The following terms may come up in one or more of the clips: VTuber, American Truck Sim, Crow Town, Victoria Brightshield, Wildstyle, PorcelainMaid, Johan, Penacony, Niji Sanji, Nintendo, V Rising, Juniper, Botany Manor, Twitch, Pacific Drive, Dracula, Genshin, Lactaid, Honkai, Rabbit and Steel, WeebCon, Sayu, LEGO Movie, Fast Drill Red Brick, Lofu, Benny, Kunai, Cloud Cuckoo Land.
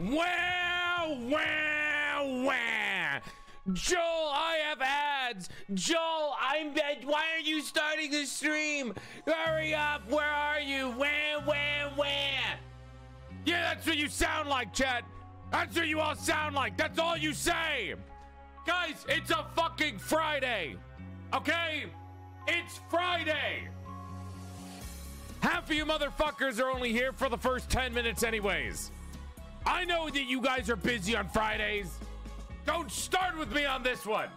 Wow, wow, wow. Joel, I have ads. Joel, I'm dead. Why are you starting the stream? Hurry up. Where are you? Where? Yeah, that's what you sound like, chat. That's what you all sound like. That's all you say. Guys, it's a fucking Friday. Okay? It's Friday. Half of you motherfuckers are only here for the first 10 minutes anyways. I know that you guys are busy on Fridays. Don't start with me on this one.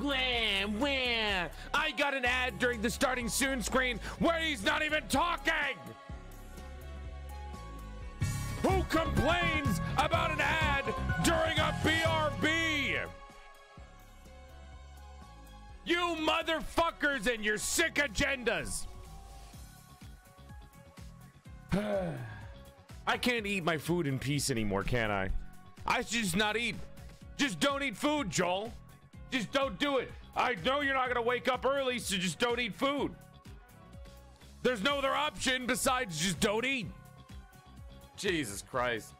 Wah. I got an ad during the starting soon screen where he's not even talking. Who complains about an ad during a BRB? You motherfuckers and your sick agendas. I can't eat my food in peace anymore, can I? I should just not eat. Just don't eat food, Joel. Just don't do it. I know you're not gonna wake up early, so just don't eat food. There's no other option besides just don't eat. Jesus Christ.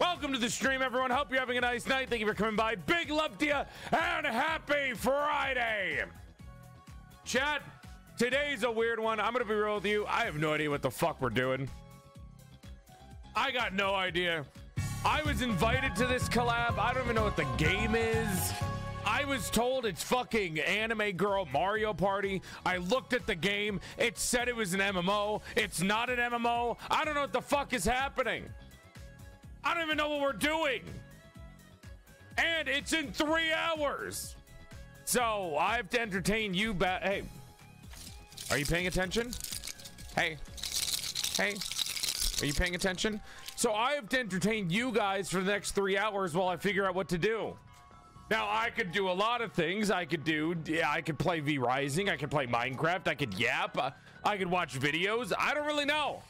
Welcome to the stream, everyone. Hope you're having a nice night. Thank you for coming by. Big love to you and happy Friday. Chat, today's a weird one. I'm gonna be real with you. I have no idea what the fuck we're doing. I got no idea. I was invited to this collab. I don't even know what the game is. I was told it's fucking anime girl Mario Party. I looked at the game. It said it was an MMO. It's not an MMO. I don't know what the fuck is happening. I don't even know what we're doing. And it's in 3 hours. So I have to entertain you back. Hey, are you paying attention? Hey, are you paying attention? So I have to entertain you guys for the next 3 hours while I figure out what to do. Now, I could do a lot of things. I could play V Rising. I could play Minecraft. I could yap. I could watch videos. I don't really know.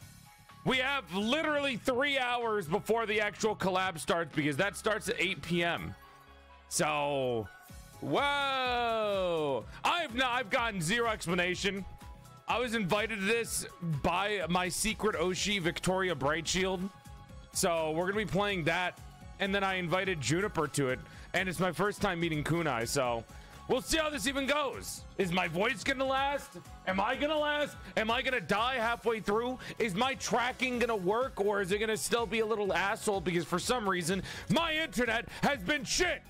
We have literally 3 hours before the actual collab starts because that starts at 8 p.m. So, whoa. I've gotten zero explanation. I was invited to this by my secret Oshi, Victoria Brightshield. So we're gonna be playing that, and then I invited Juniper to it, and it's my first time meeting Kunai, so we'll see how this even goes. Is my voice gonna last? Am I gonna last? Am I gonna die halfway through? Is my tracking gonna work, or is it gonna still be a little asshole because for some reason my internet has been shit?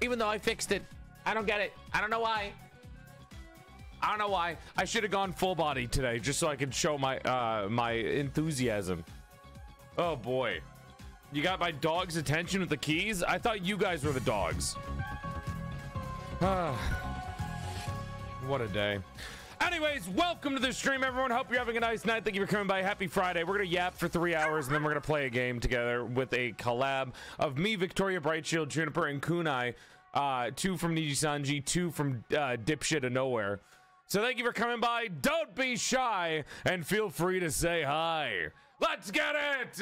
Even though I fixed it, I don't get it. I don't know why. I don't know why. I should have gone full body today just so I could show my my enthusiasm. Oh boy. You got my dog's attention with the keys? I thought you guys were the dogs. What a day. Anyways, welcome to the stream, everyone. Hope you're having a nice night. Thank you for coming by. Happy Friday. We're going to yap for 3 hours, and then we're going to play a game together with a collab of me, Victoria Brightshield, Juniper, and Kunai. Two from Niji Sanji, two from Dipshit of Nowhere. So thank you for coming by. Don't be shy and feel free to say hi. Let's get it!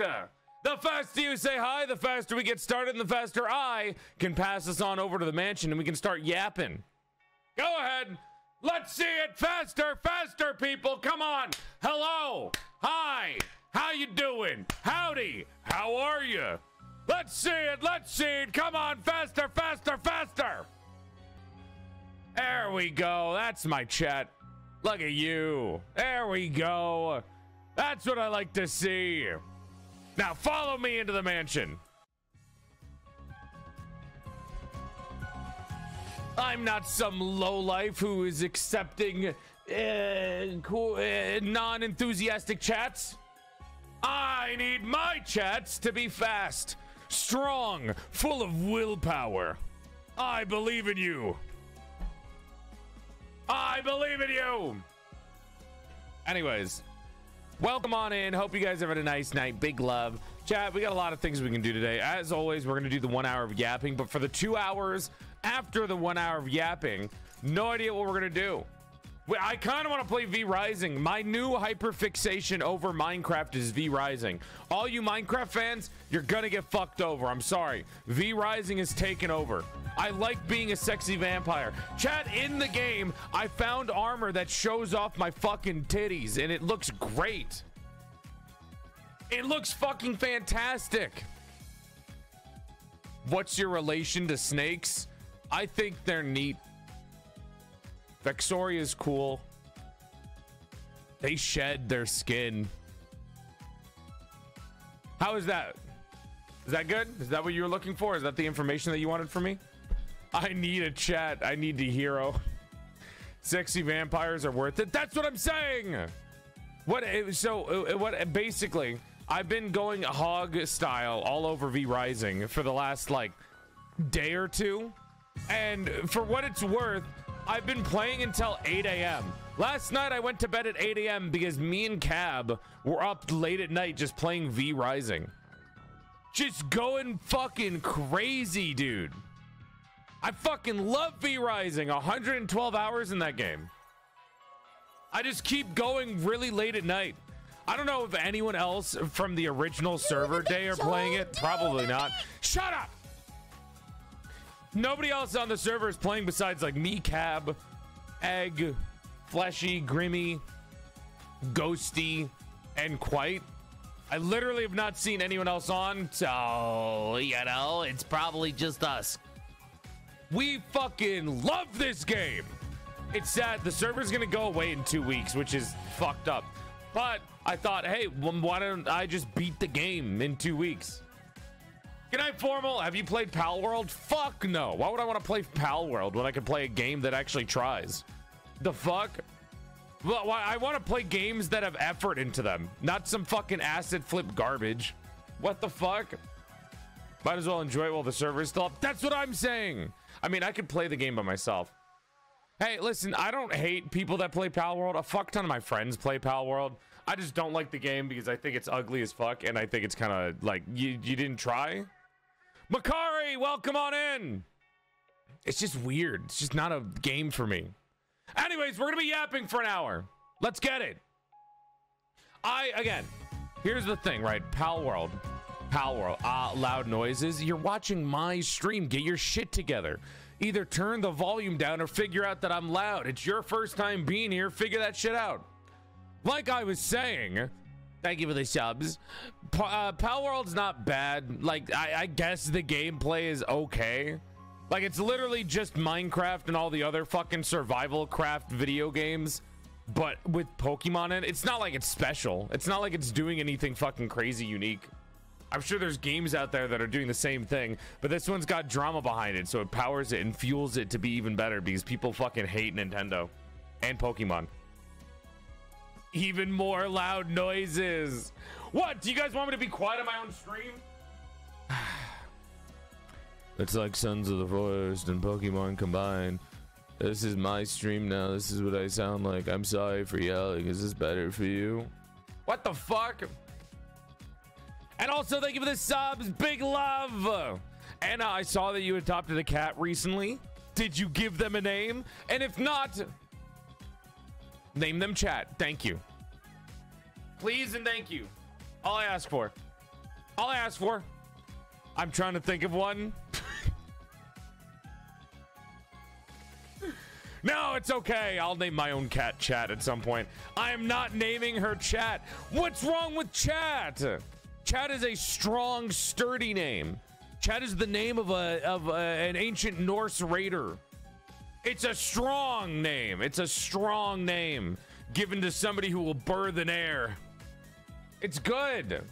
The faster you say hi, the faster we get started, and the faster I can pass us on over to the mansion and we can start yapping. Go ahead. Let's see it faster, faster, people. Come on. Hello. Hi. How you doing? Howdy. How are you? Let's see it. Let's see it. Come on. Faster, faster, faster. There we go. That's my chat. Look at you. There we go. That's what I like to see. Now follow me into the mansion. I'm not some lowlife who is accepting non-enthusiastic chats. I need my chats to be fast, strong, full of willpower. I believe in you. I believe in you. Anyways, welcome on in. Hope you guys have had a nice night. Big love. Chat, we got a lot of things we can do today. As always, we're going to do the 1 hour of yapping, but for the 2 hours after the 1 hour of yapping, no idea what we're going to do. I kind of want to play V Rising. My new hyperfixation over Minecraft is V Rising. All you Minecraft fans, you're going to get fucked over. I'm sorry. V Rising is taken over. I like being a sexy vampire. Chat, in the game, I found armor that shows off my fucking titties, and it looks great. It looks fucking fantastic. What's your relation to snakes? I think they're neat. Vexoria's cool. They shed their skin. How is that? Is that good? Is that what you were looking for? Is that the information that you wanted from me? I need a chat. I need the hero. Sexy vampires are worth it. That's what I'm saying. So basically, I've been going hog style all over V Rising for the last like day or two. And for what it's worth, I've been playing until 8 a.m. Last night, I went to bed at 8 a.m. because me and Cab were up late at night just playing V Rising. Just going fucking crazy, dude. I fucking love V Rising. 112 hours in that game. I just keep going really late at night. I don't know if anyone else from the original server day are playing it. Probably not. Shut up! Nobody else on the server is playing besides like me, Cab, Egg, Fleshy, Grimmy, Ghosty, and Quite. I literally have not seen anyone else on, so, you know, it's probably just us. We fucking love this game. It's sad. The server's gonna go away in 2 weeks, which is fucked up. But I thought, hey, why don't I just beat the game in 2 weeks? Good night, Formal. Have you played Pal World? Fuck no. Why would I want to play Pal World when I can play a game that actually tries? The fuck? Well, I want to play games that have effort into them, not some fucking acid flip garbage. What the fuck? Might as well enjoy it while the server's still up. That's what I'm saying. I mean, I could play the game by myself. Hey, listen, I don't hate people that play Pal World. A fuck ton of my friends play Pal World. I just don't like the game because I think it's ugly as fuck, and I think it's kind of like, you didn't try? Makari, welcome on in. It's just weird. It's just not a game for me. Anyways, we're gonna be yapping for an hour. Let's get it. Again, here's the thing, right? Pal World. Loud noises. You're watching my stream. Get your shit together. Either turn the volume down or figure out that I'm loud. It's your first time being here. Figure that shit out. Like I was saying, thank you for the subs. Pal World's not bad. Like, I guess the gameplay is okay. Like, it's literally just Minecraft and all the other fucking survival craft video games, but with Pokemon in it. It's not like it's special. It's not like it's doing anything fucking crazy unique. I'm sure there's games out there that are doing the same thing, but this one's got drama behind it, so it powers it and fuels it to be even better because people fucking hate Nintendo and Pokemon. Even more loud noises. What? Do you guys want me to be quiet on my own stream? It's like Sons of the Forest and Pokemon combined. This is my stream now. This is what I sound like. I'm sorry for yelling. Is this better for you? What the fuck? And also, thank you for the subs. Big love. Anna, I saw that you adopted a cat recently. Did you give them a name? And if not, name them chat. Thank you. Please and thank you. All I ask for. All I ask for. I'm trying to think of one. No, it's okay. I'll name my own cat Chat at some point. I am not naming her Chat. What's wrong with Chat? Chat is a strong, sturdy name. Chat is the name of an ancient Norse raider. It's a strong name. It's a strong name given to somebody who will birth an heir. It's good.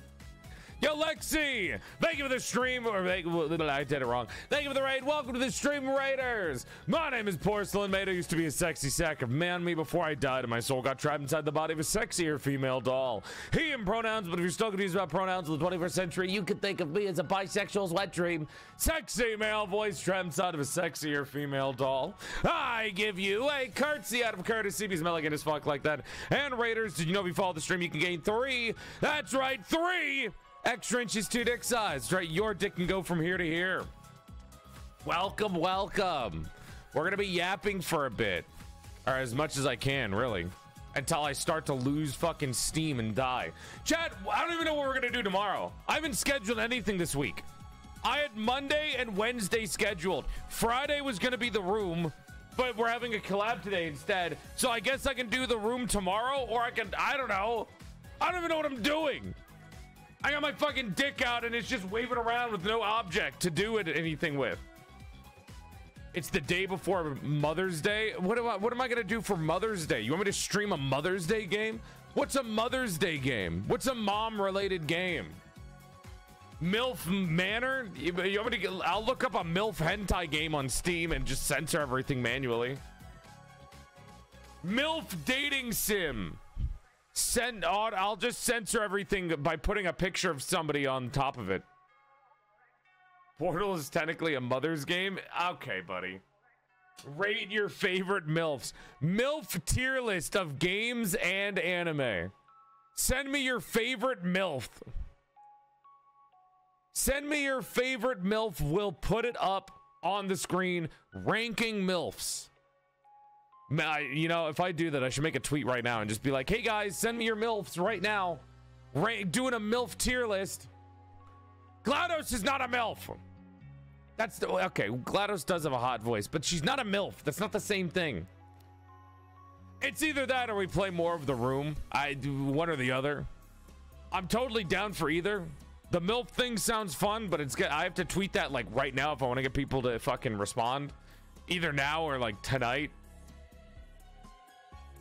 Yo, Lexi, thank you for the stream. I did it wrong. Thank you for the raid. Welcome to the stream, Raiders. My name is Porcelain Maid. I used to be a sexy sack of man meat before I died, and my soul got trapped inside the body of a sexier female doll. He and pronouns, but if you're still confused about pronouns in the 21st century, you could think of me as a bisexual's wet dream. Sexy male voice trapped inside of a sexier female doll. I give you a curtsy out of courtesy because Meligan is fucked like that. And Raiders, did you know if you follow the stream, you can gain 3? That's right, 3! Extra inches to dick size, right? Your dick can go from here to here. Welcome, welcome. We're going to be yapping for a bit. Or as much as I can, really. Until I start to lose fucking steam and die. Chad, I don't even know what we're going to do tomorrow. I haven't scheduled anything this week. I had Monday and Wednesday scheduled. Friday was going to be the room, but we're having a collab today instead. So I guess I can do the room tomorrow, or I don't know. I don't even know what I'm doing. I got my fucking dick out and it's just waving around with no object to do it anything with. It's the day before Mother's Day. What am I gonna do for Mother's Day? You want me to stream a Mother's Day game? What's a Mother's Day game? What's a mom-related game? MILF Manor? You want me to? I'll look up a MILF hentai game on Steam and just censor everything manually. MILF dating sim. I'll just censor everything by putting a picture of somebody on top of it. Portal is technically a mother's game? Okay, buddy. Rate your favorite MILFs. MILF tier list of games and anime. Send me your favorite MILF. Send me your favorite MILF. We'll put it up on the screen. Ranking MILFs. You know, if I do that, I should make a tweet right now and just be like, hey guys, send me your MILFs right now. Doing a MILF tier list. GLaDOS is not a MILF. That's the, okay, GLaDOS does have a hot voice, but she's not a MILF. That's not the same thing. It's either that or we play more of The Room. I do one or the other. I'm totally down for either. The MILF thing sounds fun, but it's good. I have to tweet that like right now if I want to get people to fucking respond. Either now or like tonight.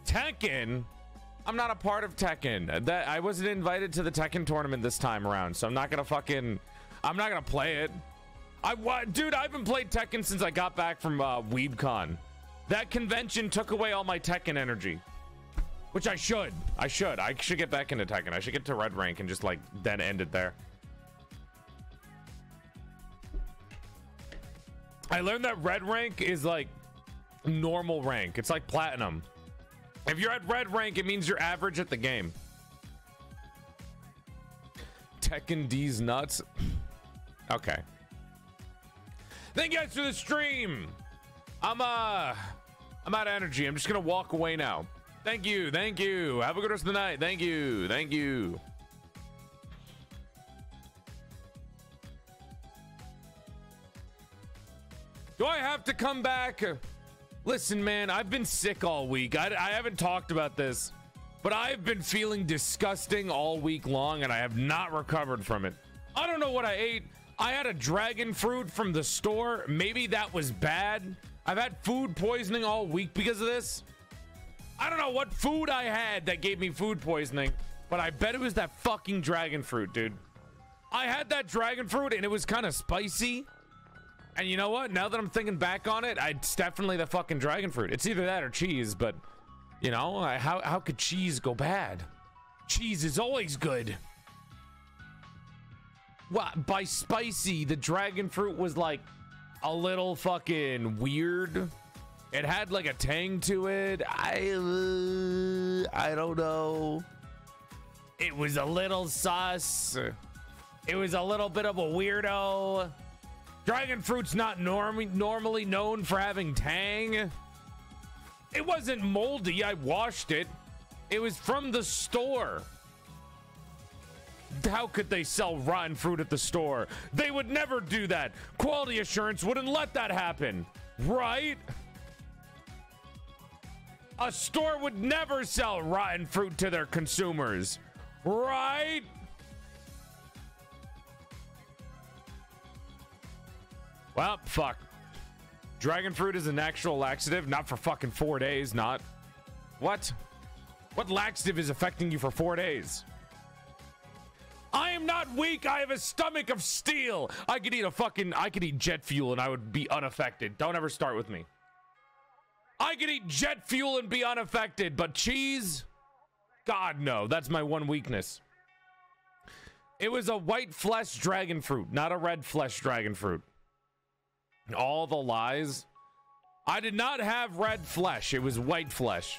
Tekken? I'm not a part of Tekken. That I wasn't invited to the Tekken tournament this time around, so I'm not gonna fucking... I'm not gonna play it. Dude, I haven't played Tekken since I got back from WeebCon. That convention took away all my Tekken energy. Which I should. I should get back into Tekken. I should get to Red Rank and just like, then end it there. I learned that Red Rank is like normal rank. It's like Platinum. If you're at Red Rank, it means you're average at the game. Tekken D's nuts. Okay. Thank you guys for the stream. I'm out of energy. I'm just gonna walk away now. Thank you. Thank you. Have a good rest of the night. Thank you. Thank you. Do I have to come back? Listen, man, I've been sick all week. I haven't talked about this, but I've been feeling disgusting all week long, and I have not recovered from it. I don't know what I ate. I had a dragon fruit from the store. Maybe that was bad. I've had food poisoning all week because of this. I don't know what food I had that gave me food poisoning, but I bet it was that fucking dragon fruit, dude. I had that dragon fruit, and it was kind of spicy. And you know what? Now that I'm thinking back on it, it's definitely the fucking dragon fruit. It's either that or cheese, but, you know, how could cheese go bad? Cheese is always good. What? By spicy, the dragon fruit was, like, a little fucking weird. It had, like, a tang to it. I don't know. It was a little sus. It was a little bit of a weirdo. Dragon fruit's not normally known for having tang. It wasn't moldy. I washed it. It was from the store. How could they sell rotten fruit at the store? They would never do that. Quality assurance wouldn't let that happen, right? A store would never sell rotten fruit to their consumers, right? Well, fuck. Dragon fruit is an actual laxative. Not for fucking 4 days, not. What? What laxative is affecting you for 4 days? I am not weak. I have a stomach of steel. I could eat jet fuel and I would be unaffected. Don't ever start with me. I could eat jet fuel and be unaffected, but cheese? God, no. That's my one weakness. It was a white flesh dragon fruit, not a red flesh dragon fruit. All the lies. I did not have red flesh. It was white flesh.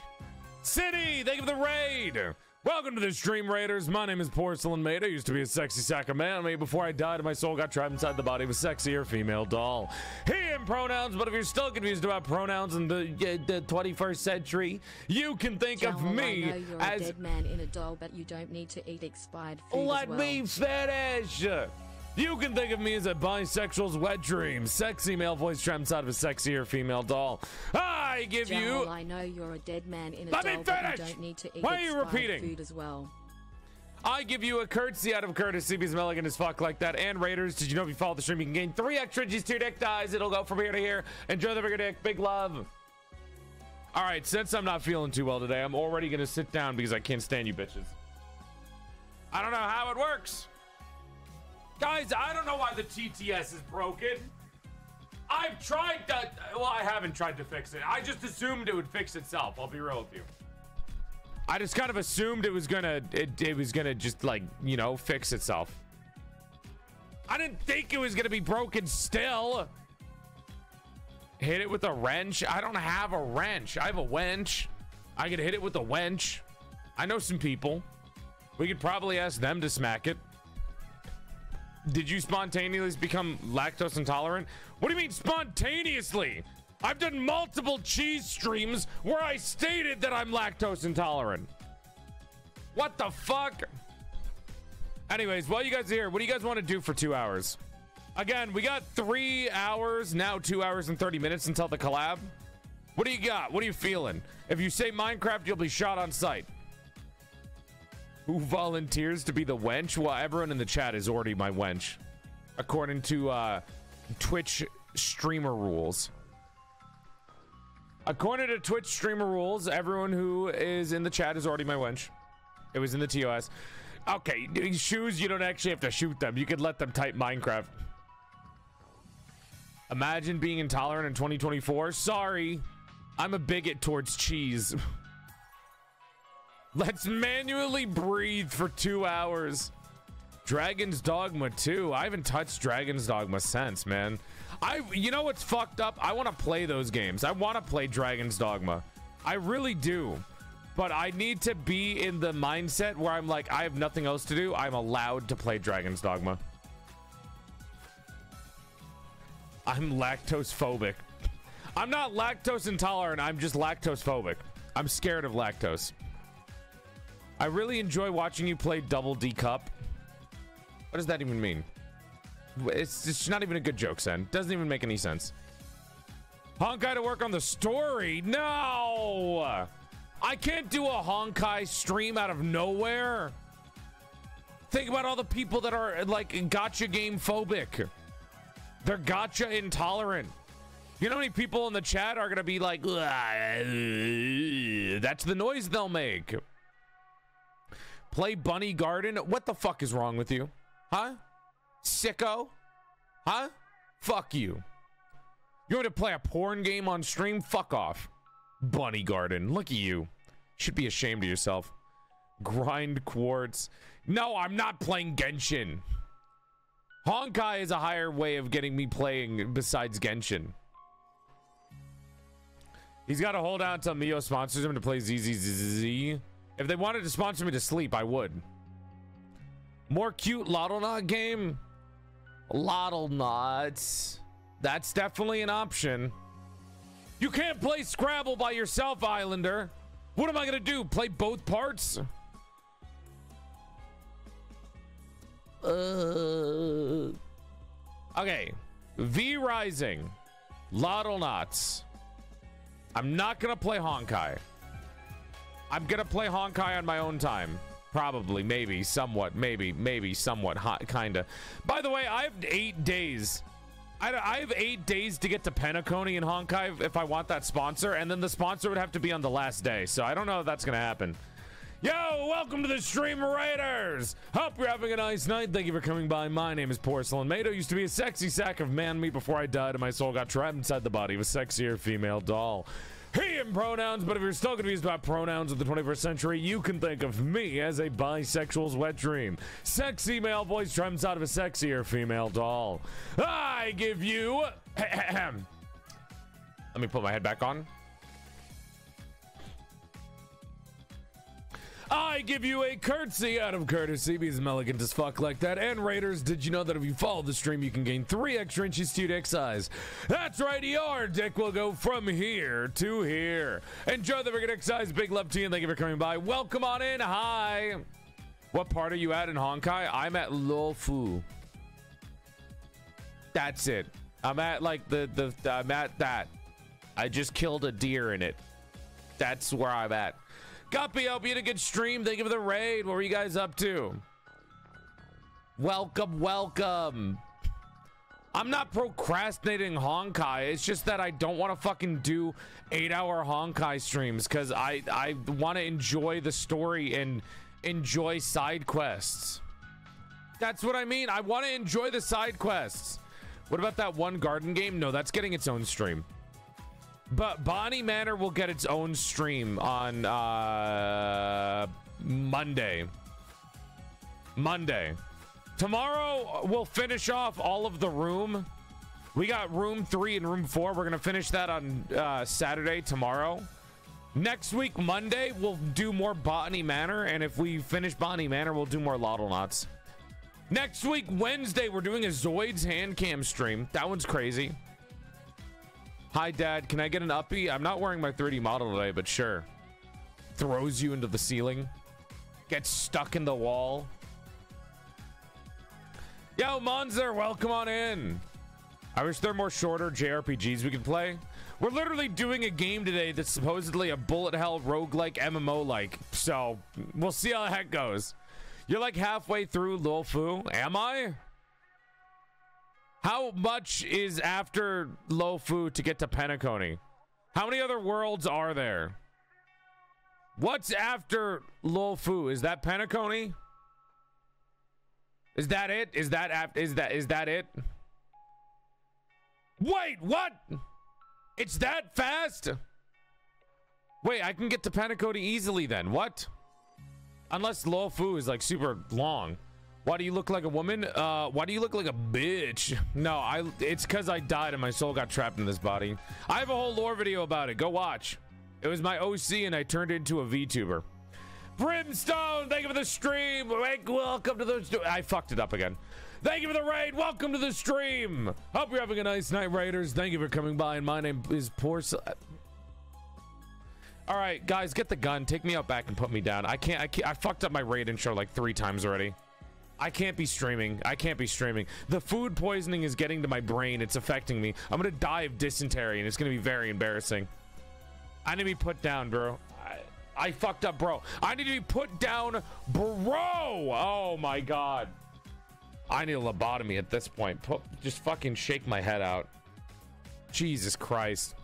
City, thank you for the raid. Welcome to the stream, raiders. My name is Porcelain Maid. I used to be a sexy sack of man. Before I died, my soul got trapped inside the body of a sexier female doll. He and pronouns, but if you're still confused about pronouns in the 21st century, you can think of me I know you're as a dead man in a doll, but you don't need to eat expired food. Let me finish. You can think of me as a bisexual's wet dream. Sexy male voice trapped inside of a sexier female doll. I give General, you... I know you're a dead man in a doll, but you don't need to eat expired food as well. I give you a curtsy out of courtesy because Mulligan is fucked like that. And Raiders, did you know if you follow the stream, you can gain 3 extra G's to your deck dies? It'll go from here to here. Enjoy the bigger deck. Big love. All right, since I'm not feeling too well today, I'm already going to sit down because I can't stand you bitches. I don't know how it works. Guys, I don't know why the TTS is broken. I've tried to... Well, I haven't tried to fix it. I just assumed it would fix itself. I'll be real with you. I just kind of assumed it was gonna... It was gonna just, like, you know, fix itself. I didn't think it was gonna be broken still. Hit it with a wrench? I don't have a wrench. I have a wench. I could hit it with a wench. I know some people. We could probably ask them to smack it. Did you spontaneously become lactose intolerant? What do you mean spontaneously? I've done multiple cheese streams where I stated that I'm lactose intolerant. What the fuck? Anyways, while you guys are here, what do you guys want to do for 2 hours? Again, we got 3 hours, now 2 hours and 30 minutes until the collab. What do you got? What are you feeling? If you say Minecraft, you'll be shot on sight. Who volunteers to be the wench? Well, everyone in the chat is already my wench, according to Twitch streamer rules. According to Twitch streamer rules, everyone who is in the chat is already my wench. It was in the TOS. Okay, shoes, you don't actually have to shoot them. You could let them type Minecraft. Imagine being intolerant in 2024. Sorry, I'm a bigot towards cheese. Let's manually breathe for 2 hours. Dragon's Dogma 2. I haven't touched Dragon's Dogma since, man. You know what's fucked up? I want to play those games. I want to play Dragon's Dogma. I really do. But I need to be in the mindset where I'm like, I have nothing else to do. I'm allowed to play Dragon's Dogma. I'm lactose phobic. I'm not lactose intolerant. I'm just lactose phobic. I'm scared of lactose. I really enjoy watching you play Double D Cup. What does that even mean? It's not even a good joke, Sen. Doesn't even make any sense. Honkai to work on the story? No! I can't do a Honkai stream out of nowhere. Think about all the people that are, like, gacha game phobic. They're gacha intolerant. You know how many people in the chat are gonna be like, that's the noise they'll make. Play Bunny Garden? What the fuck is wrong with you? Huh? Sicko? Huh? Fuck you. You want to play a porn game on stream? Fuck off. Bunny Garden. Look at you. Should be ashamed of yourself. Grind Quartz. No, I'm not playing Genshin. Honkai is a higher way of getting me playing besides Genshin. He's got to hold out until Mio sponsors him to play ZZZZ. If they wanted to sponsor me to sleep, I would. More cute Lottlenauts game? Lottlenauts. That's definitely an option. You can't play Scrabble by yourself, Islander. What am I gonna do? Play both parts? Okay. V Rising. Lottlenauts. I'm not gonna play Honkai. I'm gonna play Honkai on my own time. Probably, maybe, somewhat, maybe, somewhat, kinda. By the way, I have 8 days. I have 8 days to get to Penacony and Honkai if I want that sponsor, and then the sponsor would have to be on the last day, so I don't know if that's gonna happen. Yo, welcome to the stream, Raiders! Hope you're having a nice night. Thank you for coming by. My name is Porcelain Mato. Used to be a sexy sack of man meat before I died, and my soul got trapped inside the body of a sexier female doll. He and pronouns, but if you're still confused about pronouns of the 21st century, you can think of me as a bisexual's wet dream. Sexy male voice trims out of a sexier female doll. I give you... Let me put my head back on. I give you a curtsy out of courtesy because Mulligan does fuck like that. And Raiders, did you know that if you follow the stream, you can gain 3 extra inches to your dick size? That's right, your dick will go from here to here. Enjoy the bigger dick size. Big love to you, and thank you for coming by. Welcome on in. Hi. What part are you at in Honkai? I'm at Lofu. That's it. I'm at, like, I'm at that. I just killed a deer in it. That's where I'm at. Guppy, hope you had a good stream. Thank you for the raid. What were you guys up to? Welcome, welcome. I'm not procrastinating Honkai. It's just that I don't want to fucking do 8-hour Honkai streams because I want to enjoy the story and enjoy side quests. That's what I mean. I want to enjoy the side quests. What about that one garden game? No, that's getting its own stream. But Botany Manor will get its own stream on Monday. Tomorrow, we'll finish off all of the room. We got room 3 and room 4. We're going to finish that on Saturday, tomorrow. Next week, Monday, we'll do more Botany Manor. And if we finish Botany Manor, we'll do more Lottlenauts. Next week, Wednesday, we're doing a Zoids hand cam stream. That one's crazy. Hi, Dad. Can I get an uppie? I'm not wearing my 3D model today, but sure. Throws you into the ceiling. Gets stuck in the wall. Yo, Monster, welcome on in. I wish there were more shorter JRPGs we could play. We're literally doing a game today that's supposedly a bullet hell roguelike MMO-like, so we'll see how the heck goes. You're like halfway through Lofu. Am I? How much is after Lofu to get to Penacony? How many other worlds are there? What's after Lofu? Is that Penacony? Is that it? Is that it? Wait, what? It's that fast? Wait, I can get to Penacony easily then. What? Unless Lofu is like super long. Why do you look like a woman? Why do you look like a bitch? No, it's because I died and my soul got trapped in this body. I have a whole lore video about it. Go watch. It was my OC and I turned into a VTuber. Brimstone, thank you for the stream. Welcome to the... I fucked it up again. Thank you for the raid. Welcome to the stream. Hope you're having a nice night, Raiders. Thank you for coming by. And my name is Porcel... All right, guys, get the gun. Take me out back and put me down. I can't. I fucked up my raid intro like 3 times already. I can't be streaming. I can't be streaming. The food poisoning is getting to my brain. It's affecting me. I'm going to die of dysentery, and it's going to be very embarrassing. I need to be put down, bro. I fucked up, bro. I need to be put down, bro. Oh my god, I need a lobotomy at this point. Just fucking shake my head out. Jesus Christ.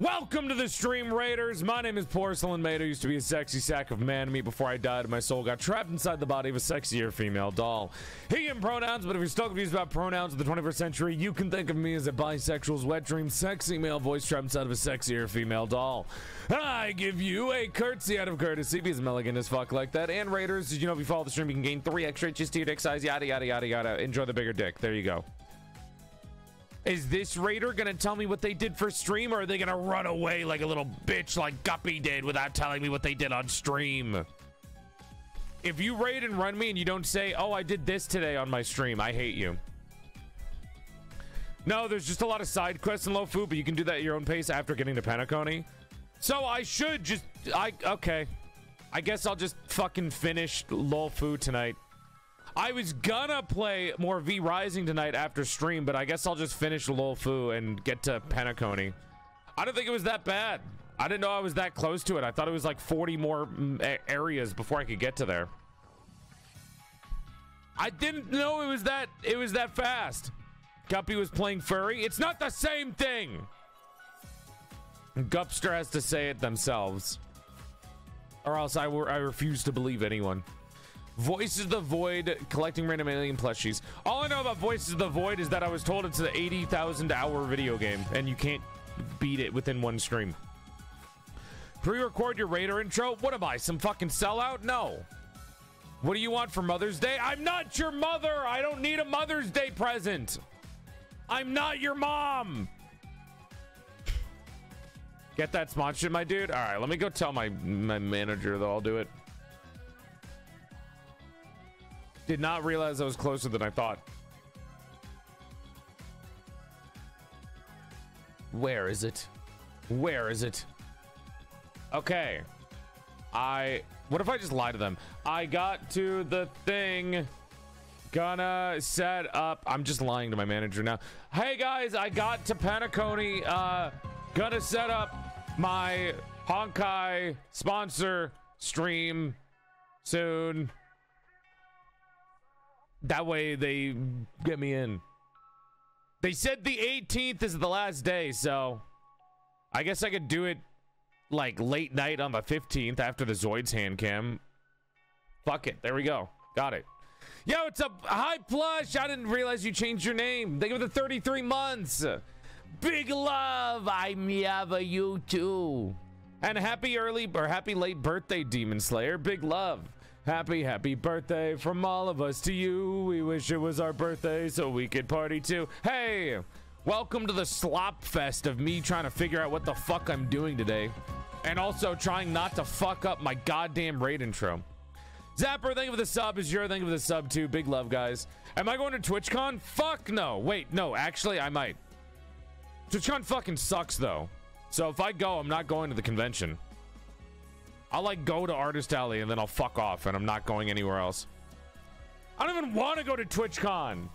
Welcome to the stream, Raiders. My name is Porcelain Maid. I used to be a sexy sack of man meat before I died. My soul got trapped inside the body of a sexier female doll. He and pronouns, but if you're still confused about pronouns of the 21st century, you can think of me as a bisexual's wet dream, sexy male voice trapped inside of a sexier female doll. I give you a curtsy out of courtesy because I'm elegant as fuck like that. And Raiders, did you know if you follow the stream, you can gain 3 extra inches to your dick size? Yada, yada, yada, yada. Enjoy the bigger dick. There you go. Is this raider gonna tell me what they did for stream, or are they gonna run away like a little bitch like Guppy did without telling me what they did on stream? If you raid and run me and you don't say, oh, I did this today on my stream, I hate you. No, there's just a lot of side quests in Lofu, but you can do that at your own pace after getting to Penacony. So I should just, okay. I guess I'll just fucking finish Lofu tonight. I was gonna play more V Rising tonight after stream, but I guess I'll just finish Lofu and get to Penacony. I don't think it was that bad. I didn't know I was that close to it. I thought it was like 40 more areas before I could get to there. I didn't know it was that fast. Guppy was playing furry. It's not the same thing. Gupster has to say it themselves, or else I refuse to believe anyone. Voices of the Void, collecting random alien plushies. All I know about Voices of the Void is that I was told it's an 80,000 hour video game and you can't beat it within 1 stream. Pre-record your Raider intro? What am I, some fucking sellout? No. What do you want for Mother's Day? I'm not your mother. I don't need a Mother's Day present. I'm not your mom. Get that sponsorship, my dude. All right, let me go tell my manager that I'll do it. Did not realize I was closer than I thought. Where is it? Where is it? Okay. What if I just lie to them? I got to the thing. Gonna set up. I'm just lying to my manager now. Hey guys, I got to Penacony. Gonna set up my Honkai sponsor stream soon. That way they get me in. They said the 18th is the last day, so I guess I could do it like late night on the 15th after the Zoids hand cam. Fuck it. There we go. Got it. Yo, it's a high plush. I didn't realize you changed your name. Thank you for the 33 months. Big love. I love you too. And happy early or happy late birthday, Demon Slayer. Big love. Happy, happy birthday from all of us to you. We wish it was our birthday so we could party too. Hey, welcome to the slop fest of me trying to figure out what the fuck I'm doing today. And also trying not to fuck up my goddamn raid intro. Zapper, thank you for the sub. Is your thank you for the sub too. Big love, guys. Am I going to TwitchCon? Fuck no. Wait, no, actually I might. TwitchCon fucking sucks though. So if I go, I'm not going to the convention. I'll like go to Artist Alley and then I'll fuck off and I'm not going anywhere else. I don't even want to go to TwitchCon.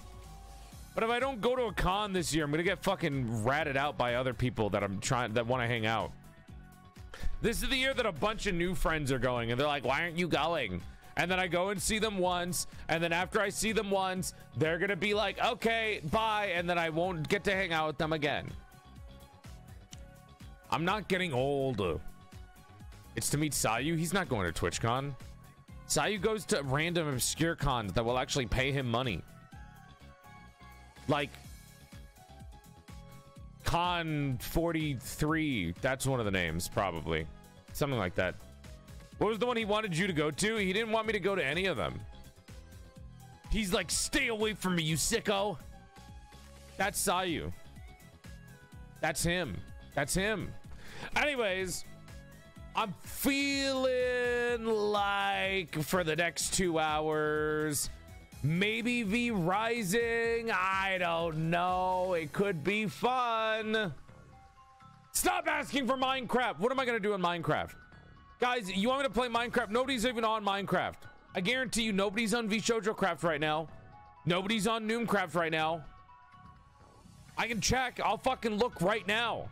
But if I don't go to a con this year, I'm gonna get fucking ratted out by other people that want to hang out. This is the year that a bunch of new friends are going and they're like, why aren't you going? And then I go and see them once, and then after I see them once, they're gonna be like, okay, bye, and then I won't get to hang out with them again. I'm not getting old. It's to meet Sayu. He's not going to TwitchCon. Sayu goes to random obscure cons that will actually pay him money. Like Con 43, that's one of the names, probably. Something like that. What was the one he wanted you to go to? He didn't want me to go to any of them. He's like, stay away from me, you sicko. That's Sayu. That's him. That's him. Anyways, I'm feeling like for the next 2 hours, maybe V Rising. I don't know. It could be fun. Stop asking for Minecraft. What am I going to do in Minecraft? Guys, you want me to play Minecraft? Nobody's even on Minecraft. I guarantee you nobody's on VShoujoCraft right now. Nobody's on Noomcraft right now. I can check. I'll fucking look right now.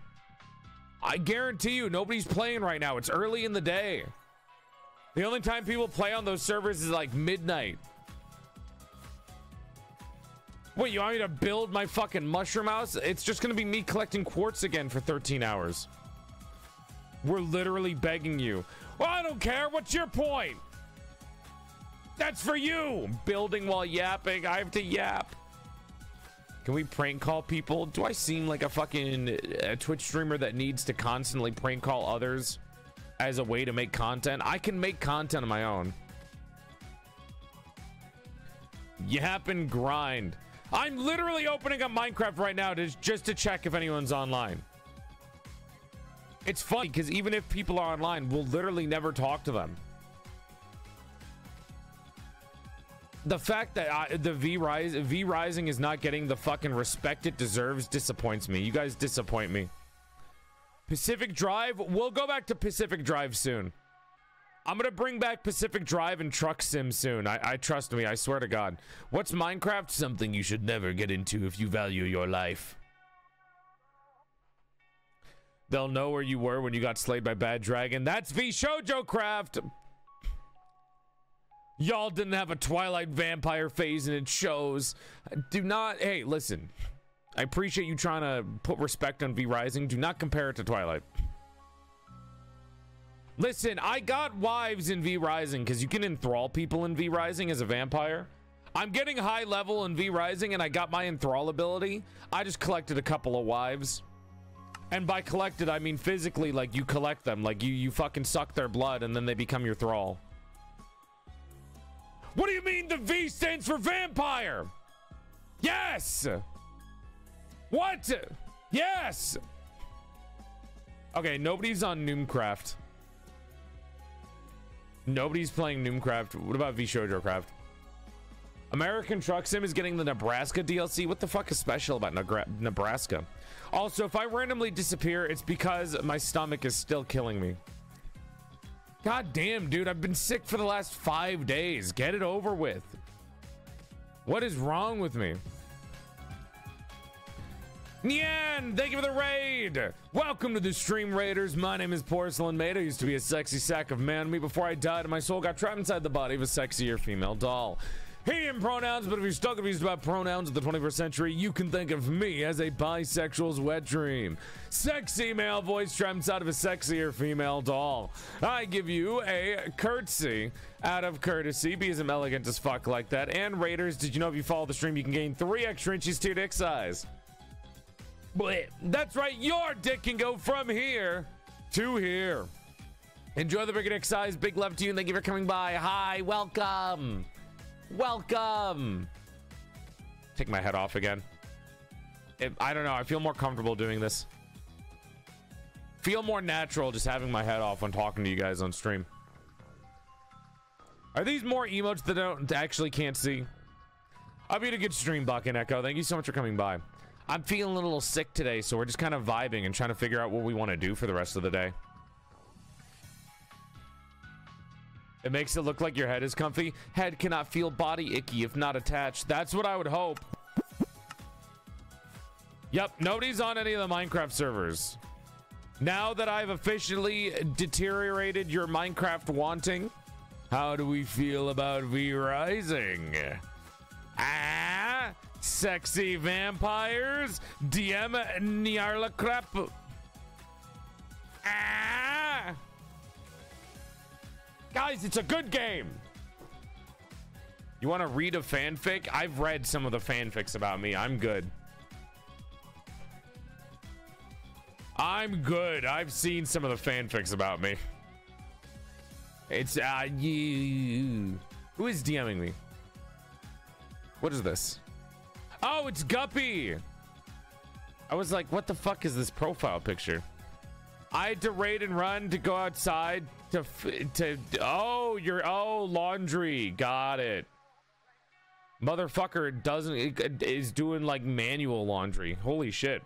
I guarantee you nobody's playing right now. It's early in the day. The only time people play on those servers is like midnight. Wait, you want me to build my fucking mushroom house? It's just gonna be me collecting quartz again for 13 hours. We're literally begging you. Well, I don't care. What's your point? That's for you. Building while yapping. I have to yap. Can we prank call people? Do I seem like a fucking Twitch streamer that needs to constantly prank call others as a way to make content? I can make content on my own. Yap and grind. I'm literally opening up Minecraft right now just to check if anyone's online. It's funny because even if people are online, we'll literally never talk to them. The fact that V Rising is not getting the fucking respect it deserves disappoints me. You guys disappoint me. Pacific Drive. We'll go back to Pacific Drive soon. I'm gonna bring back Pacific Drive and Truck Sim soon. I trust me. I swear to God. What's Minecraft? Something you should never get into if you value your life. They'll know where you were when you got slayed by Bad Dragon. That's VShoujoCraft. Y'all didn't have a Twilight vampire phase and it shows. Do not, hey, listen. I appreciate you trying to put respect on V Rising. Do not compare it to Twilight. Listen, I got wives in V Rising because you can enthrall people in V Rising as a vampire. I'm getting high level in V Rising and I got my enthrall ability. I just collected a couple of wives. And by collected, I mean physically, like, you collect them. Like, you fucking suck their blood, and then they become your thrall. What do you mean the V stands for vampire? Yes! What? Yes! Okay, nobody's on Noomcraft. Nobody's playing Noomcraft. What about VShoujoCraft? American Truck Sim is getting the Nebraska DLC. What the fuck is special about Nebraska? Also, if I randomly disappear, it's because my stomach is still killing me. God damn, dude. I've been sick for the last 5 days. Get it over with. What is wrong with me? Nyan, thank you for the raid. Welcome to the stream, raiders. My name is Porcelain Maid. I used to be a sexy sack of man meat before I died, and my soul got trapped inside the body of a sexier female doll. He and pronouns, but if you're still confused about pronouns of the 21st century, you can think of me as a bisexual's wet dream. Sexy male voice trapped inside of a sexier female doll. I give you a curtsy out of courtesy. Be as elegant as fuck like that. And raiders, did you know if you follow the stream, you can gain 3 extra inches to your dick size? Blech. That's right, your dick can go from here to here. Enjoy the bigger dick size. Big love to you, and thank you for coming by. Hi, welcome. Welcome. Take my head off again. I don't know. I feel more comfortable doing this. Feel more natural just having my head off when talking to you guys on stream. Are these more emotes that actually can't see? I'll be in a good stream, Buck and Echo. Thank you so much for coming by. I'm feeling a little sick today, so we're just kind of vibing and trying to figure out what we want to do for the rest of the day. It makes it look like your head is comfy. Head cannot feel body icky if not attached. That's what I would hope. Yep, nobody's on any of the Minecraft servers. Now that I've officially deteriorated your Minecraft wanting, how do we feel about V Rising? Ah, sexy vampires. DM Niarla crap. Ah. Guys, it's a good game. You want to read a fanfic? I've read some of the fanfics about me. I'm good. I'm good. I've seen some of the fanfics about me. It's you. Who is DMing me? What is this? Oh, it's Guppy. I was like, what the fuck is this profile picture? I had to raid and run to go outside to oh, your oh laundry. Got it. Motherfucker doesn't is doing like manual laundry. Holy shit.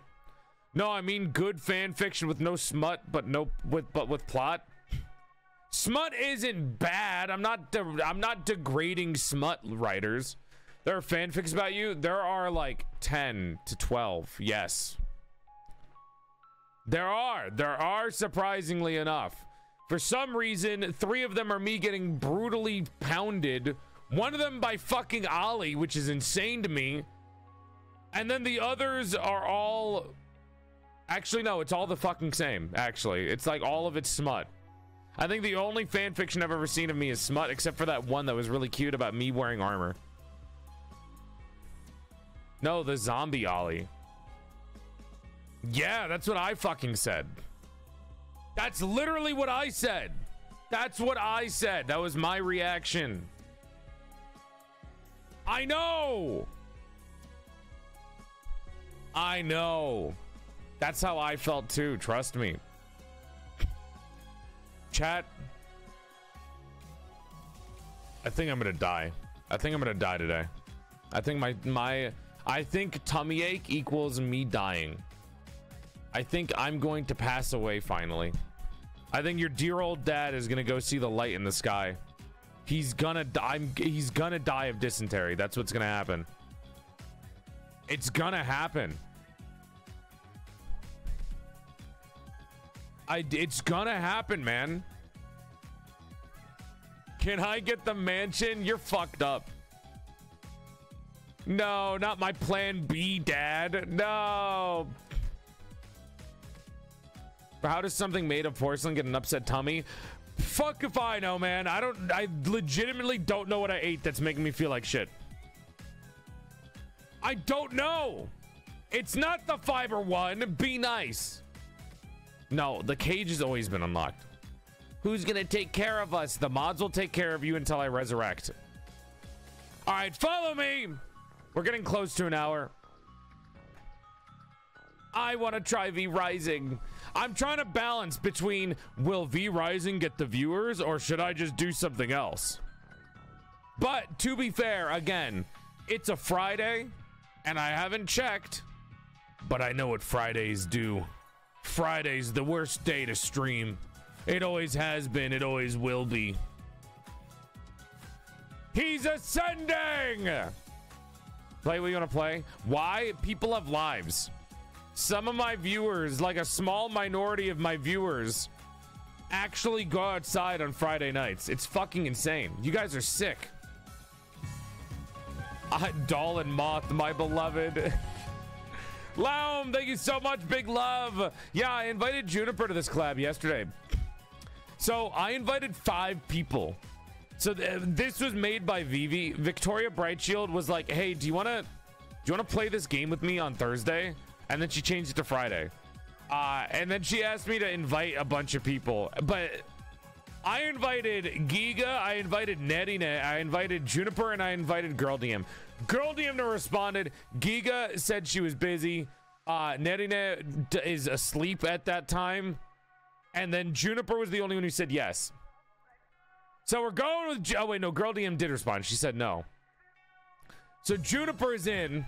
No, I mean good fan fiction with no smut, but no with plot. Smut isn't bad. I'm not degrading smut writers. There are fanfics about you. There are like 10 to 12. Yes. There are surprisingly enough. For some reason, 3 of them are me getting brutally pounded. One of them by fucking Ollie, which is insane to me. And then the others are all... Actually, no, it's all the fucking same, actually. It's like all of it's smut. I think the only fanfiction I've ever seen of me is smut, except for that one that was really cute about me wearing armor. No, the zombie Ollie. Yeah, that's what I fucking said. That's literally what I said. That's what I said. That was my reaction. I know. I know. That's how I felt too. Trust me. Chat. I think I'm gonna die. I think I'm gonna die today. I think I think tummy ache equals me dying. I think I'm going to pass away finally. I think your dear old dad is gonna go see the light in the sky. He's gonna die. He's gonna die of dysentery. That's what's gonna happen. It's gonna happen. It's gonna happen, man. Can I get the mansion? You're fucked up. No, not my plan B, dad. No. How does something made of porcelain get an upset tummy? Fuck if I know, man. I legitimately don't know what I ate that's making me feel like shit. I don't know. It's not the fiber one. Be nice. No, the cage has always been unlocked. Who's gonna take care of us? The mods will take care of you until I resurrect. All right, follow me. We're getting close to an hour. I want to try V Rising. I'm trying to balance between will V Rising get the viewers or should I just do something else? But to be fair, again, it's a Friday and I haven't checked, but I know what Fridays do. Friday's the worst day to stream. It always has been, it always will be. He's ascending! Play what you want to play. Why? People have lives. Some of my viewers, like a small minority of my viewers, actually go outside on Friday nights. It's fucking insane. You guys are sick. Doll and Moth, my beloved. Laum, thank you so much. Big love. Yeah, I invited Juniper to this collab yesterday. So I invited 5 people. So this was made by Vivi. Victoria Brightshield was like, hey, do you want to play this game with me on Thursday? And then she changed it to Friday. And then she asked me to invite a bunch of people. But I invited Giga, I invited Nettie, I invited Juniper, and I invited Girl DM. Girl DM responded. Giga said she was busy. Nettie is asleep at that time. And then Juniper was the only one who said yes. So we're going with... Oh, wait, no. Girl DM did respond. She said no. So Juniper is in...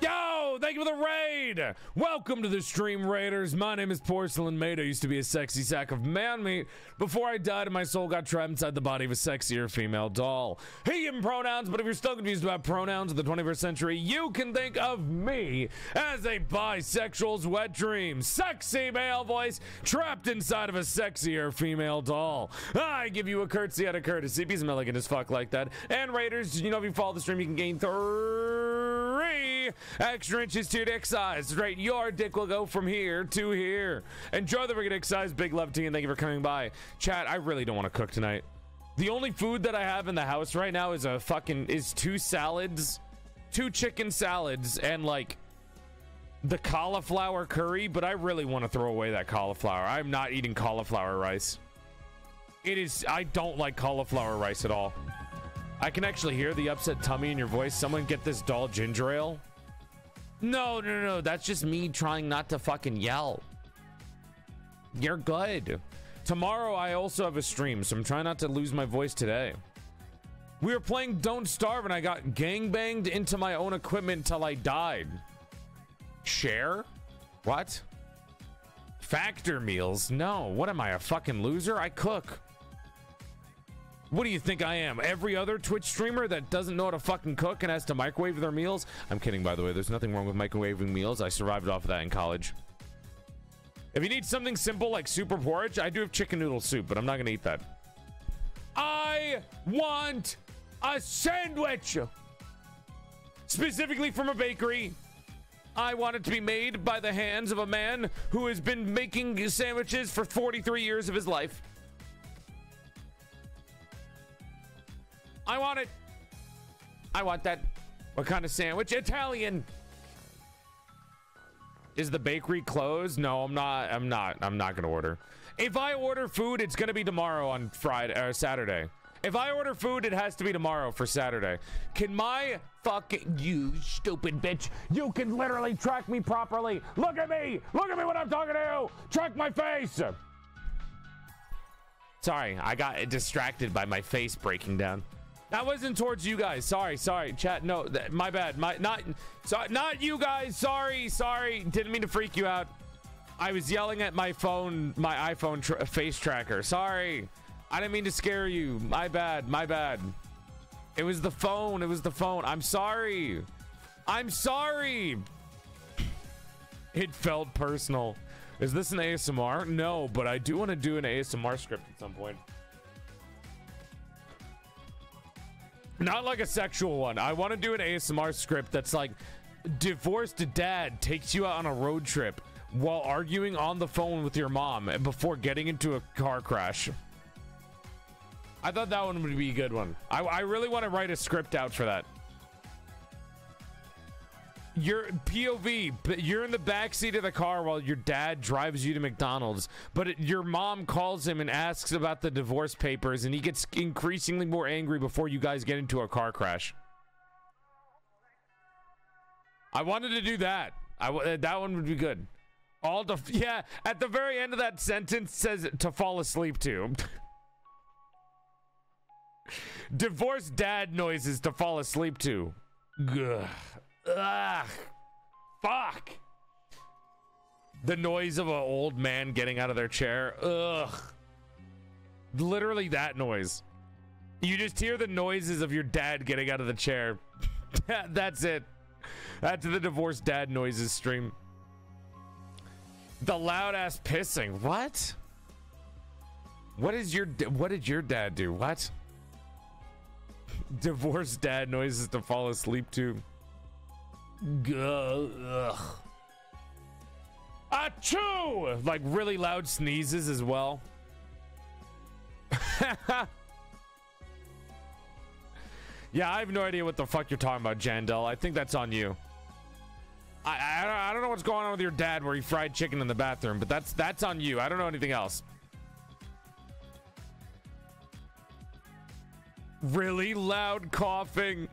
Yo, thank you for the raid. Welcome to the stream, raiders. My name is Porcelain Maid. I used to be a sexy sack of man meat. Before I died, my soul got trapped inside the body of a sexier female doll. He and pronouns, but if you're still confused about pronouns of the 21st century, you can think of me as a bisexual's wet dream. Sexy male voice trapped inside of a sexier female doll. I give you a curtsy out of courtesy. Be elegant as fuck like that. And raiders, you know, if you follow the stream, you can gain 3 extra inches to your dick size, right? Your dick will go from here to here. Enjoy the regular dick size. Big love to you, and thank you for coming by. Chat, I really don't want to cook tonight. The only food that I have in the house right now is two salads, 2 chicken salads, and like the cauliflower curry, but I really want to throw away that cauliflower. I'm not eating cauliflower rice. I don't like cauliflower rice at all. I can actually hear the upset tummy in your voice. Someone get this doll ginger ale. No, that's just me trying not to fucking yell. You're good. Tomorrow I also have a stream, so I'm trying not to lose my voice today. We were playing Don't Starve and I got gangbanged into my own equipment till I died. Share? What? Factor meals? No, what am I, a fucking loser? I cook. What do you think I am? Every other Twitch streamer that doesn't know how to fucking cook and has to microwave their meals? I'm kidding, by the way. There's nothing wrong with microwaving meals. I survived off of that in college. If you need something simple like super porridge, I do have chicken noodle soup, but I'm not gonna eat that. I want a sandwich! Specifically from a bakery. I want it to be made by the hands of a man who has been making sandwiches for 43 years of his life. I want it. I want that. What kind of sandwich? Italian. Is the bakery closed? No, I'm not gonna order. If I order food, it's gonna be tomorrow on Friday or Saturday. If I order food, it has to be tomorrow for Saturday. Can my fucking... You stupid bitch. You can literally track me properly. Look at me. Look at me when I'm talking to you. Track my face. Sorry, I got distracted by my face breaking down. That wasn't towards you guys. Sorry, chat. No, my bad. Not you guys. Sorry. Didn't mean to freak you out. I was yelling at my phone, my iPhone face tracker. Sorry. I didn't mean to scare you. My bad. It was the phone. I'm sorry. It felt personal. Is this an ASMR? No, but I do want to do an ASMR script at some point. Not like a sexual one. I want to do an ASMR script that's like divorced dad takes you out on a road trip while arguing on the phone with your mom and before getting into a car crash. I thought that one would be a good one. I really want to write a script out for that. Your POV, but you're in the backseat of the car while your dad drives you to McDonald's, but your mom calls him and asks about the divorce papers, and he gets increasingly more angry before you guys get into a car crash. I wanted to do that. That one would be good. Yeah, at the very end of that sentence says to fall asleep to. Divorce dad noises to fall asleep to. Ugh. Ugh, fuck. The noise of an old man getting out of their chair. Ugh. Literally that noise. You just hear the noises of your dad getting out of the chair. That's it. Add to the divorced dad noises stream. The loud ass pissing. What? What did your dad do? What? Divorced dad noises to fall asleep to. Ugh. Achoo! Like really loud sneezes as well. Yeah, I have no idea what the fuck you're talking about, Jandel. I think that's on you. I don't know what's going on with your dad where he fried chicken in the bathroom, but that's on you. I don't know anything else. Really loud coughing.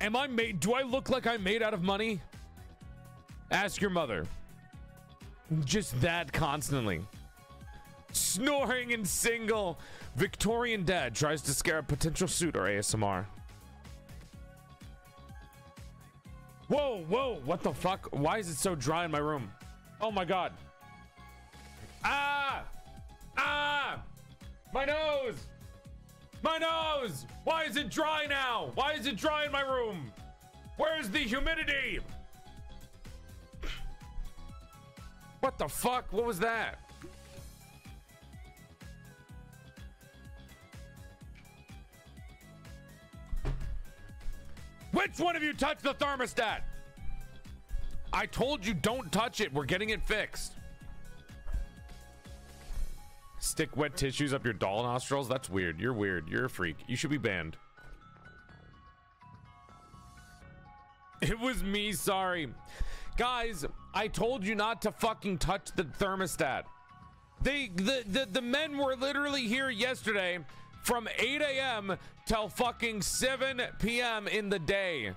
Am I made? Do I look like I'm made out of money? Ask your mother. Just that constantly. Snoring and single. Victorian dad tries to scare a potential suitor ASMR. Whoa, whoa, what the fuck? Why is it so dry in my room? Oh my god. Ah! Ah! My nose! My nose! Why is it dry now? Why is it dry in my room? Where's the humidity? What the fuck? What was that? Which one of you touched the thermostat? I told you don't touch it. We're getting it fixed. Stick wet tissues up your doll nostrils? That's weird. You're weird. You're a freak. You should be banned. It was me. Sorry. Guys, I told you not to fucking touch the thermostat. The men were literally here yesterday from 8 AM till fucking 7 PM in the day.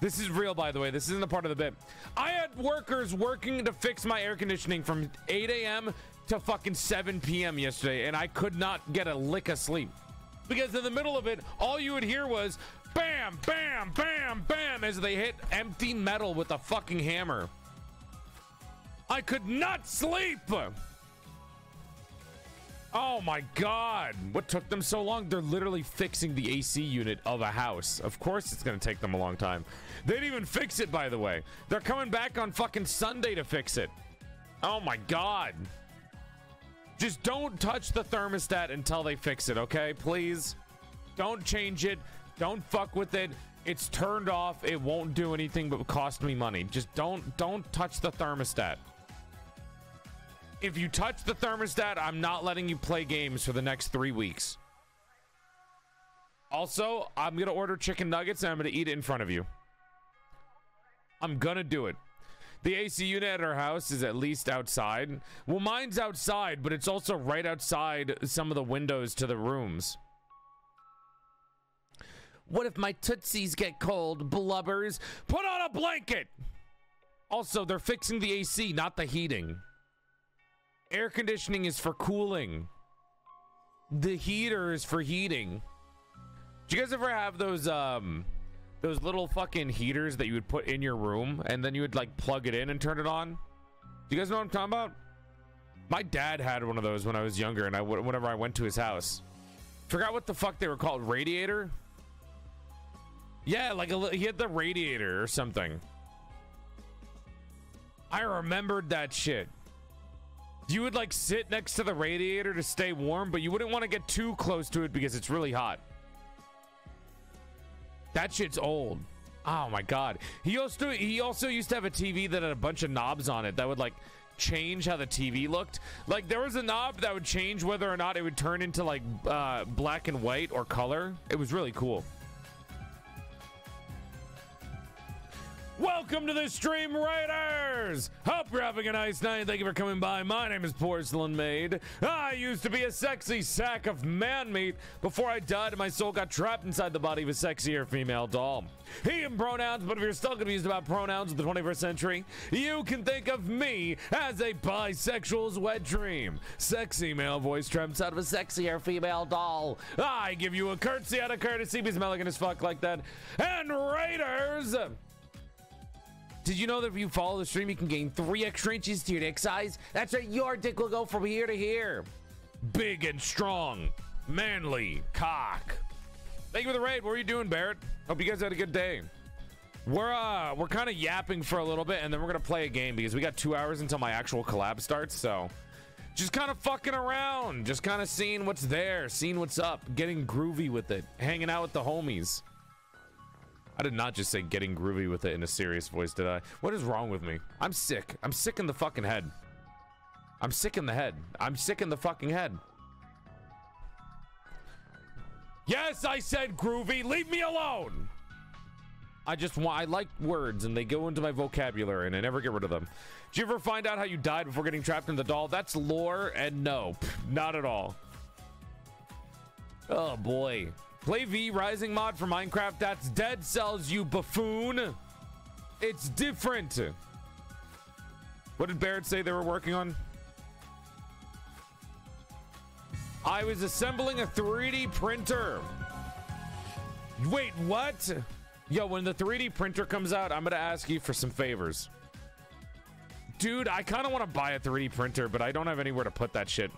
This is real, by the way. This isn't a part of the bit. I had workers working to fix my air conditioning from 8 AM to fucking 7 PM yesterday, and I could not get a lick of sleep. Because in the middle of it, all you would hear was bam, bam, bam, bam as they hit empty metal with a fucking hammer. I could not sleep! Oh my god, what took them so long? They're literally fixing the AC unit of a house. Of course it's gonna take them a long time. They didn't even fix it, by the way. They're coming back on fucking Sunday to fix it. Oh my god. Just don't touch the thermostat until they fix it, okay? Please. Don't change it. Don't fuck with it. It's turned off. It won't do anything but cost me money. Just don't touch the thermostat. If you touch the thermostat, I'm not letting you play games for the next 3 weeks. Also, I'm gonna order chicken nuggets and I'm gonna eat it in front of you. I'm gonna do it. The AC unit at our house is at least outside. Well, mine's outside, but it's also right outside some of the windows to the rooms. What if my tootsies get cold, blubbers? Put on a blanket! Also, they're fixing the AC, not the heating. Air conditioning is for cooling. The heater is for heating. Do you guys ever have those little fucking heaters that you would put in your room and then you would like plug it in and turn it on? Do you guys know what I'm talking about? My dad had one of those when I was younger, and whenever I went to his house. Forgot what the fuck they were called. Radiator? Yeah, like he had the radiator or something. I remembered that shit. You would like sit next to the radiator to stay warm, but you wouldn't want to get too close to it because it's really hot. That shit's old. Oh my god. He also used to have a TV that had a bunch of knobs on it that would like change how the TV looked. Like there was a knob that would change whether or not it would turn into like black and white or color. It was really cool. Welcome to the stream, Raiders! Hope you're having a nice night. Thank you for coming by. My name is Porcelain Maid. I used to be a sexy sack of man meat. Before I died, my soul got trapped inside the body of a sexier female doll. He and pronouns, but if you're still confused about pronouns of the 21st century, you can think of me as a bisexual's wet dream. Sexy male voice trapped out of a sexier female doll. I give you a curtsy out of courtesy, be smelling as fuck like that. And Raiders! Did you know that if you follow the stream, you can gain 3 extra inches to your dick size? That's right, your dick will go from here to here. Big and strong, manly cock. Thank you for the raid. What are you doing, Barrett? Hope you guys had a good day. We're kind of yapping for a little bit, and then we're gonna play a game because we got 2 hours until my actual collab starts. So just kind of fucking around, just kind of seeing what's there, seeing what's up, getting groovy with it, hanging out with the homies. I did not just say getting groovy with it in a serious voice, did I? What is wrong with me? I'm sick. I'm sick in the fucking head. I'm sick in the head. I'm sick in the fucking head. Yes, I said groovy. Leave me alone. I just want, I like words and they go into my vocabulary and I never get rid of them. Did you ever find out how you died before getting trapped in the doll? That's lore, and no, not at all. Oh boy. Play V Rising mod for Minecraft. That's Dead Cells, you buffoon. It's different. What did Barrett say they were working on? I was assembling a 3D printer. Wait, what? Yo, when the 3D printer comes out, I'm gonna ask you for some favors. Dude, I kind of want to buy a 3D printer, but I don't have anywhere to put that shit.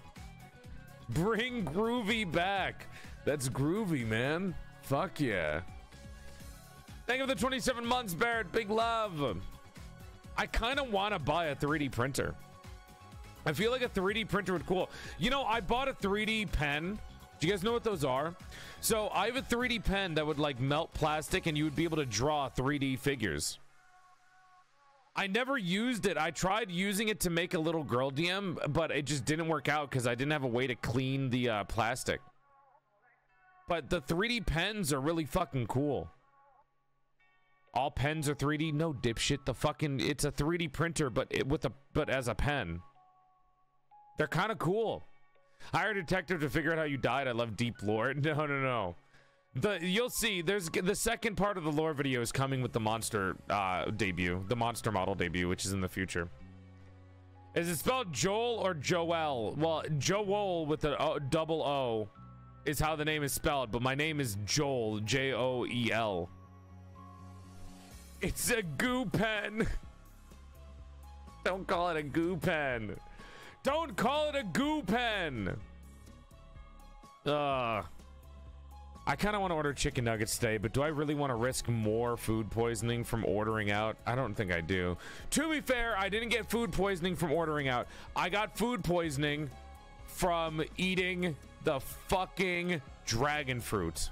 Bring groovy back. That's groovy, man. Fuck yeah. Thank you for the 27 months, Barrett. Big love. I kind of want to buy a 3D printer. I feel like a 3D printer would cool. You know, I bought a 3D pen. Do you guys know what those are? So I have a 3D pen that would like melt plastic and you would be able to draw 3D figures. I never used it. I tried using it to make a little girl DM, but it just didn't work out because I didn't have a way to clean the plastic. But the 3D pens are really fucking cool. All pens are 3D? No, dipshit. The fucking, it's a 3D printer, but it, with a, but as a pen. They're kind of cool. Hire a detective to figure out how you died. I love deep lore. No, no, no. You'll see. There's the second part of the lore video is coming with the monster debut, the monster model debut, which is in the future. Is it spelled Joel or Joel? Well, Joel with a double O is how the name is spelled, but my name is Joel, J-O-E-L. It's a goo pen. Don't call it a goo pen. Don't call it a goo pen. I kind of want to order chicken nuggets today, but do I really want to risk more food poisoning from ordering out? I don't think I do. To be fair, I didn't get food poisoning from ordering out. I got food poisoning from eating the fucking dragon fruit.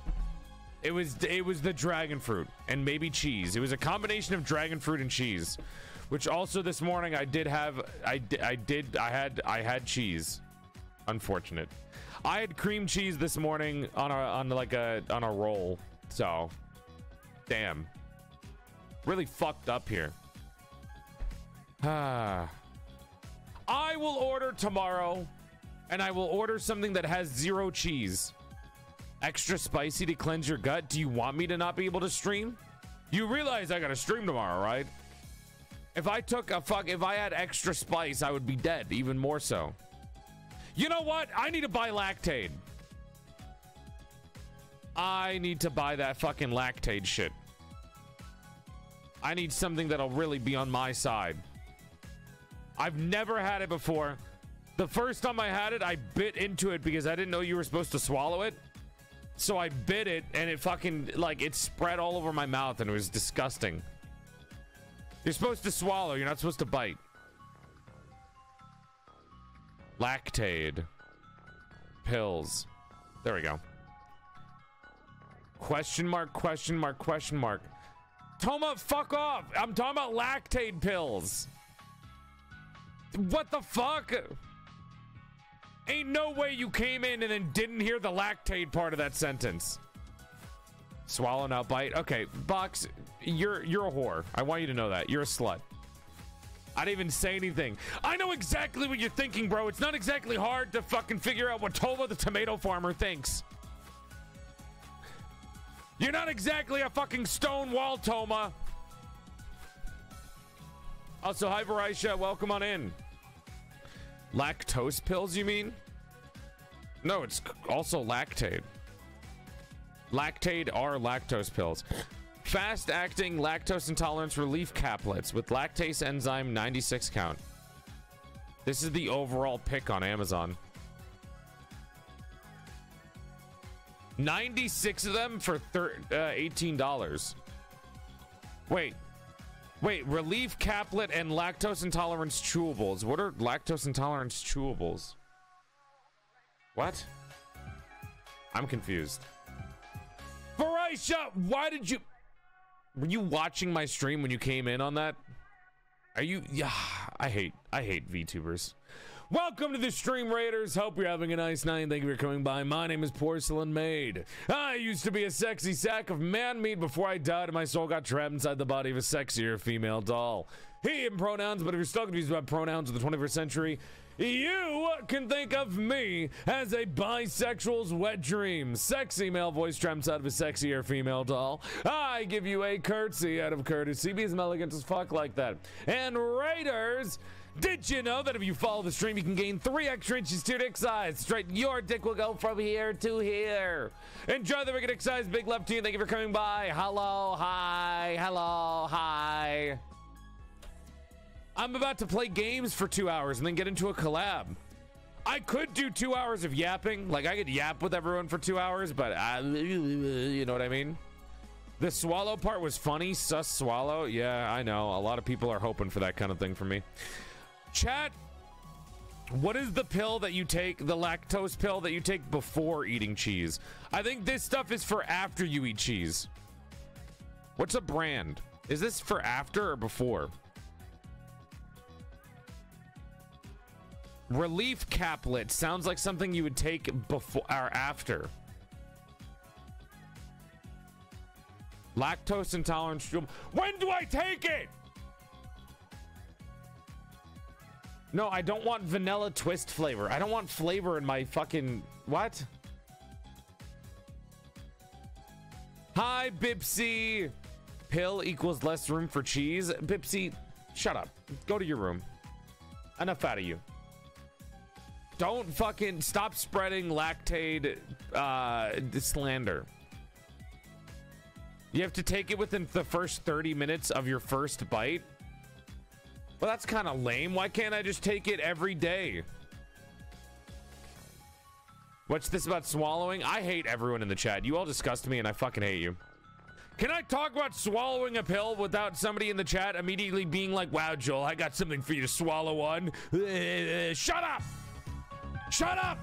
It was the dragon fruit and maybe cheese. It was a combination of dragon fruit and cheese. Which also this morning I did have, I had cheese. Unfortunate. I had cream cheese this morning on a roll. So, damn. Really fucked up here. I will order tomorrow, and I will order something that has zero cheese. Extra spicy to cleanse your gut. Do you want me to not be able to stream? You realize I gotta stream tomorrow, right? If I took a fuck, if I had extra spice, I would be dead, even more so. You know what? I need to buy Lactaid. I need to buy that fucking Lactaid shit. I need something that'll really be on my side. I've never had it before. The first time I had it, I bit into it because I didn't know you were supposed to swallow it. So I bit it and it fucking, like, it spread all over my mouth and it was disgusting. You're supposed to swallow. You're not supposed to bite. Lactaid. Pills. There we go. Question mark, question mark, question mark. Toma, fuck off. I'm talking about Lactaid pills. What the fuck? Ain't no way you came in and then didn't hear the Lactaid part of that sentence. Swallow, not bite. Okay, Box, you're a whore. I want you to know that. You're a slut. I didn't even say anything. I know exactly what you're thinking, bro. It's not exactly hard to fucking figure out what Tova the tomato farmer thinks. You're not exactly a fucking stone wall, Toma. Also, hi, Varisha. Welcome on in. Lactose pills, you mean? No, it's also Lactaid. Lactaid are lactose pills. Fast-acting lactose intolerance relief caplets with lactase enzyme 96 count. This is the overall pick on Amazon. 96 of them for $18. Wait, relief caplet and lactose intolerance chewables. What are lactose intolerance chewables? What? I'm confused. Varisha, why did you... Were you watching my stream when you came in on that? Are you... Yeah, I hate VTubers. Welcome to the stream, Raiders. Hope you're having a nice night. Thank you for coming by. My name is Porcelain Maid. I used to be a sexy sack of man meat before I died and my soul got trapped inside the body of a sexier female doll. He and pronouns, but if you're still confused about pronouns of the 21st century, you can think of me as a bisexual's wet dream. Sexy male voice trapped inside of a sexier female doll. I give you a curtsy out of courtesy. Be as elegant as fuck like that. And Raiders... Did you know that if you follow the stream, you can gain 3 extra inches to your dick size? Straight, your dick will go from here to here. Enjoy the big dick size, big love to you. Thank you for coming by. Hello, hi, hello, hi. I'm about to play games for 2 hours and then get into a collab. I could do 2 hours of yapping. Like, I could yap with everyone for 2 hours, but you know what I mean? The swallow part was funny. Sus swallow. Yeah, I know. A lot of people are hoping for that kind of thing from me. Chat, what is the pill that you take, the lactose pill that you take before eating cheese? I think this stuff is for after you eat cheese. What's a brand? Is this for after or before? Relief caplet sounds like something you would take before or after. Lactose intolerance. When do I take it? No, I don't want vanilla twist flavor. I don't want flavor in my fucking... What? Hi, Bipsy. Pill equals less room for cheese. Bipsy, shut up. Go to your room. Enough out of you. Don't fucking... Stop spreading lactate slander. You have to take it within the first 30 minutes of your first bite. Well, that's kind of lame. Why can't I just take it every day? What's this about swallowing? I hate everyone in the chat. You all disgust me and I fucking hate you. Can I talk about swallowing a pill without somebody in the chat immediately being like, wow, Joel, I got something for you to swallow on. Shut up! Shut up!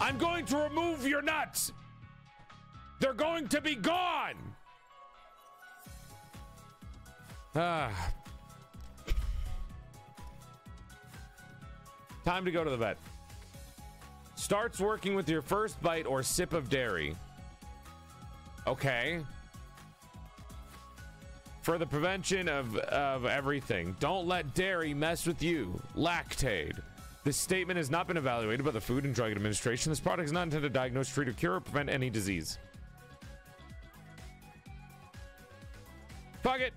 I'm going to remove your nuts. They're going to be gone. Time to go to the vet. Starts working with your first bite or sip of dairy. Okay. For the prevention of everything. Don't let dairy mess with you. Lactaid. This statement has not been evaluated by the Food and Drug Administration. This product is not intended to diagnose, treat, or cure, or prevent any disease. Fuck it.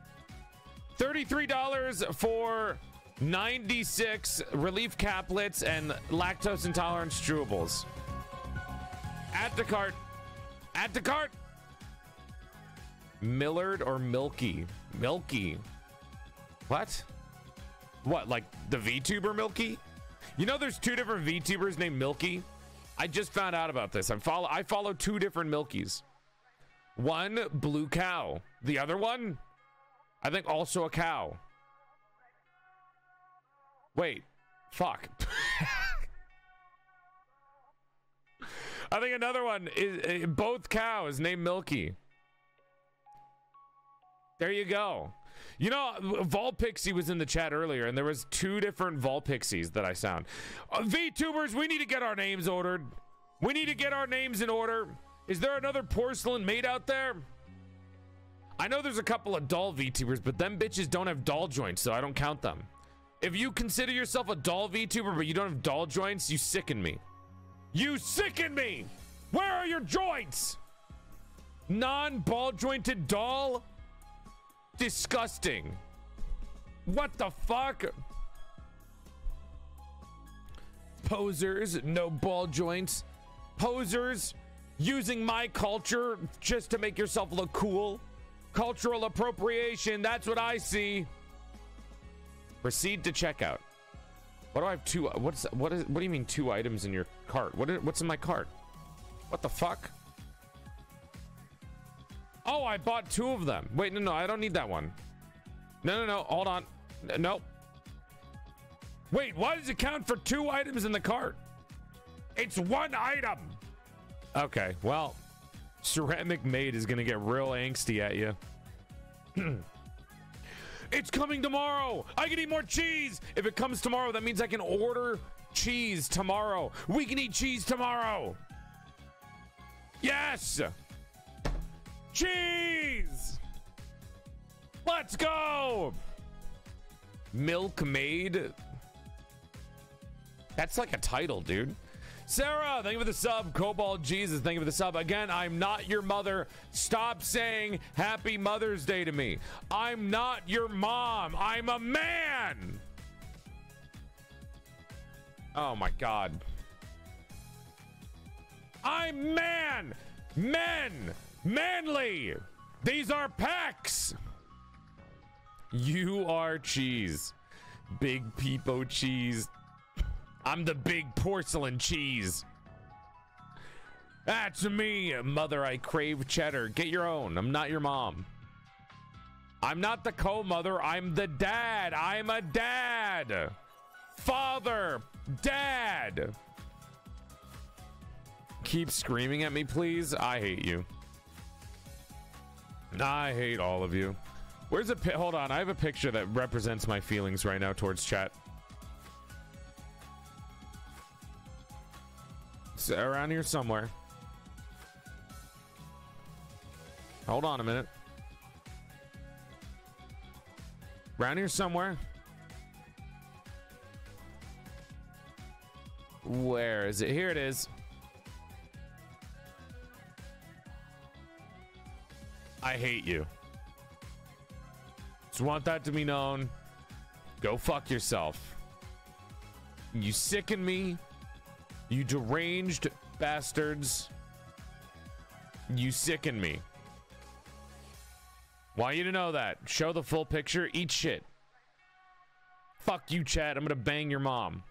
$33 for 96 relief caplets and lactose intolerance chewables. Add to cart. Add to cart. Millard or Milky? Milky. What? What, like the VTuber Milky? You know there's 2 different VTubers named Milky? I just found out about this. I follow 2 different Milkies. One, blue cow. The other one? I think also a cow. Wait, fuck. I think another one is both cows named Milky. There you go. You know, Volpixie was in the chat earlier and there was 2 different Volpixies that I sound. VTubers, we need to get our names ordered. We need to get our names in order. Is there another porcelain maid out there? I know there's a couple of doll VTubers, but them bitches don't have doll joints, so I don't count them. If you consider yourself a doll VTuber, but you don't have doll joints, you sicken me. You sicken me! Where are your joints? Non-ball jointed doll? Disgusting. What the fuck? Posers, no ball joints. Posers, using my culture just to make yourself look cool. Cultural appropriation, that's what I see. Proceed to checkout. What do I have 2? What do you mean 2 items in your cart? What's in my cart? What the fuck? Oh, I bought two of them. Wait, no, I don't need that one. No, hold on. Nope. Wait, why does it count for two items in the cart? It's one item. Okay, well, Ceramic Maid is gonna get real angsty at you. It's coming tomorrow. I can eat more cheese. If it comes tomorrow, that means I can order cheese tomorrow. We can eat cheese tomorrow. Yes. Cheese. Let's go. Milk Maid. That's like a title, dude. Sarah, thank you for the sub. Cobalt Jesus, thank you for the sub. Again, I'm not your mother. Stop saying Happy Mother's Day to me. I'm not your mom. I'm a man. Oh my God. I'm man. Men. Manly. These are packs. You are cheese. Big Peepo cheese. I'm the big porcelain cheese. That's me, mother. I crave cheddar. Get your own. I'm not your mom. I'm not the co-mother. I'm the dad. I'm a dad. Father. Dad. Keep screaming at me, please. I hate you. I hate all of you. Where's a pit? Hold on. I have a picture that represents my feelings right now towards chat. Around here somewhere. Hold on a minute. Around here somewhere. Where is it? Here it is. I hate you. Just want that to be known. Go fuck yourself. You sicken me. You deranged bastards. You sicken me. Want you to know that. Show the full picture. Eat shit. Fuck you, chat. I'm gonna bang your mom.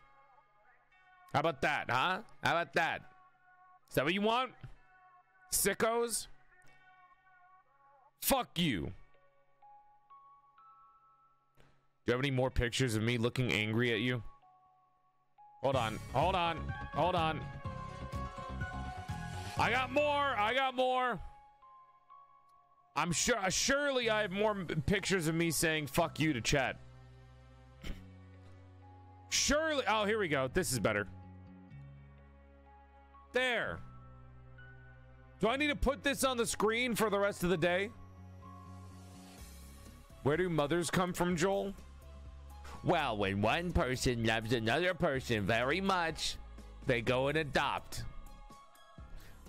How about that, huh? How about that? Is that what you want? Sickos? Fuck you. Do you have any more pictures of me looking angry at you? Hold on, hold on, hold on. I got more, I got more. I'm sure, surely I have more pictures of me saying fuck you to chat. Surely, oh, here we go. This is better. There. Do I need to put this on the screen for the rest of the day? Where do mothers come from, Joel? Well, when one person loves another person very much, they go and adopt.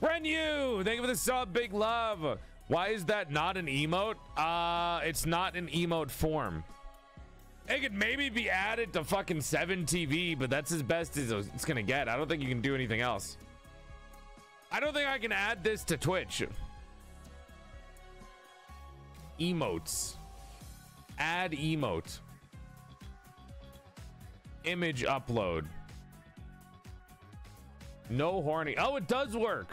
Renyu, thank you for the sub, big love. Why is that not an emote? It's not an emote form. It could maybe be added to fucking 7TV, but that's as best as it's gonna get. I don't think you can do anything else. I don't think I can add this to Twitch. Emotes. Add emote. Image upload. No horny. Oh, it does work.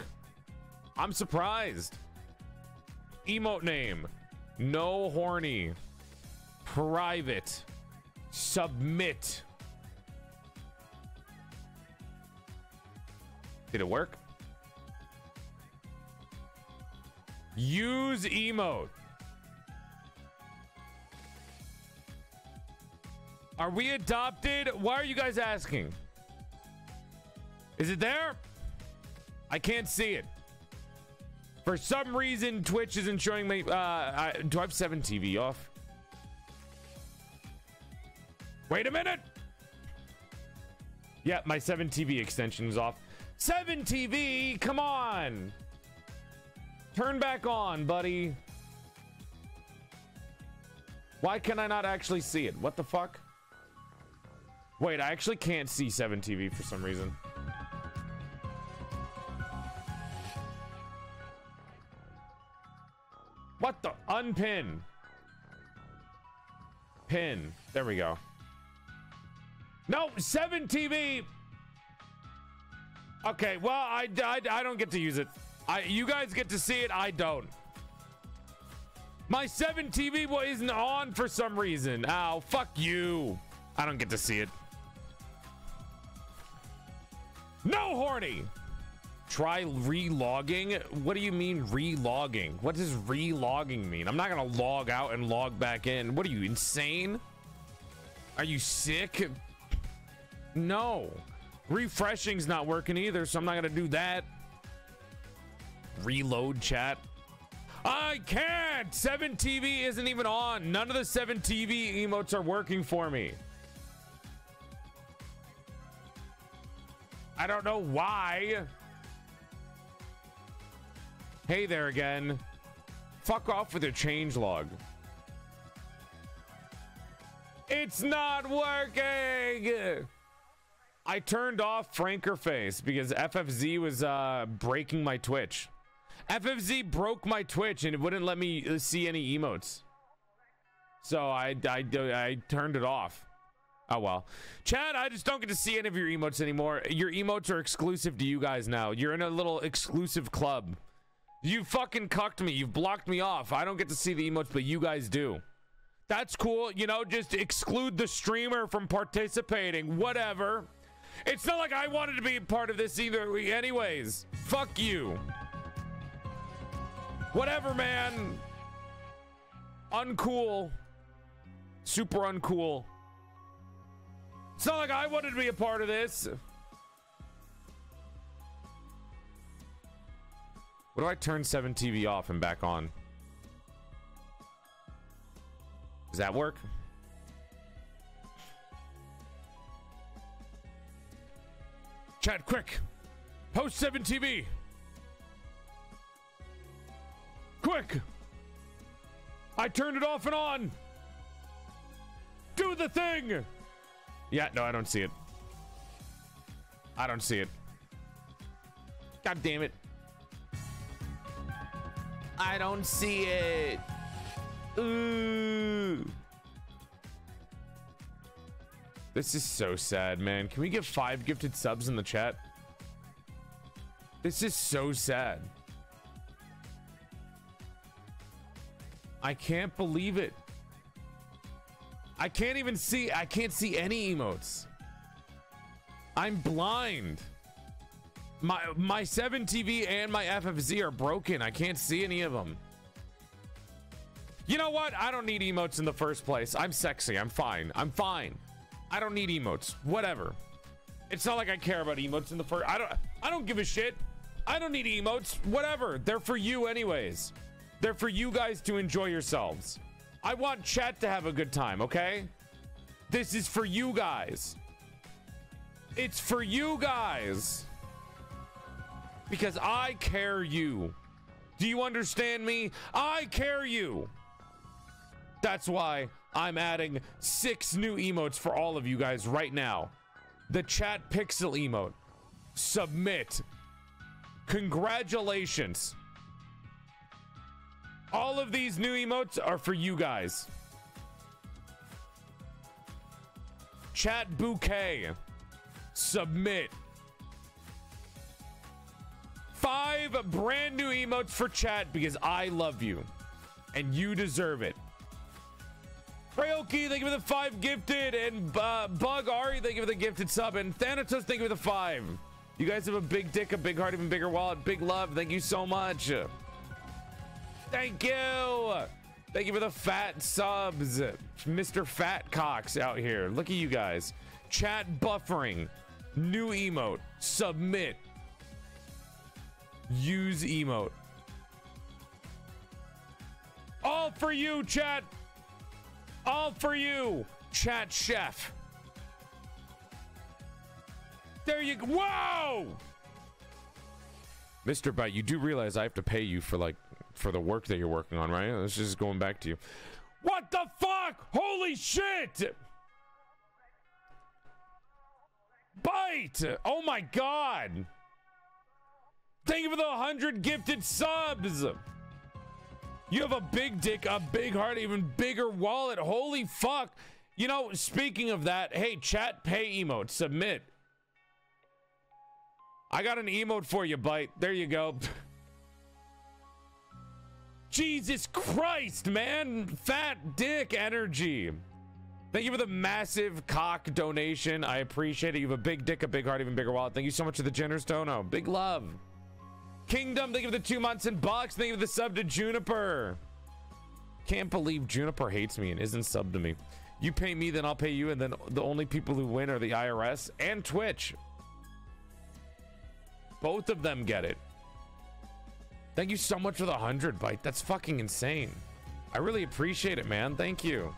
I'm surprised. Emote name. No horny. Private. Submit. Did it work? Use emote. Are we adopted? Why are you guys asking? Is it there? I can't see it. For some reason, Twitch isn't showing me. Do I have 7TV off? Wait a minute. Yeah, my 7TV extension is off. 7TV, come on. Turn back on, buddy. Why can I not actually see it? What the fuck? Wait, I actually can't see 7TV for some reason. What the? Unpin. Pin. There we go. No, 7TV. Okay, well, I don't get to use it. You guys get to see it. I don't. My 7 TV isn't on for some reason. Ow, fuck you. I don't get to see it. No, horny. Try re-logging? What do you mean re-logging? What does re-logging mean? I'm not gonna log out and log back in. What are you, insane? Are you sick? No. Refreshing's not working either, so I'm not gonna do that. Reload chat. I can't! 7TV isn't even on. None of the 7TV emotes are working for me. I don't know why. Hey there again. Fuck off with your changelog. It's not working! I turned off Frankerface because FFZ was breaking my Twitch. FFZ broke my Twitch and it wouldn't let me see any emotes. So I turned it off. Oh well. Chad, I just don't get to see any of your emotes anymore. Your emotes are exclusive to you guys now. You're in a little exclusive club. You fucking cucked me. You've blocked me off. I don't get to see the emotes, but you guys do. That's cool. You know, just exclude the streamer from participating. Whatever. It's not like I wanted to be a part of this either. Anyways, fuck you. Whatever, man. Uncool. Super uncool. It's not like I wanted to be a part of this. What do I turn 7TV off and back on? Does that work? Chat, quick! Post 7TV! Quick! I turned it off and on! Do the thing! Yeah, no, I don't see it. I don't see it. God damn it. I don't see it. Ooh. This is so sad, man. Can we get 5 gifted subs in the chat? This is so sad. I can't believe it. I can't even see. I can't see any emotes. I'm blind. My 7TV and my FFZ are broken. I can't see any of them. You know what? I don't need emotes in the first place. I'm sexy. I'm fine. I'm fine. I don't need emotes. Whatever. It's not like I care about emotes in the first. I don't give a shit. I don't need emotes. Whatever. They're for you anyways. They're for you guys to enjoy yourselves. I want chat to have a good time, okay? This is for you guys. It's for you guys. Because I care you. Do you understand me? I care you. That's why I'm adding 6 new emotes for all of you guys right now. The chat pixel emote. Submit. Congratulations. All of these new emotes are for you guys. Chat bouquet. Submit. 5 brand new emotes for chat because I love you and you deserve it. Rayoki, thank you for the 5 gifted, and Bug Ari, thank you for the gifted sub, and Thanatos, thank you for the 5. You guys have a big dick, a big heart, even bigger wallet, big love. Thank you so much. Thank you. Thank you for the fat subs. Mr. Fat Cox out here. Look at you guys. Chat buffering. New emote. Submit. Use emote. All for you, chat. All for you, chat chef. There you go. Whoa! Mr. Bite, you do realize I have to pay you for, like, for the work that you're working on, right? This is going back to you. What the fuck? Holy shit! Bite! Oh my god! Thank you for the 100 gifted subs. You have a big dick, a big heart, even bigger wallet. Holy fuck. You know, speaking of that, hey, chat, pay emote, submit. I got an emote for you, Bite. There you go. Jesus Christ, man! Fat dick energy. Thank you for the massive cock donation. I appreciate it. You have a big dick, a big heart, even bigger wallet. Thank you so much to the generous dono. Big love. Kingdom, thank you for the 2 months and bucks. Thank you for the sub to Juniper. Can't believe Juniper hates me and isn't subbed to me. You pay me, then I'll pay you, and then the only people who win are the IRS and Twitch. Both of them get it. Thank you so much for the 100 bite. That's fucking insane. I really appreciate it, man. Thank you.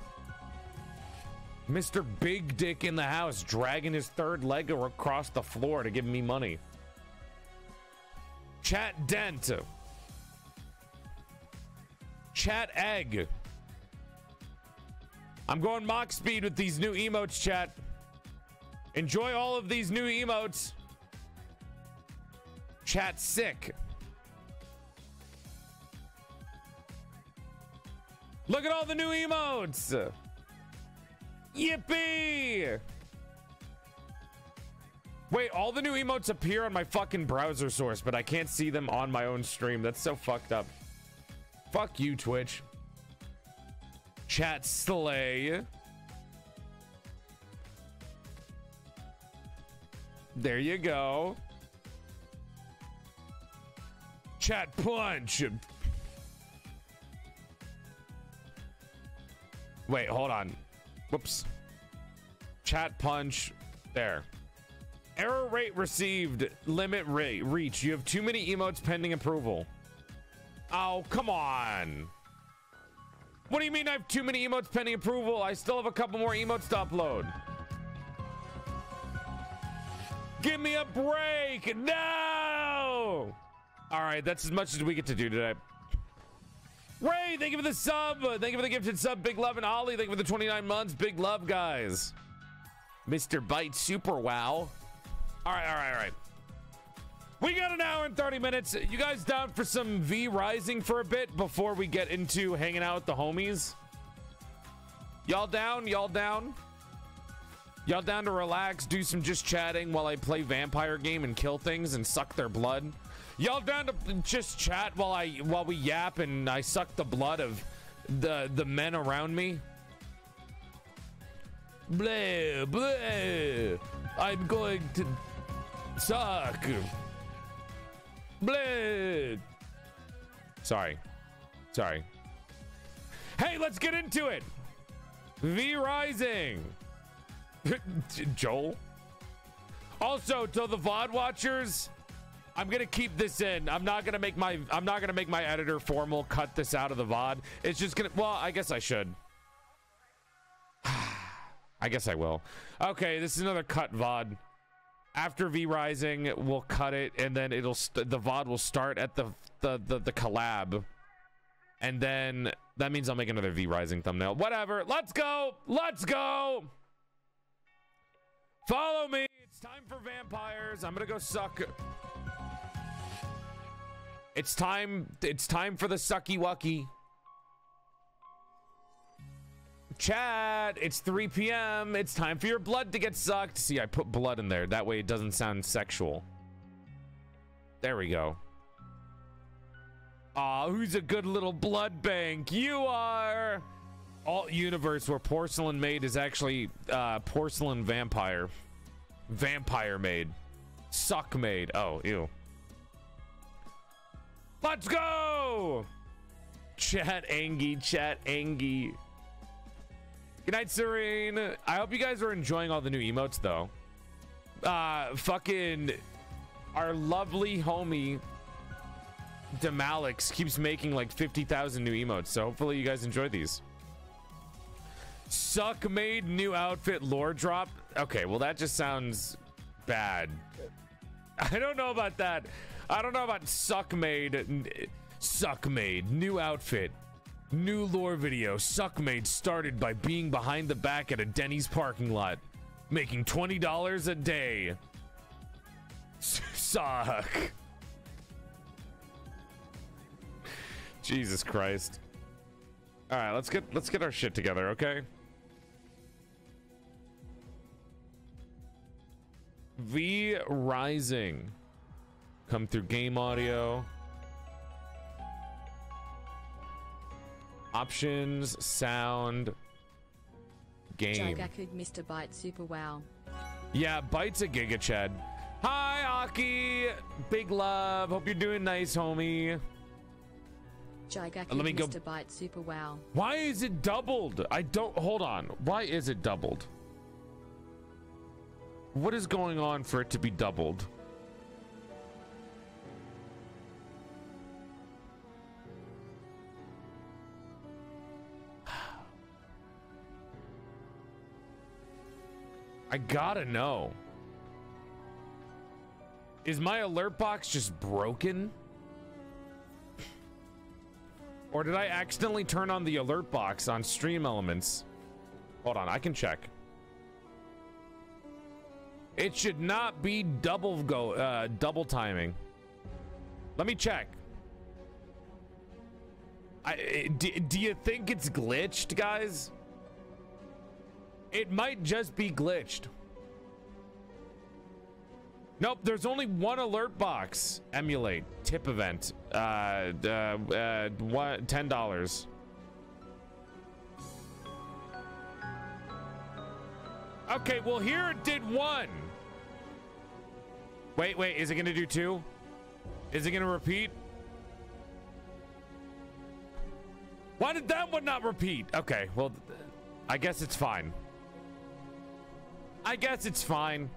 Mr. Big Dick in the house, dragging his third leg across the floor to give me money. Chat Dent. Chat Egg. I'm going mock speed with these new emotes, chat. Enjoy all of these new emotes. Chat Sick. Look at all the new emotes. Yippee! Wait, all the new emotes appear on my fucking browser source, but I can't see them on my own stream. That's so fucked up. Fuck you, Twitch. Chat Slay. There you go. Chat Punch. Wait, hold on. Whoops. Chat Punch. There. Error rate received. Limit rate reach. You have too many emotes pending approval. Oh, come on. What do you mean I have too many emotes pending approval? I still have a couple more emotes to upload. Give me a break. No. All right. That's as much as we get to do today. Ray, thank you for the sub. Thank you for the gifted sub. Big love. And Ollie, thank you for the 29 months. Big love, guys. Mr. Bite Super Wow. All right, all right, all right. We got an hour and 30 minutes. You guys down for some V Rising for a bit before we get into hanging out with the homies? Y'all down? Y'all down? Y'all down to relax, do some just chatting while I play vampire game and kill things and suck their blood? Y'all down to just chat while we yap and I suck the blood of the men around me? Blah, blah. I'm going to suck. Blah. Sorry. Sorry. Hey, let's get into it. V Rising. Joel. Also, to the VOD watchers, I'm gonna keep this in. I'm not gonna make my editor formal cut this out of the VOD. It's just gonna, well, I guess I should. I guess I will. Okay, this is another cut VOD. After V Rising, we'll cut it, and then it'll the VOD will start at the collab, and then that means I'll make another V Rising thumbnail. Whatever. Let's go. Let's go. Follow me. It's time for vampires. I'm gonna go suck. It's time. It's time for the sucky wucky. Chat, it's 3 p.m. It's time for your blood to get sucked. See, I put blood in there. That way it doesn't sound sexual. There we go. Aw, who's a good little blood bank? You are! Alt universe where porcelain maid is actually porcelain vampire. Vampire maid. Suck maid. Oh, ew. Let's go! Chat Angie, chat Angie. Good night, Serene. I hope you guys are enjoying all the new emotes, though. Fucking our lovely homie Demalix keeps making like 50,000 new emotes, so hopefully you guys enjoy these. Suck made new outfit lore drop. Okay, well that just sounds bad. I don't know about that. I don't know about suck made new outfit. New lore video. Suckmaid started by being behind the back at a Denny's parking lot, making $20 a day. Suck. Jesus Christ. All right, let's get our shit together, okay? V Rising. Come through game audio. Options, sound, game. Jagakud, Mr. Byte, super wow. Yeah, Byte's a giga chad. Hi, Aki. Big love. Hope you're doing nice, homie. Jagakud, let me go. Mr. Byte, super wow. Why is it doubled? I don't. Hold on. Why is it doubled? What is going on for it to be doubled? I gotta know. Is my alert box just broken? Or did I accidentally turn on the alert box on Stream Elements? Hold on, I can check. It should not be double timing. Let me check. Do you think it's glitched, guys? It might just be glitched. Nope, there's only one alert box. Emulate, tip event, $10. Okay, well here it did one. Wait, is it gonna do two? Is it gonna repeat? Why did that one not repeat? Okay, well, I guess it's fine. I guess it's fine.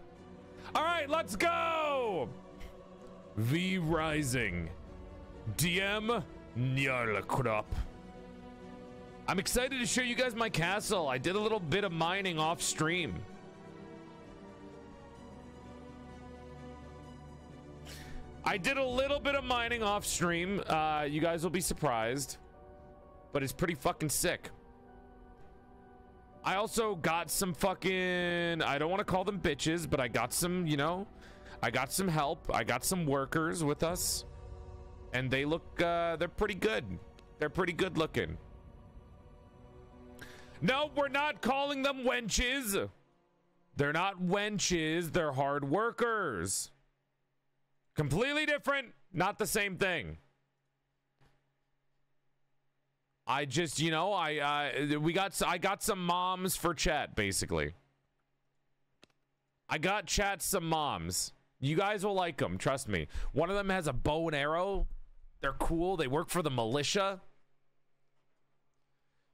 All right, let's go. V Rising, DM Nyarlakrop. I'm excited to show you guys my castle. I did a little bit of mining off stream. You guys will be surprised, but it's pretty fucking sick. I also got some fucking, I don't want to call them bitches, but I got some, you know, I got some help. I got some workers with us, and they look, they're pretty good. They're pretty good looking. No, we're not calling them wenches. They're not wenches. They're hard workers. Completely different. Not the same thing. I just, you know, I got some moms for chat, basically. I got chat some moms. You guys will like them, trust me. One of them has a bow and arrow. They're cool. They work for the militia.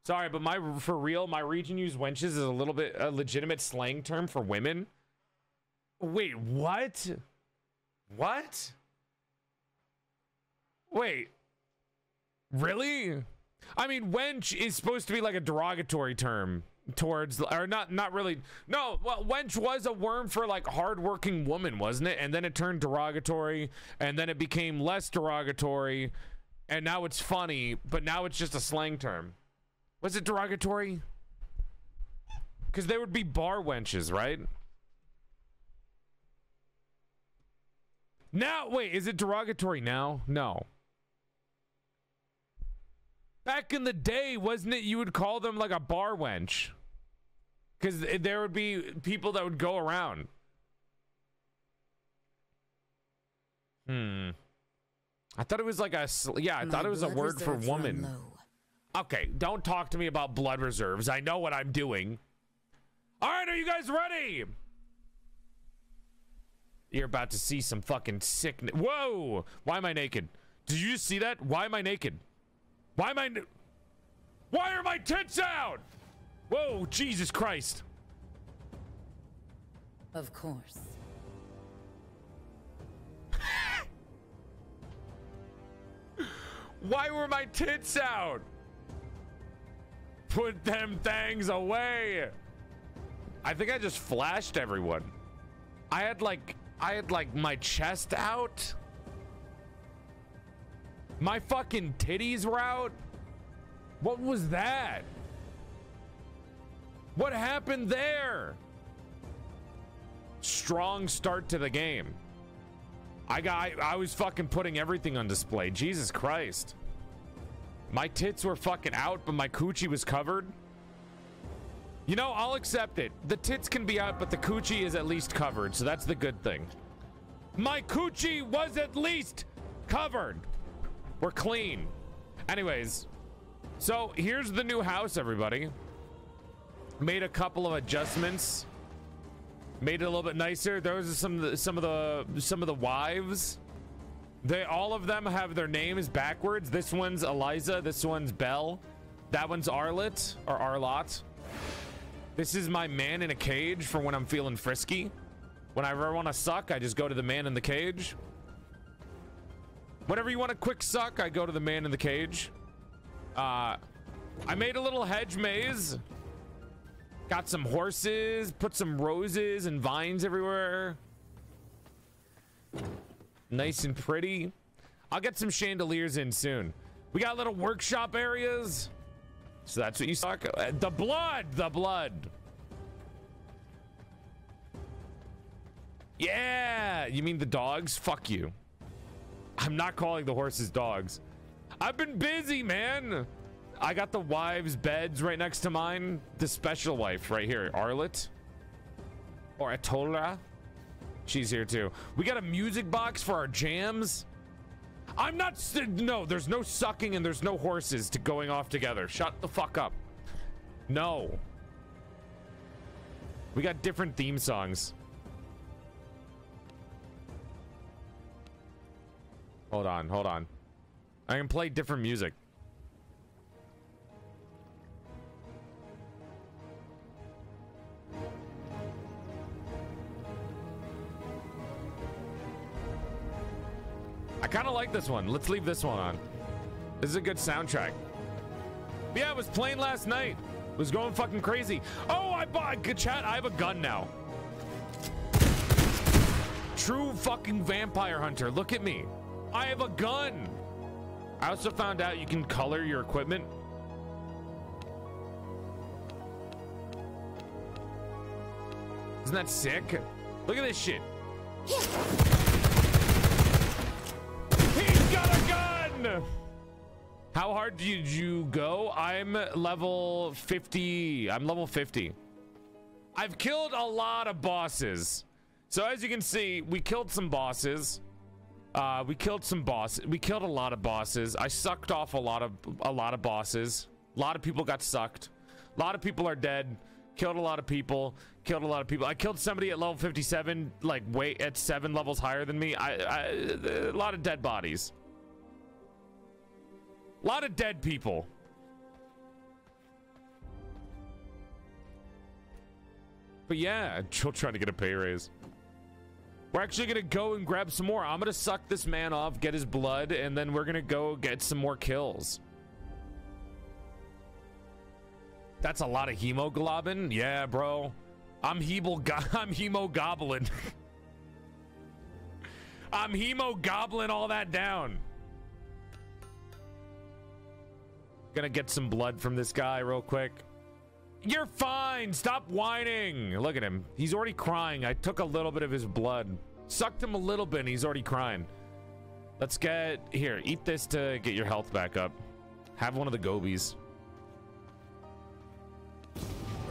Sorry, but for real, my region used wenches is a little bit a legitimate slang term for women. Wait, what? What? Wait. Really? I mean, wench is supposed to be like a derogatory term towards, or not really. No, well, wench was a word for like hardworking woman, wasn't it? And then it turned derogatory, and then it became less derogatory, and now it's funny, but now it's just a slang term. Was it derogatory? Because they would be bar wenches, right? Now, wait, is it derogatory now? No. Back in the day, wasn't it you would call them like a bar wench? Because there would be people that would go around. Hmm. I thought it was like a... Yeah, I thought it was a word for woman. Okay, don't talk to me about blood reserves. I know what I'm doing. All right, are you guys ready? You're about to see some fucking sickness. Whoa! Why am I naked? Did you just see that? Why am I naked? Why are my tits out? Whoa, Jesus Christ. Of course. Why were my tits out? Put them things away. I think I just flashed everyone. I had like my chest out. My fucking titties were out? What was that? What happened there? Strong start to the game. I was fucking putting everything on display. Jesus Christ. My tits were fucking out, but my coochie was covered. You know, I'll accept it. The tits can be out, but the coochie is at least covered, so that's the good thing. My coochie was at least covered. We're clean. Anyways, So here's the new house, everybody. Made a couple of adjustments. Made it a little bit nicer. Those are some of the wives. They all of them have their names backwards. This one's Eliza. This one's Belle. That one's Arlette or Arlott. This is my man in a cage for when I'm feeling frisky. Whenever I want to suck, I just go to the man in the cage. Whenever you want a quick suck, I go to the man in the cage. I made a little hedge maze. Got some horses, put some roses and vines everywhere. Nice and pretty. I'll get some chandeliers in soon. We got little workshop areas. So that's what you saw. The blood! The blood! Yeah! You mean the dogs? Fuck you. I'm not calling the horses dogs. I've been busy, man! I got the wives' beds right next to mine. The special wife right here, Arlette. Or Atola. She's here too. We got a music box for our jams. I'm not. No, there's no sucking and there's no horses to going off together. Shut the fuck up. No. We got different theme songs. Hold on, hold on. I can play different music. I kind of like this one. Let's leave this one on. This is a good soundtrack. But yeah, I was playing last night. It was going fucking crazy. Oh, I bought good chat. I have a gun now. True fucking vampire hunter. Look at me. I have a gun. I also found out you can color your equipment. Isn't that sick? Look at this shit. How hard did you go? I'm level 50. I'm level 50. I've killed a lot of bosses. So as you can see, we killed some bosses. We killed a lot of bosses. I sucked off a lot of bosses. A lot of people got sucked. A lot of people are dead. Killed a lot of people. Killed a lot of people. I killed somebody at level 57, like way at 7 levels higher than me. A lot of dead bodies. A lot of dead people. But yeah, still trying to get a pay raise. We're actually gonna go and grab some more. I'm gonna suck this man off, get his blood, and then we're gonna go get some more kills. That's a lot of hemoglobin. Yeah, bro. I'm hemogoblin. I'm hemogoblin all that down. Gonna get some blood from this guy real quick. You're fine. Stop whining. Look at him. He's already crying. I took a little bit of his blood. Sucked him a little bit and he's already crying. Let's get here. Eat this to get your health back up. Have one of the gobies.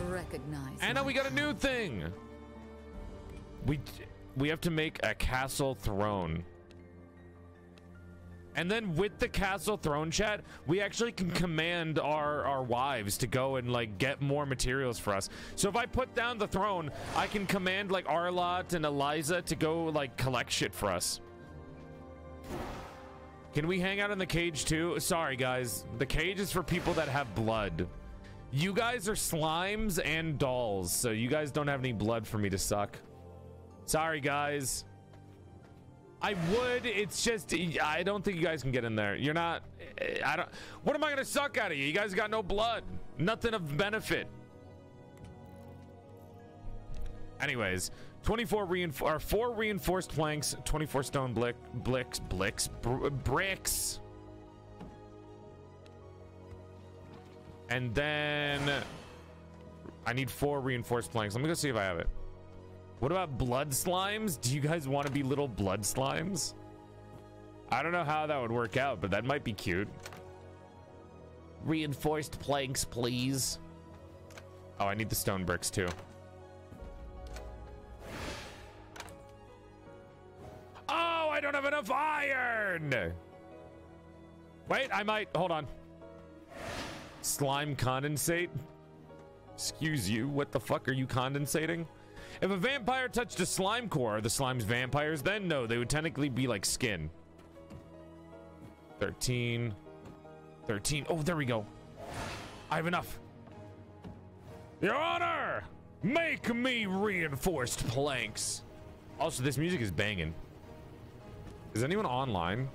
Recognize. Anna, we got a new thing. We have to make a castle throne. And then with the castle throne, chat, we actually can command our wives to go and like get more materials for us. So if I put down the throne, I can command like Arlott and Eliza to go like collect shit for us. Can we hang out in the cage too? Sorry guys, the cage is for people that have blood. You guys are slimes and dolls, so you guys don't have any blood for me to suck. Sorry guys. I would, it's just, I don't think you guys can get in there. You're not, I don't, what am I gonna suck out of you? You guys got no blood. Nothing of benefit. Anyways, 4 reinforced planks, 24 stone bricks. And then I need 4 reinforced planks. Let me go see if I have it. What about blood slimes? Do you guys want to be little blood slimes? I don't know how that would work out, but that might be cute. Reinforced planks, please. Oh, I need the stone bricks too. Oh, I don't have enough iron! Wait, I might. Hold on. Slime condensate? Excuse you, what the fuck are you condensating? If a vampire touched a slime core, are the slimes vampires? Then no, they would technically be like skin. 13. 13. Oh, there we go. I have enough. Your Honor! Make me reinforced planks. Also, this music is banging. Is anyone online?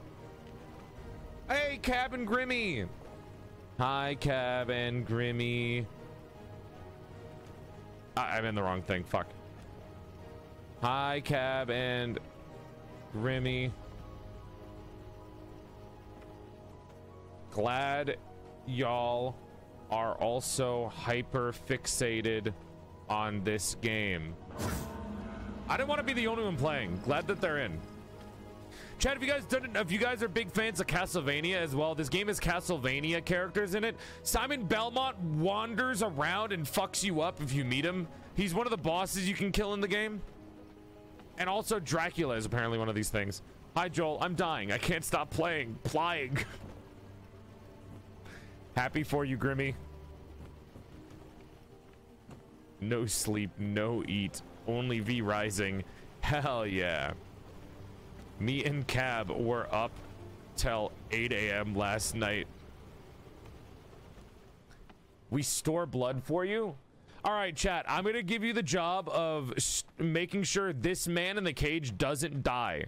Hey, Cabin Grimmy! Hi, Cabin Grimmy. I'm in the wrong thing, fuck. Hi, Cab and Grimmy. Glad y'all are also hyper fixated on this game. I didn't want to be the only one playing. Glad that they're in. Chat, if you guys are big fans of Castlevania as well, this game has Castlevania characters in it. Simon Belmont wanders around and fucks you up if you meet him. He's one of the bosses you can kill in the game. And also Dracula is apparently one of these things. Hi, Joel. I'm dying. I can't stop playing. Plying. Happy for you, Grimmy. No sleep, no eat. Only V Rising. Hell yeah. Me and Cab were up till 8 a.m. last night. We store blood for you? All right, chat. I'm going to give you the job of making sure this man in the cage doesn't die.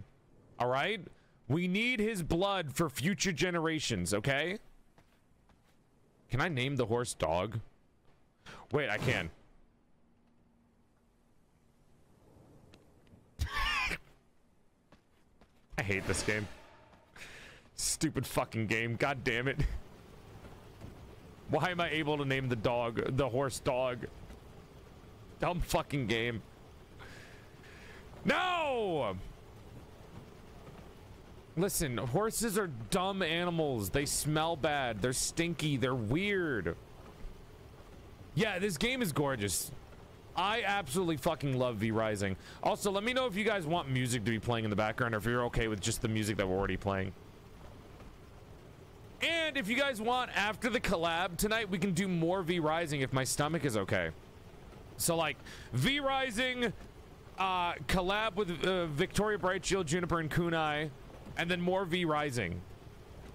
All right? We need his blood for future generations, okay? Can I name the horse dog? Wait, I can. I hate this game. Stupid fucking game. God damn it. Why am I able to name the dog, the horse dog? Dumb fucking game. No! Listen, horses are dumb animals. They smell bad. They're stinky. They're weird. Yeah, this game is gorgeous. I absolutely fucking love V Rising. Also, let me know if you guys want music to be playing in the background or if you're okay with just the music that we're already playing. And if you guys want, after the collab tonight, we can do more V Rising if my stomach is okay. So, like, V Rising, collab with Victoria Brightshield, Juniper, and Kunai, and then more V Rising.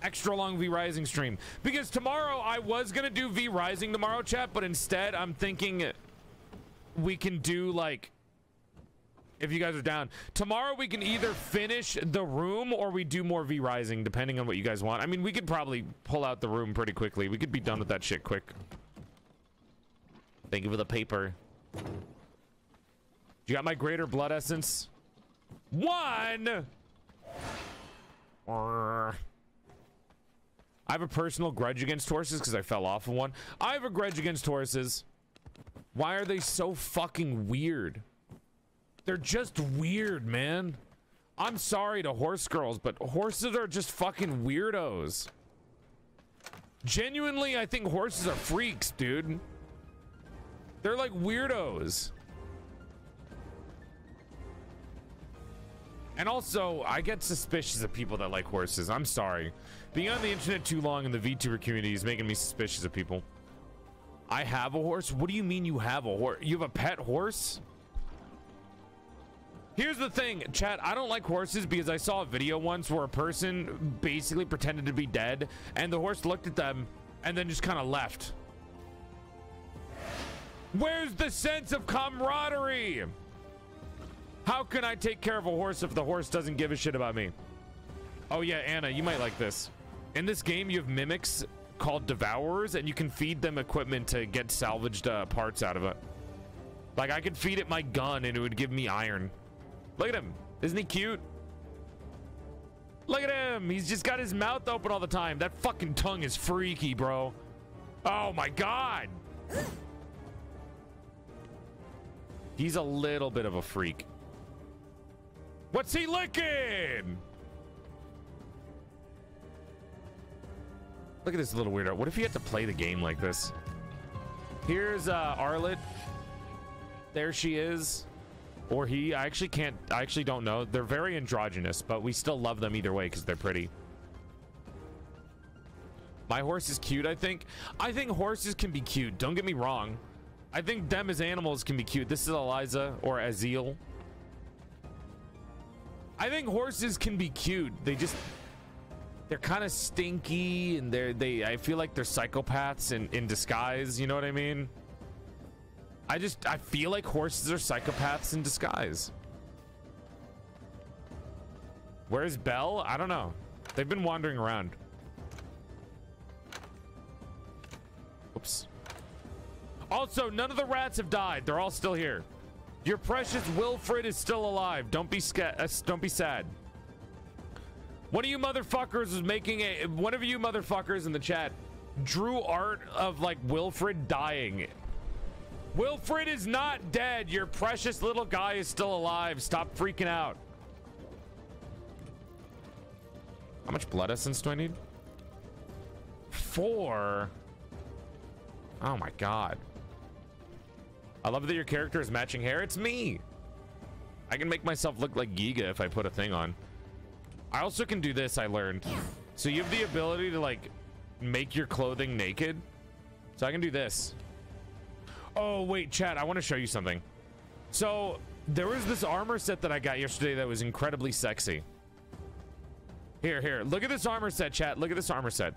Extra long V Rising stream. Because tomorrow, I was going to do V Rising tomorrow, chat, but instead, I'm thinking... we can do, like, if you guys are down tomorrow, we can either finish the room or we do more V Rising, depending on what you guys want. I mean, we could probably pull out the room pretty quickly. We could be done with that shit quick. Thank you for the paper. You got my greater blood essence? One! I have a personal grudge against horses because I fell off of one. I have a grudge against horses. Why are they so fucking weird? They're just weird, man. I'm sorry to horse girls, but horses are just fucking weirdos. Genuinely, I think horses are freaks, dude. They're like weirdos. And also, I get suspicious of people that like horses. I'm sorry. Being on the internet too long in the VTuber community is making me suspicious of people. I have a horse? What do you mean you have a horse? You have a pet horse? Here's the thing, chat. I don't like horses because I saw a video once where a person basically pretended to be dead and the horse looked at them and then just kind of left. Where's the sense of camaraderie? How can I take care of a horse if the horse doesn't give a shit about me? Oh yeah, Anna, you might like this. In this game, you have mimics called devourers, and you can feed them equipment to get salvaged parts out of it. Like, I could feed it my gun and it would give me iron. Look at him. Isn't he cute? Look at him. He's just got his mouth open all the time. That fucking tongue is freaky, bro. Oh my god. He's a little bit of a freak. What's he licking? Look at this little weirdo. What if you had to play the game like this? Here's Arlet. There she is. Or he. I actually don't know. They're very androgynous, but we still love them either way because they're pretty. My horse is cute, I think. I think horses can be cute. Don't get me wrong. I think them as animals can be cute. This is Eliza or Azil. I think horses can be cute. They just... they're kind of stinky, and they I feel like they're psychopaths in disguise, you know what I mean? I feel like horses are psychopaths in disguise. Where's Belle? I don't know. They've been wandering around. Oops. Also, none of the rats have died. They're all still here. Your precious Wilfred is still alive. Don't be sad. One of you motherfuckers was making a... one of you motherfuckers in the chat drew art of, like, Wilfred dying. Wilfred is not dead. Your precious little guy is still alive. Stop freaking out. How much blood essence do I need? 4? Oh, my God. I love that your character is matching hair. It's me. I can make myself look like Giga if I put a thing on. I also can do this, I learned. So you have the ability to, like, make your clothing naked. So I can do this. Oh, wait, chat, I want to show you something. So there was this armor set that I got yesterday that was incredibly sexy. Here, here, look at this armor set, chat. Look at this armor set.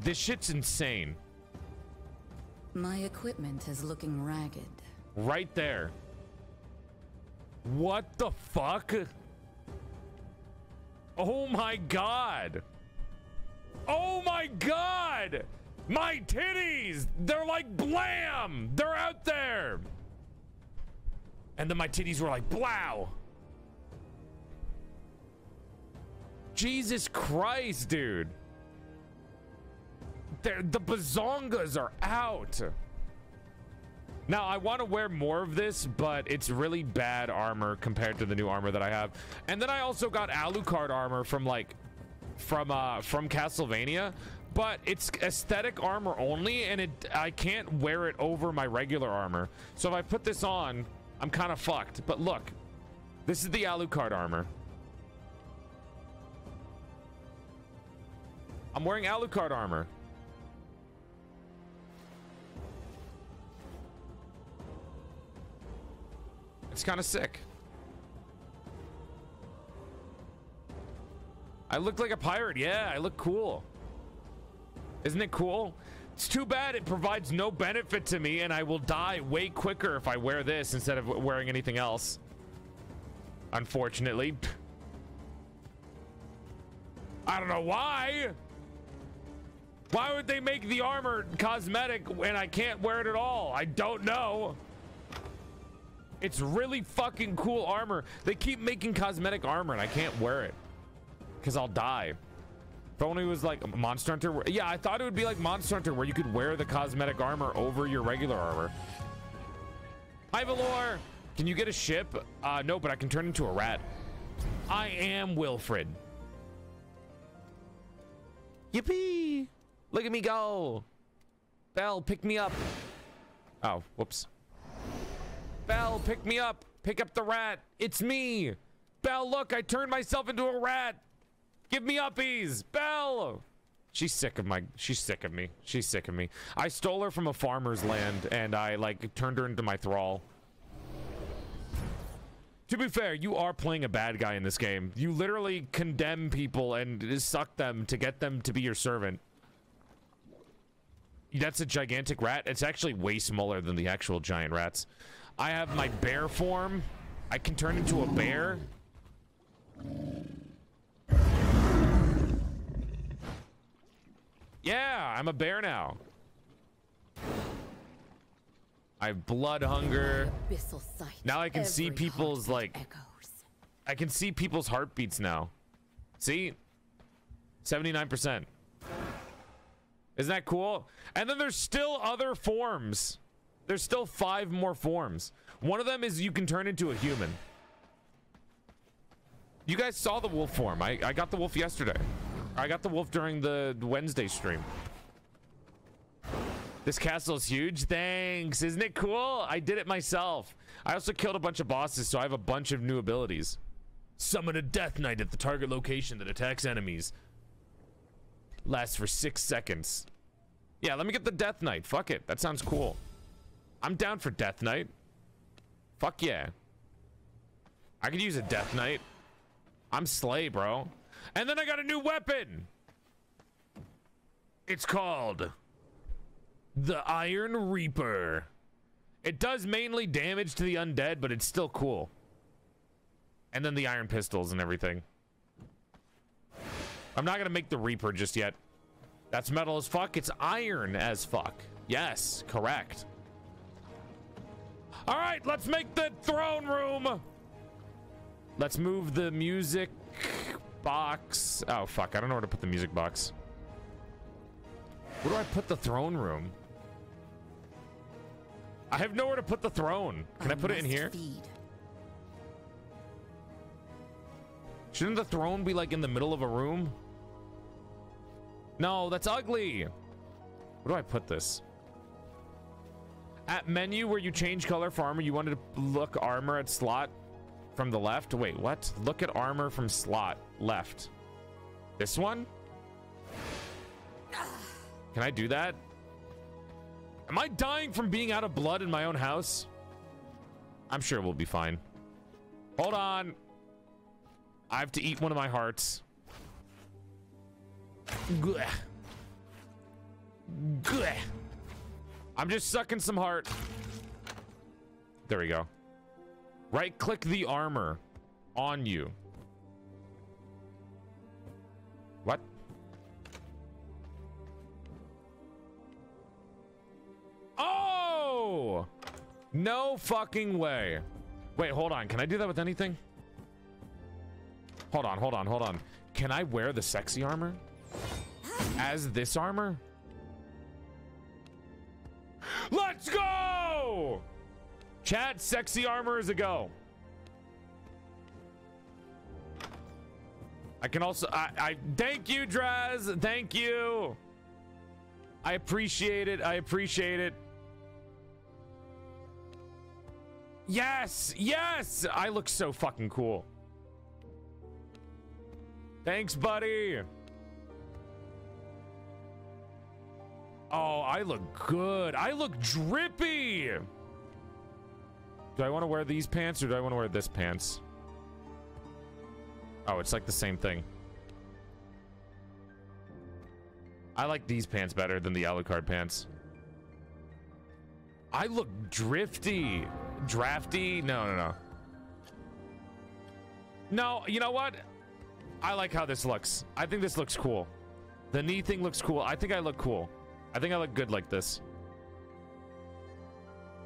This shit's insane. My equipment is looking ragged. Right there. What the fuck? Oh my God. Oh my God. My titties. They're like blam. They're out there. And then my titties were like blow. Jesus Christ, dude. The bazongas are out. Now, I want to wear more of this, but it's really bad armor compared to the new armor that I have. And then I also got Alucard armor from Castlevania, but it's aesthetic armor only, and I can't wear it over my regular armor. So if I put this on, I'm kind of fucked. But look, this is the Alucard armor. I'm wearing Alucard armor. It's kind of sick. I look like a pirate. Yeah, I look cool. Isn't it cool? It's too bad it provides no benefit to me, and I will die way quicker if I wear this instead of wearing anything else. Unfortunately. I don't know why. Why would they make the armor cosmetic and I can't wear it at all? I don't know. It's really fucking cool armor. They keep making cosmetic armor and I can't wear it because I'll die. If only it was like Monster Hunter. Yeah, I thought it would be like Monster Hunter where you could wear the cosmetic armor over your regular armor. Hi, Valor. Can you get a ship? No, but I can turn into a rat. I am Wilfred. Yippee. Look at me go. Belle, pick me up. Oh, whoops. Belle, pick me up. Pick up the rat. It's me. Belle, look, I turned myself into a rat. Give me uppies. Belle. She's sick of me. She's sick of me. I stole her from a farmer's land and I like turned her into my thrall. To be fair, you are playing a bad guy in this game. You literally condemn people and suck them to get them to be your servant. That's a gigantic rat. It's actually way smaller than the actual giant rats. I have my bear form. I can turn into a bear. Yeah, I'm a bear now. I have blood hunger. Now I can see people's like... I can see people's heartbeats now. See? 79%. Isn't that cool? And then there's still other forms. There's still 5 more forms. One of them is you can turn into a human. You guys saw the wolf form. I got the wolf yesterday. I got the wolf during the Wednesday stream. This castle is huge. Thanks. Isn't it cool? I did it myself. I also killed a bunch of bosses, so I have a bunch of new abilities. Summon a death knight at the target location that attacks enemies. Lasts for 6 seconds. Yeah, let me get the Death Knight. Fuck it. That sounds cool. I'm down for Death Knight. Fuck yeah. I could use a Death Knight. I'm slay, bro. And then I got a new weapon. It's called the Iron Reaper. It does mainly damage to the undead, but it's still cool. And then the iron pistols and everything. I'm not gonna make the Reaper just yet. That's metal as fuck. It's iron as fuck. Yes, correct. All right, let's make the throne room. Let's move the music box. Oh fuck, I don't know where to put the music box. Where do I put the throne room? I have nowhere to put the throne. Can I put it in here? Feed. Shouldn't the throne be like in the middle of a room? No, that's ugly. Where do I put this? At menu where you change color for armor, you wanted to look armor at slot from the left. Wait, what? Look at armor from slot left. This one? Can I do that? Am I dying from being out of blood in my own house? I'm sure we'll be fine. Hold on. I have to eat one of my hearts. I'm just sucking some heart. There we go. Right click the armor on you. What? Oh! No fucking way. Wait, hold on. Can I do that with anything? Hold on, hold on, hold on. Can I wear the sexy armor? As this armor? Let's go! Chat, sexy armor is a go. I can also... I thank you, Draz. Thank you. I appreciate it. I appreciate it. Yes! Yes! I look so fucking cool. Thanks, buddy. Oh, I look good. I look drippy. Do I want to wear these pants or do I want to wear this pants? Oh, it's like the same thing. I like these pants better than the Alucard pants. I look drifty. Drafty? No, no, no. No, you know what? I like how this looks. I think this looks cool. The knee thing looks cool. I think I look cool. I think I look good like this.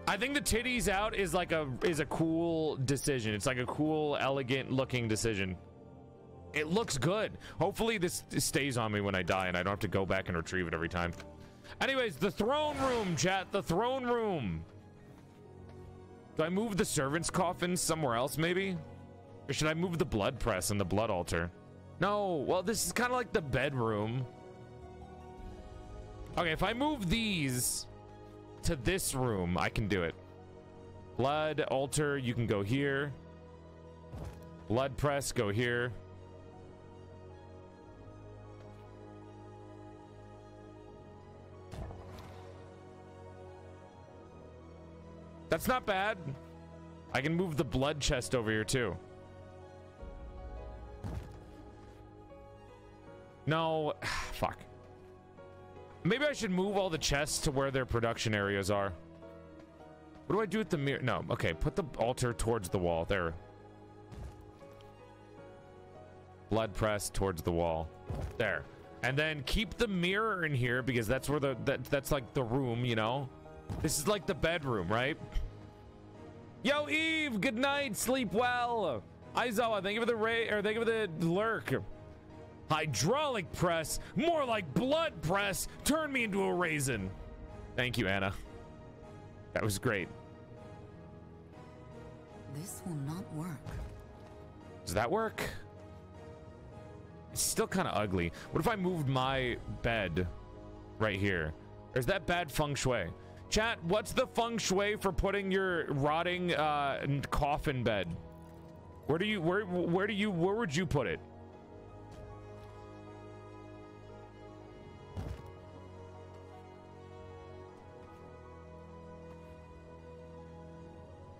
I think the titties out is like a cool decision. It's like a cool, elegant looking decision. It looks good. Hopefully this stays on me when I die and I don't have to go back and retrieve it every time. Anyways, the throne room, chat. The throne room. Do I move the servant's coffin somewhere else, maybe? Or should I move the blood press and the blood altar? No. Well, this is kind of like the bedroom. Okay, if I move these to this room, I can do it. Blood altar, you can go here. Blood press, go here. That's not bad. I can move the blood chest over here too. No, fuck. Maybe I should move all the chests to where their production areas are. What do I do with the mirror? No, okay, put the altar towards the wall. There. Blood press towards the wall. There. And then keep the mirror in here because that's where the that's like the room, you know? This is like the bedroom, right? Yo, Eve, good night, sleep well. Aizawa, thank you for the thank you for the lurk. Hydraulic press, more like blood press. Turn me into a raisin. Thank you, Anna. That was great. This will not work. Does that work? It's still kind of ugly. What if I moved my bed right here? Or is that bad feng shui? Chat, what's the feng shui for putting your rotting coffin bed? Where do you where would you put it?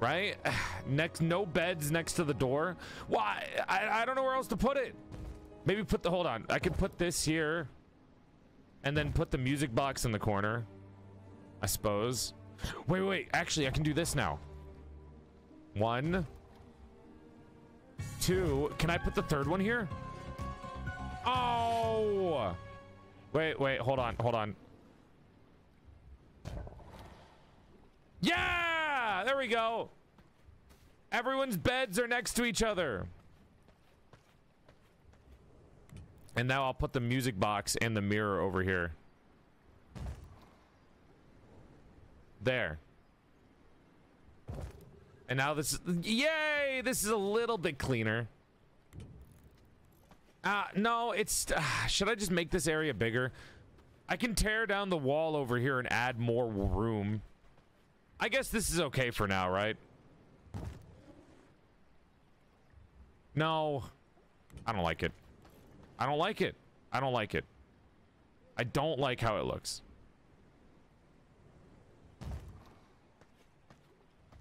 right? Next, no beds next to the door. Why? I don't know where else to put it. Maybe put the, hold on. I could put this here and then put the music box in the corner, I suppose. Wait, wait, actually, I can do this now. 1, 2, can I put the third one here? Oh! Wait, wait, hold on, hold on. Yeah! There we go! Everyone's beds are next to each other. And now I'll put the music box and the mirror over here. There. And now this, yay! This is a little bit cleaner. No, it's, should I just make this area bigger? I can tear down the wall over here and add more room. I guess this is okay for now, right? No, I don't like it. I don't like it. I don't like it. I don't like how it looks.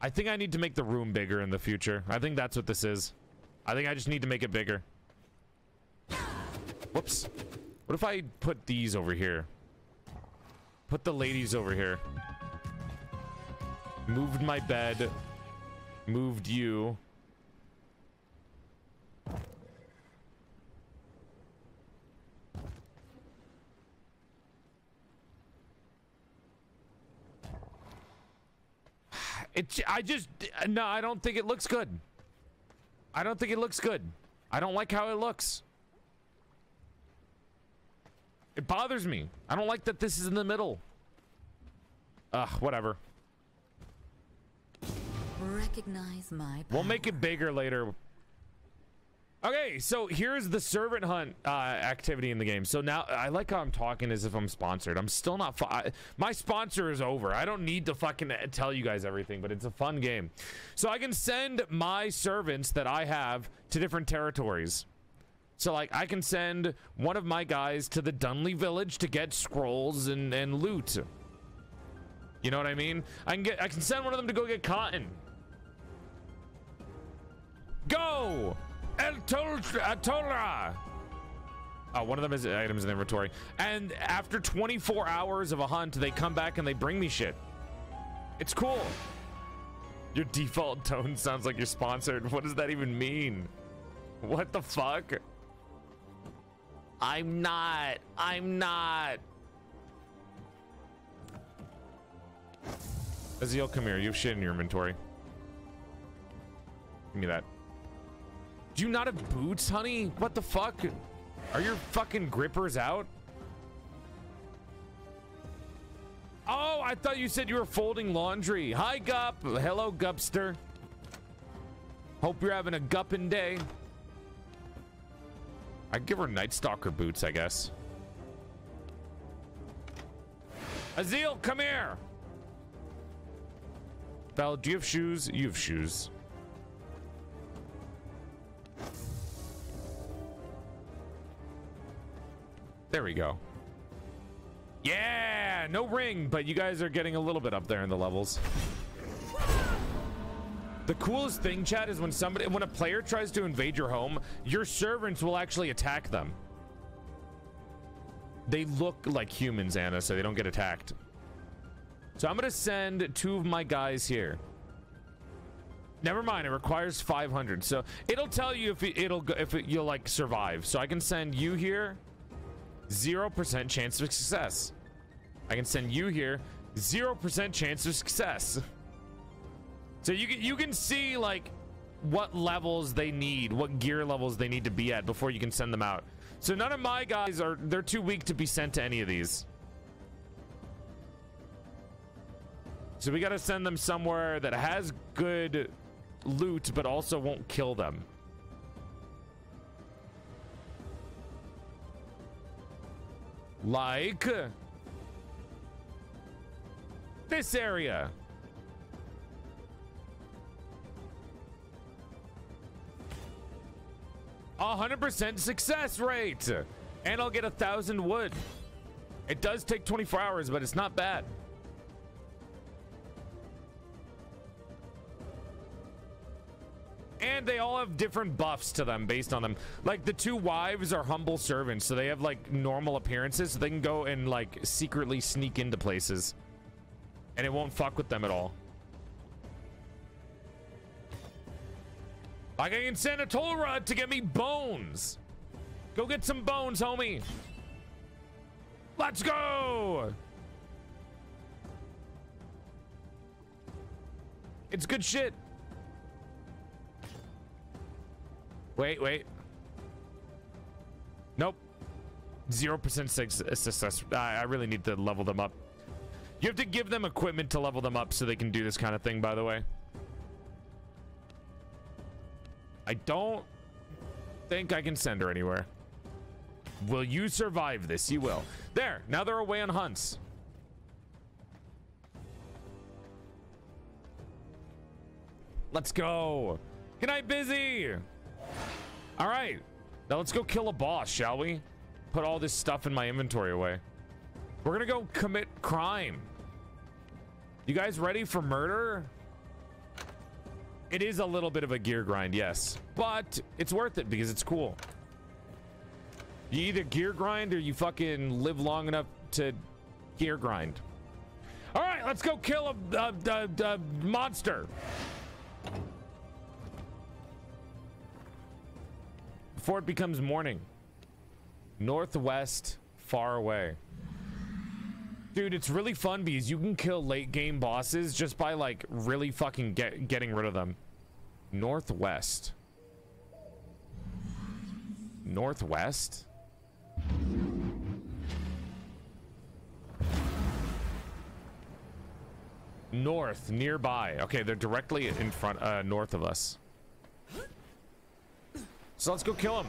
I think I need to make the room bigger in the future. I think that's what this is. I think I just need to make it bigger. Whoops. What if I put these over here? Put the ladies over here. Moved my bed. Moved you. I just, no, I don't think it looks good. I don't think it looks good. I don't like how it looks. It bothers me. I don't like that this is in the middle. Whatever. Recognize my power. We'll make it bigger later. Okay, so here's the servant hunt activity in the game. So now I like how I'm talking as if I'm sponsored. I'm still not. My sponsor is over. I don't need to fucking tell you guys everything, but it's a fun game. So I can send my servants that I have to different territories. So like I can send one of my guys to the Dunley village to get scrolls and loot. You know what I mean? I can send one of them to go get cotton. Go! One of them is items in the inventory. And after 24 hours of a hunt, they come back and they bring me shit. It's cool. Your default tone sounds like you're sponsored. What does that even mean? What the fuck? I'm not. I'm not. Aziel, come here. You have shit in your inventory. Give me that. Do you not have boots, honey? What the fuck? Are your fucking grippers out? Oh, I thought you said you were folding laundry. Hi, Gup. Hello, Gupster. Hope you're having a guppin' day. I'd give her Night Stalker boots, I guess. Aziel, come here. Belle, do you have shoes? You have shoes. There we go. Yeah, no ring, but you guys are getting a little bit up there in the levels. The coolest thing, chat, is when somebody, when a player tries to invade your home, your servants will actually attack them. They look like humans, Anna, so they don't get attacked. So I'm gonna send two of my guys here. Never mind, it requires 500, so it'll tell you if you'll like survive. So I can send you here. 0% chance of success. I can send you here. 0% chance of success. So you can see like what levels they need, what gear levels they need to be at before you can send them out. So none of my guys are, they're too weak to be sent to any of these. So we gotta send them somewhere that has good loot, but also won't kill them. Like this area. A 100% success rate, and I'll get 1,000 wood. It does take 24 hours, but it's not bad. And they all have different buffs to them based on them. Like, the two wives are humble servants, so they have, like, normal appearances. So they can go and, like, secretly sneak into places. And it won't fuck with them at all. Like, I can send a toll rod to get me bones. Go get some bones, homie. Let's go! It's good shit. Wait, wait. Nope. 0% success. I really need to level them up. You have to give them equipment to level them up so they can do this kind of thing, by the way. I don't think I can send her anywhere. Will you survive this? You will. There. Now they're away on hunts. Let's go. Good night, busy. All right. Now let's go kill a boss, shall we? Put all this stuff in my inventory away. We're going to go commit crime. You guys ready for murder? It is a little bit of a gear grind, yes. But it's worth it because it's cool. You either gear grind or you fucking live long enough to gear grind. All right, let's go kill a monster. Before it becomes morning. Northwest, far away. Dude, it's really fun because you can kill late game bosses just by like really fucking getting rid of them. Northwest. Northwest? North, nearby. Okay, they're directly in front, north of us. So let's go kill him.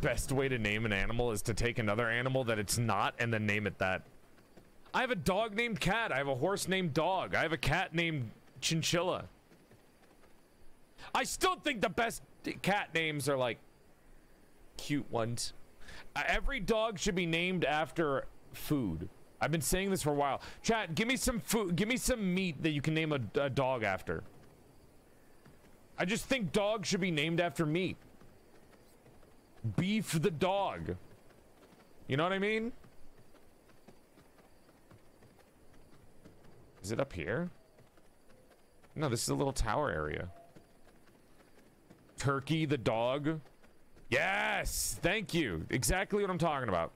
Best way to name an animal is to take another animal that it's not and then name it that. I have a dog named Cat. I have a horse named Dog. I have a cat named Chinchilla. I still think the best cat names are like cute ones. Every dog should be named after food. I've been saying this for a while. Chat, give me some food. Give me some meat that you can name a dog after. I just think dogs should be named after meat. Beef the dog. You know what I mean? Is it up here? No, this is a little tower area. Turkey the dog. Yes! Thank you. Exactly what I'm talking about.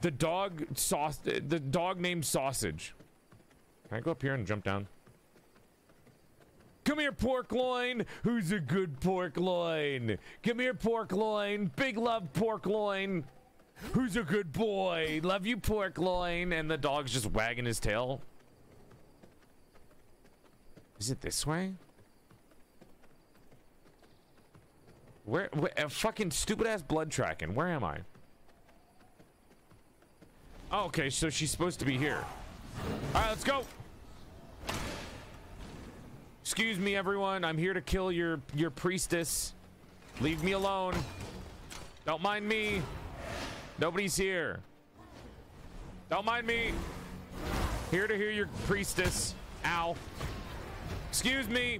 The dog sauce. The dog named Sausage. Can I go up here and jump down? Come here, pork loin. Who's a good pork loin? Come here, pork loin. Big love, pork loin. Who's a good boy? Love you, pork loin. And the dog's just wagging his tail. Is it this way? Where a fucking stupid ass blood tracking. Where am I? Oh, okay, so she's supposed to be here. All right, let's go. Excuse me, everyone. I'm here to kill your priestess. Leave me alone. Don't mind me. Nobody's here. Don't mind me. Here to hear your priestess. Ow. Excuse me.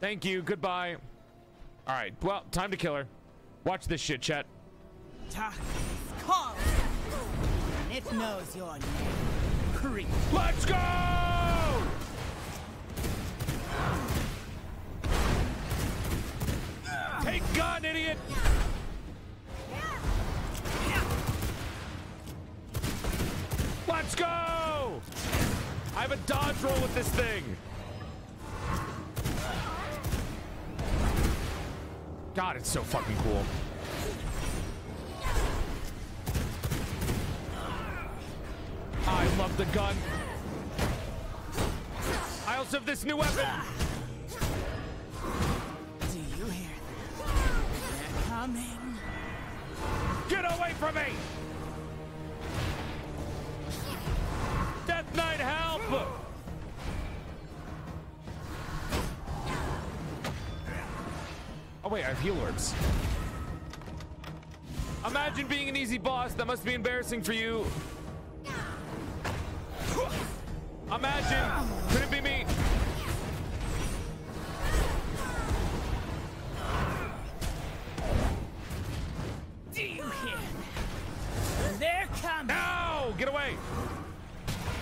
Thank you. Goodbye. All right. Well, time to kill her. Watch this shit, chat. It knows your name. Let's go! Take gun, idiot! Let's go! I have a dodge roll with this thing. God, it's so fucking cool. I love the gun. I also have this new weapon. Do you hear them? They're coming. Get away from me! Death Knight, help! Oh wait, I have heal orbs. Imagine being an easy boss. That must be embarrassing for you. Imagine. Could it be me?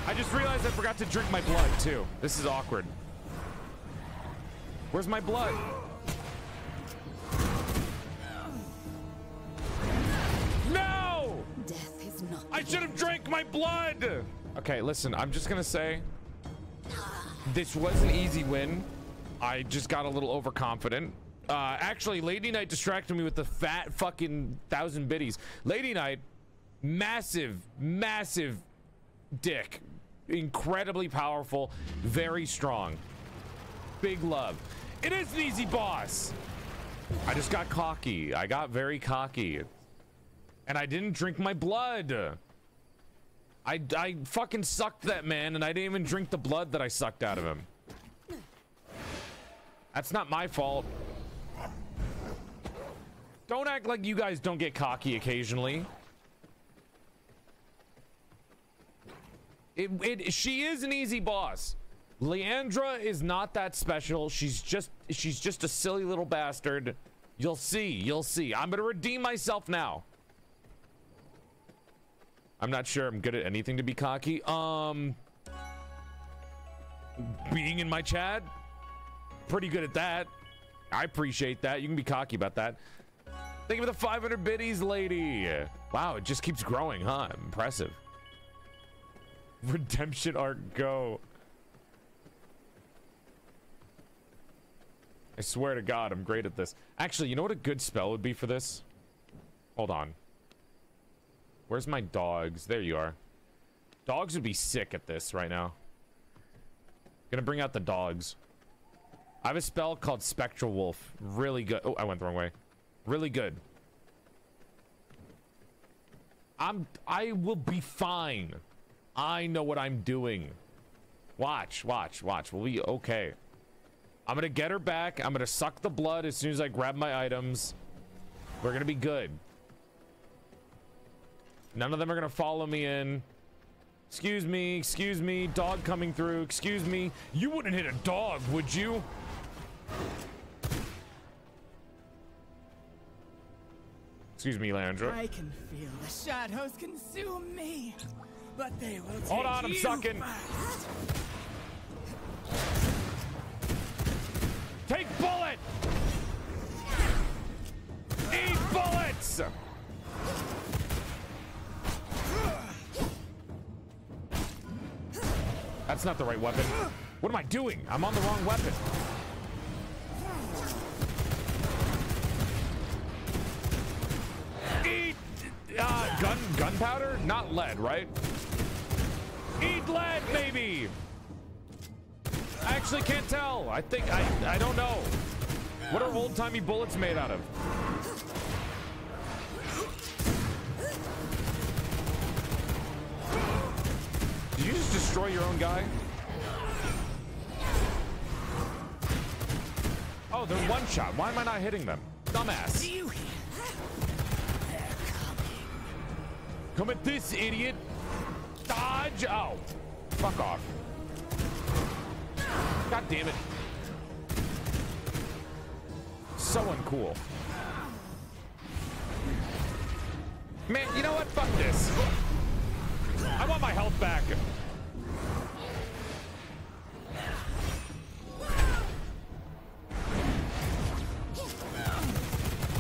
I just realized I forgot to drink my blood, too. This is awkward. Where's my blood? No! Death is not. I should have drank my blood! Okay, listen, I'm just gonna say, this was an easy win. I just got a little overconfident. Actually, Lady Knight distracted me with the fat fucking 1,000 biddies. Lady Knight, massive, massive dick. Incredibly powerful, very strong. Big love. It is an easy boss. I just got cocky. I got very cocky. And I didn't drink my blood. I fucking sucked that man, and I didn't even drink the blood that I sucked out of him. That's not my fault. Don't act like you guys don't get cocky occasionally. She is an easy boss. Leandra is not that special. She's just a silly little bastard. You'll see, you'll see. I'm gonna redeem myself now. I'm not sure I'm good at anything to be cocky. Being in my chat, pretty good at that. I appreciate that. You can be cocky about that. Thank you for the 500 biddies, lady. Wow, it just keeps growing, huh? Impressive. Redemption arc, go. I swear to God, I'm great at this. Actually, you know what a good spell would be for this? Hold on. Where's my dogs? There you are. Dogs would be sick at this right now. Gonna bring out the dogs. I have a spell called Spectral Wolf. Really good. Oh, I went the wrong way. Really good. I will be fine. I know what I'm doing. Watch, watch, watch. We'll be okay. I'm gonna get her back. I'm gonna suck the blood as soon as I grab my items. We're gonna be good. None of them are gonna follow me in. Excuse me, dog coming through. Excuse me. You wouldn't hit a dog, would you? Excuse me, Leandra. I can feel the shadows consume me, but they will take. Hold on, I'm sucking. Take bullet! Eat bullets! That's not the right weapon. What am I doing? I'm on the wrong weapon. Eat gunpowder? Not lead, right? Eat lead, maybe! I actually can't tell. I think I don't know. What are old-timey bullets made out of? Did you just destroy your own guy? Oh, they're one shot. Why am I not hitting them? Dumbass. Come at this, idiot. Dodge. Oh, fuck off. God damn it. So uncool. Man, you know what? Fuck this. I want my health back.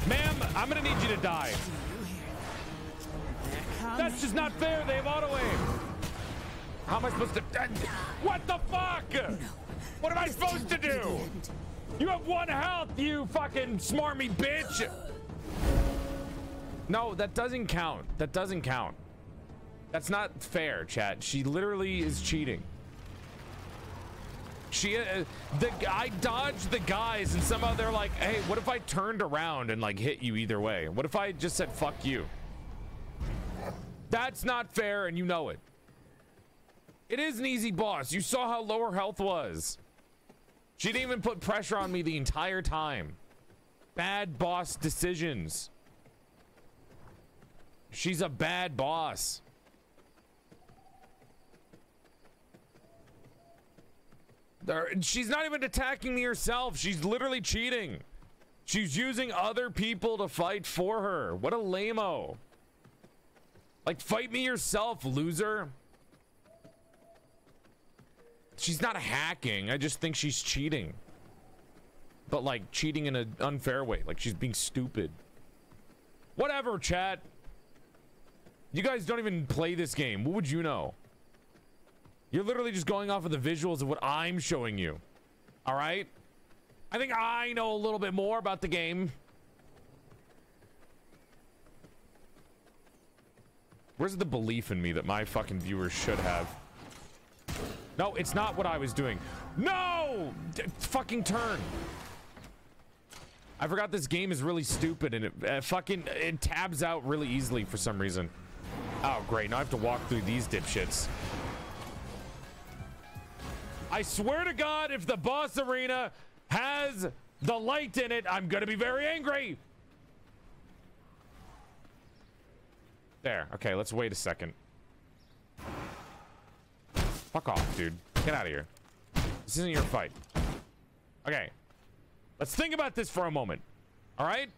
Ma'am, I'm gonna need you to die. That's just not fair. They have auto aim. How am I supposed to? What the fuck? No. What am I supposed to do? You have one health, you fucking smarmy bitch! No, that doesn't count. That doesn't count. That's not fair, chat. She literally is cheating. I dodged the guys and somehow they're like, hey, what if I turned around and like hit you either way? What if I just said, fuck you? That's not fair and you know it. It is an easy boss. You saw how low her health was. She didn't even put pressure on me the entire time. Bad boss decisions. She's a bad boss. She's not even attacking me herself. She's literally cheating. She's using other people to fight for her. What a lame-o. Like, fight me yourself, loser. She's not hacking. I just think she's cheating. But like cheating in an unfair way. Like she's being stupid. Whatever, chat. You guys don't even play this game. What would you know? You're literally just going off of the visuals of what I'm showing you. All right? I think I know a little bit more about the game. Where's the belief in me that my fucking viewers should have? No, it's not what I was doing. No! Fucking turn. I forgot this game is really stupid and it fucking it tabs out really easily for some reason. Oh, great. Now I have to walk through these dipshits. I swear to God, if the boss arena has the light in it, I'm gonna be very angry. There. Okay, let's wait a second. Fuck off, dude. Get out of here. This isn't your fight. Okay. Let's think about this for a moment. All right?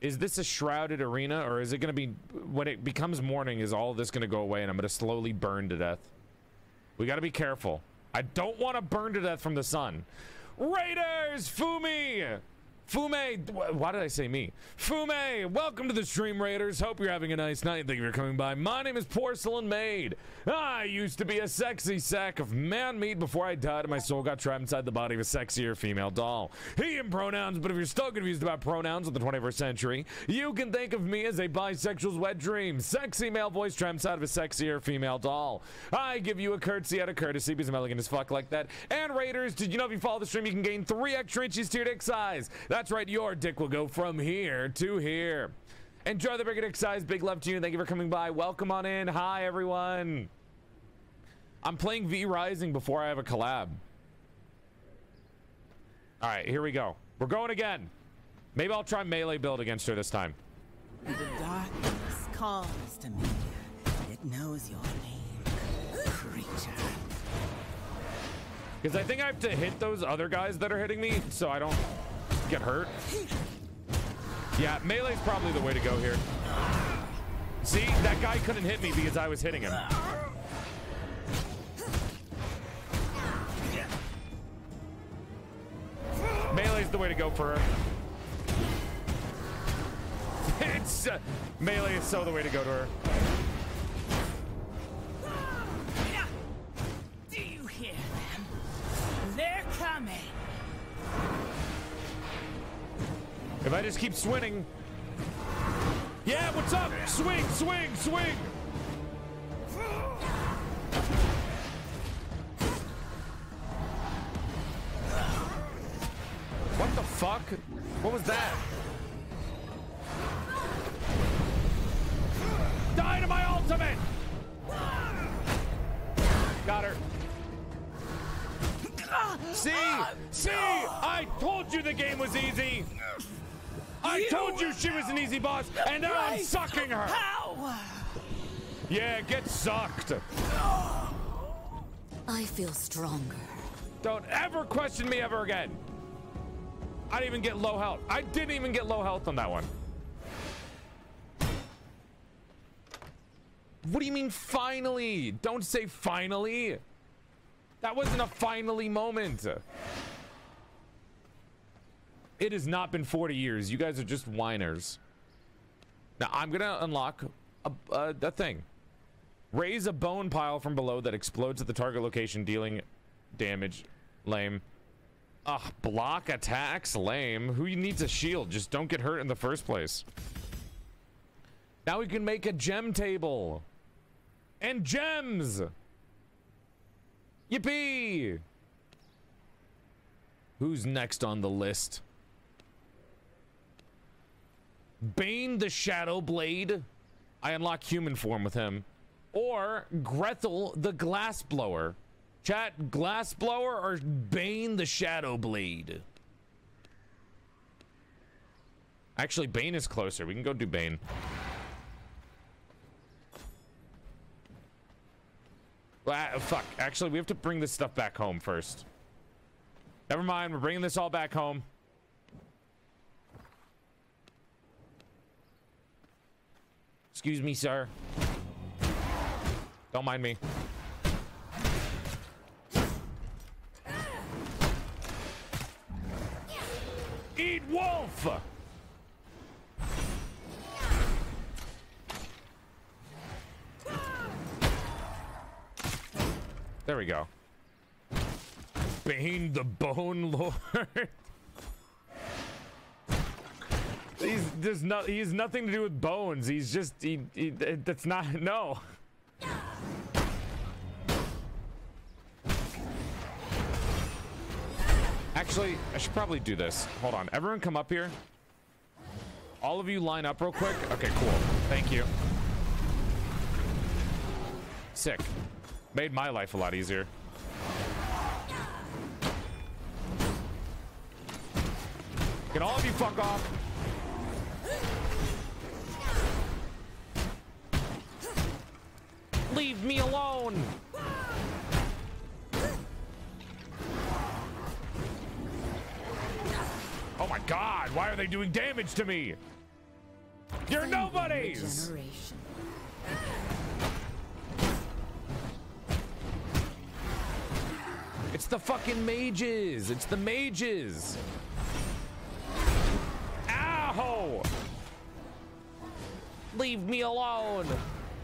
Is this a shrouded arena, or is it going to be... When it becomes morning, is all this going to go away, and I'm going to slowly burn to death? We got to be careful. I don't want to burn to death from the sun. Raiders! Fumi! Fume! Why did I say me? Fume! Welcome to the stream, Raiders. Hope you're having a nice night. Thank you for coming by. My name is Porcelain Maid. I used to be a sexy sack of man meat before I died and my soul got trapped inside the body of a sexier female doll. He and pronouns, but if you're still confused about pronouns of the 21st century, you can think of me as a bisexual's wet dream. Sexy male voice trapped inside of a sexier female doll. I give you a curtsy out of courtesy because I'm elegant as fuck like that. And Raiders, did you know if you follow the stream, you can gain 3 extra inches to your dick size? That's right, your dick will go from here to here. Enjoy the big dick size. Big love to you. Thank you for coming by. Welcome on in. Hi, everyone. I'm playing V Rising before I have a collab. All right, here we go. We're going again. Maybe I'll try melee build against her this time. The darkness calls to me. It knows your name, creature. Because I think I have to hit those other guys that are hitting me so I don't... get hurt. Yeah, melee's probably the way to go here. See, that guy couldn't hit me because I was hitting him. Melee's the way to go for her. It's melee is so the way to go to her. Do you hear them? They're coming. If I just keep swinging. Yeah, what's up? Swing, swing, swing. What the fuck? What was that? Die to my ultimate. Got her. See? See? I told you the game was easy. I told you she was an easy boss, and now I'm sucking her! Power. Yeah, get sucked! I feel stronger. Don't ever question me ever again! I didn't even get low health. I didn't even get low health on that one. What do you mean, finally? Don't say finally! That wasn't a finally moment. It has not been 40 years. You guys are just whiners. Now, I'm going to unlock a thing. Raise a bone pile from below that explodes at the target location, dealing damage. Lame. Ugh, block attacks? Lame. Who needs a shield? Just don't get hurt in the first place. Now we can make a gem table. And gems! Yippee! Who's next on the list? Bane the Shadow Blade. I unlock human form with him. Or Grethel the Glassblower. Chat, Glassblower or Bane the Shadow Blade? Actually, Bane is closer. We can go do Bane. Ah, fuck. Actually, we have to bring this stuff back home first. Never mind. We're bringing this all back home. Excuse me, sir. Don't mind me. eat wolf! There we go. Bane the Bone Lord. He has nothing to do with bones. He's just that's not no. Actually, I should probably do this. Hold on. Everyone come up here. All of you line up real quick. Okay, cool. Thank you. Sick. Made my life a lot easier. Can all of you fuck off? Leave me alone! Oh my god, why are they doing damage to me? You're nobodies! It's the fucking mages! It's the mages! Ow! Leave me alone!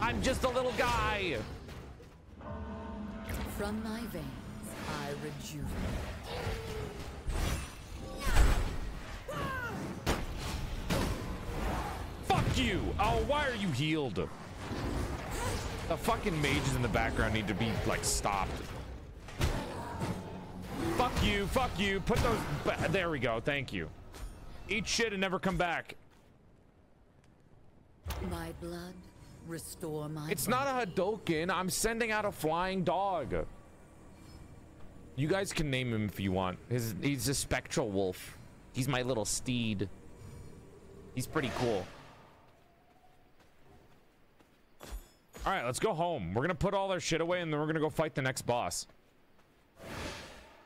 I'm just a little guy. From my veins, I rejuvenate. Fuck you! Oh, why are you healed? The fucking mages in the background need to be like stopped. Fuck you! Fuck you! Put those. There we go. Thank you. Eat shit and never come back. My blood. Restore my it's body. Not a Hadouken. I'm sending out a flying dog. You guys can name him if you want. He's a spectral wolf. He's my little steed. He's pretty cool. All right, let's go home. We're gonna put all our shit away and then we're gonna go fight the next boss.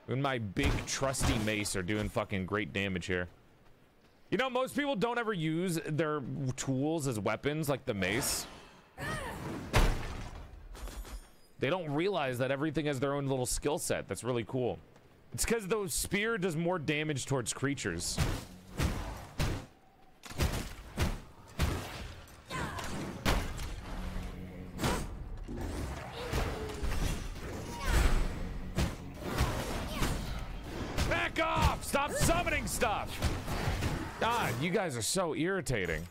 And my big trusty mace are doing fucking great damage here. You know, most people don't ever use their tools as weapons, like the mace. They don't realize that everything has their own little skill set. That's really cool. It's because the spear does more damage towards creatures. Back off! Stop summoning stuff! God, you guys are so irritating.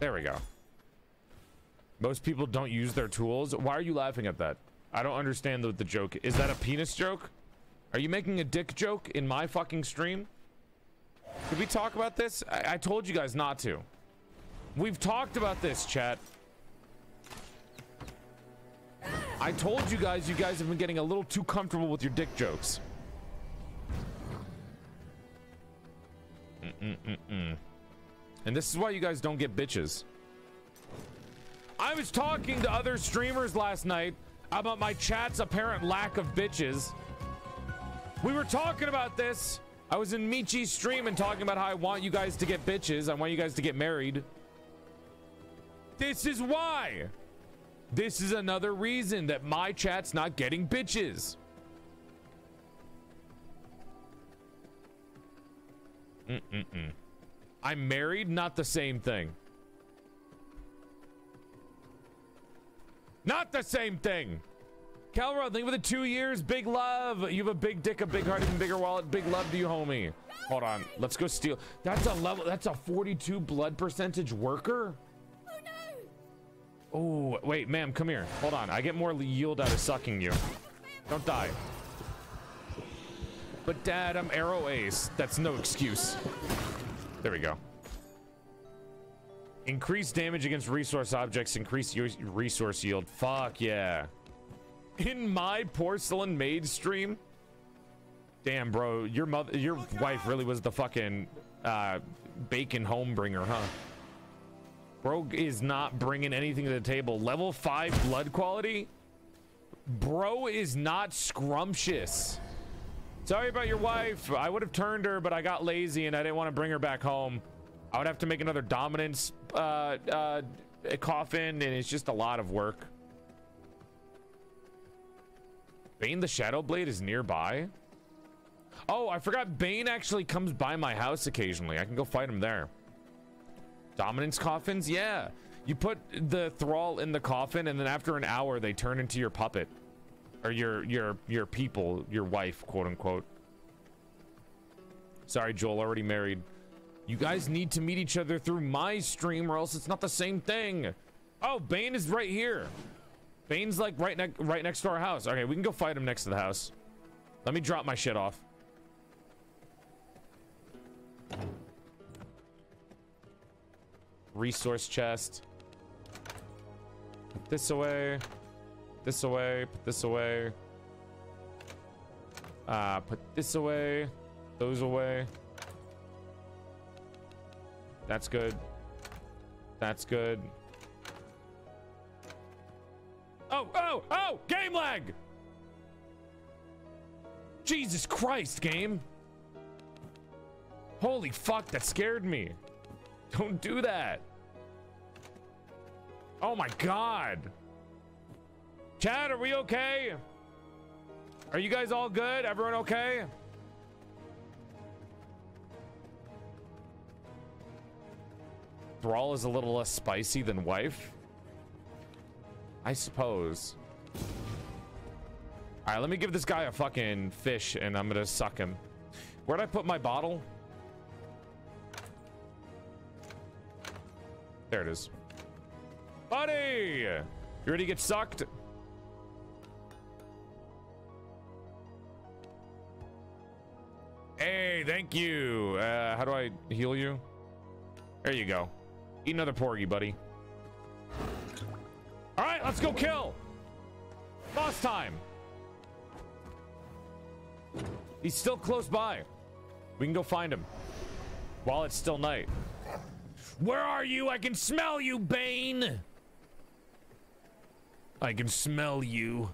There we go. Most people don't use their tools. Why are you laughing at that? I don't understand what the joke is. Is that a penis joke? Are you making a dick joke in my fucking stream? Did we talk about this? I told you guys not to. We've talked about this, chat. I told you guys have been getting a little too comfortable with your dick jokes. And this is why you guys don't get bitches. I was talking to other streamers last night about my chat's apparent lack of bitches. We were talking about this. I was in Michi's stream and talking about how I want you guys to get bitches. I want you guys to get married. This is why. This is another reason that my chat's not getting bitches. I'm married, not the same thing. Not the same thing. Calron, thank you for the 2 years. Big love. You have a big dick, a big heart, even bigger wallet. Big love to you, homie. Hold on. Let's go steal. That's a level. That's a 42 blood percentage worker. Oh no. Oh wait, ma'am, come here. Hold on. I get more yield out of sucking you. Don't die. But dad, I'm arrow ace. That's no excuse. There we go. Increased damage against resource objects, increased resource yield. Fuck yeah. In my porcelain maid stream? Damn, bro. Your mother, your wife really was the fucking bacon home bringer, huh? Bro is not bringing anything to the table. Level 5 blood quality? Bro is not scrumptious. Sorry about your wife. I would have turned her, but I got lazy and I didn't want to bring her back home. I would have to make another dominance coffin, and it's just a lot of work. Bane the Shadowblade is nearby? Oh, I forgot Bane actually comes by my house occasionally. I can go fight him there. Dominance coffins? Yeah. You put the thrall in the coffin, and then after an hour, they turn into your puppet. Or your people, your wife, quote unquote. Sorry, Joel, already married. You guys need to meet each other through my stream or else it's not the same thing. Oh, Bane is right here. Bane's like right next to our house. Okay, we can go fight him next to the house. Let me drop my shit off. Resource chest. Put this away. This away. Put this away. Put this away. Those away. That's good. That's good. Oh, oh, oh! Game lag! Jesus Christ, game! Holy fuck, that scared me. Don't do that. Oh my god. Chat, are we okay? Are you guys all good? Everyone okay? Thrall is a little less spicy than wife, I suppose. All right, let me give this guy a fucking fish and I'm gonna suck him. Where'd I put my bottle? There it is. Buddy! You ready to get sucked? Hey, thank you. How do I heal you? There you go. Eat another porgy, buddy. All right, let's go kill. Boss time. He's still close by. We can go find him while it's still night. Where are you? I can smell you, Bane! I can smell you.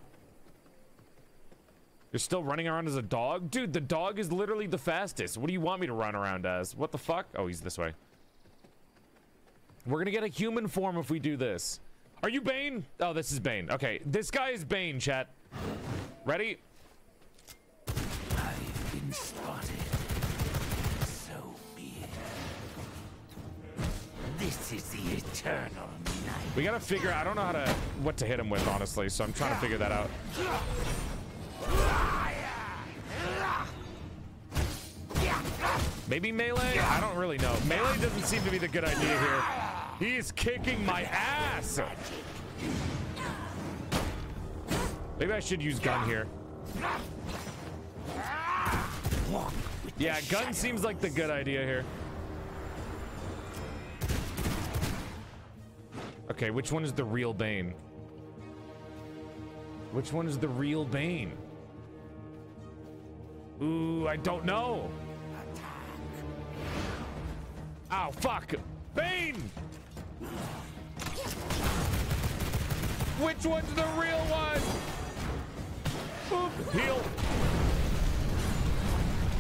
You're still running around as a dog? Dude, the dog is literally the fastest. What do you want me to run around as? What the fuck? Oh, he's this way. We're gonna get a human form if we do this. Are you Bane? Oh, this is Bane. Okay, this guy is Bane, chat. Ready? I've been spotted. This is the eternal night. We gotta figure out, I don't know how to, what to hit him with, honestly, so I'm trying to figure that out. Maybe melee? I don't really know. Melee doesn't seem to be the good idea here. He is kicking my ass! Maybe I should use gun here. Yeah, gun seems like the good idea here. Okay, which one is the real Bane? Which one is the real Bane? Ooh, I don't know. Ow, fuck. Bane! Which one's the real one? Boop, heal.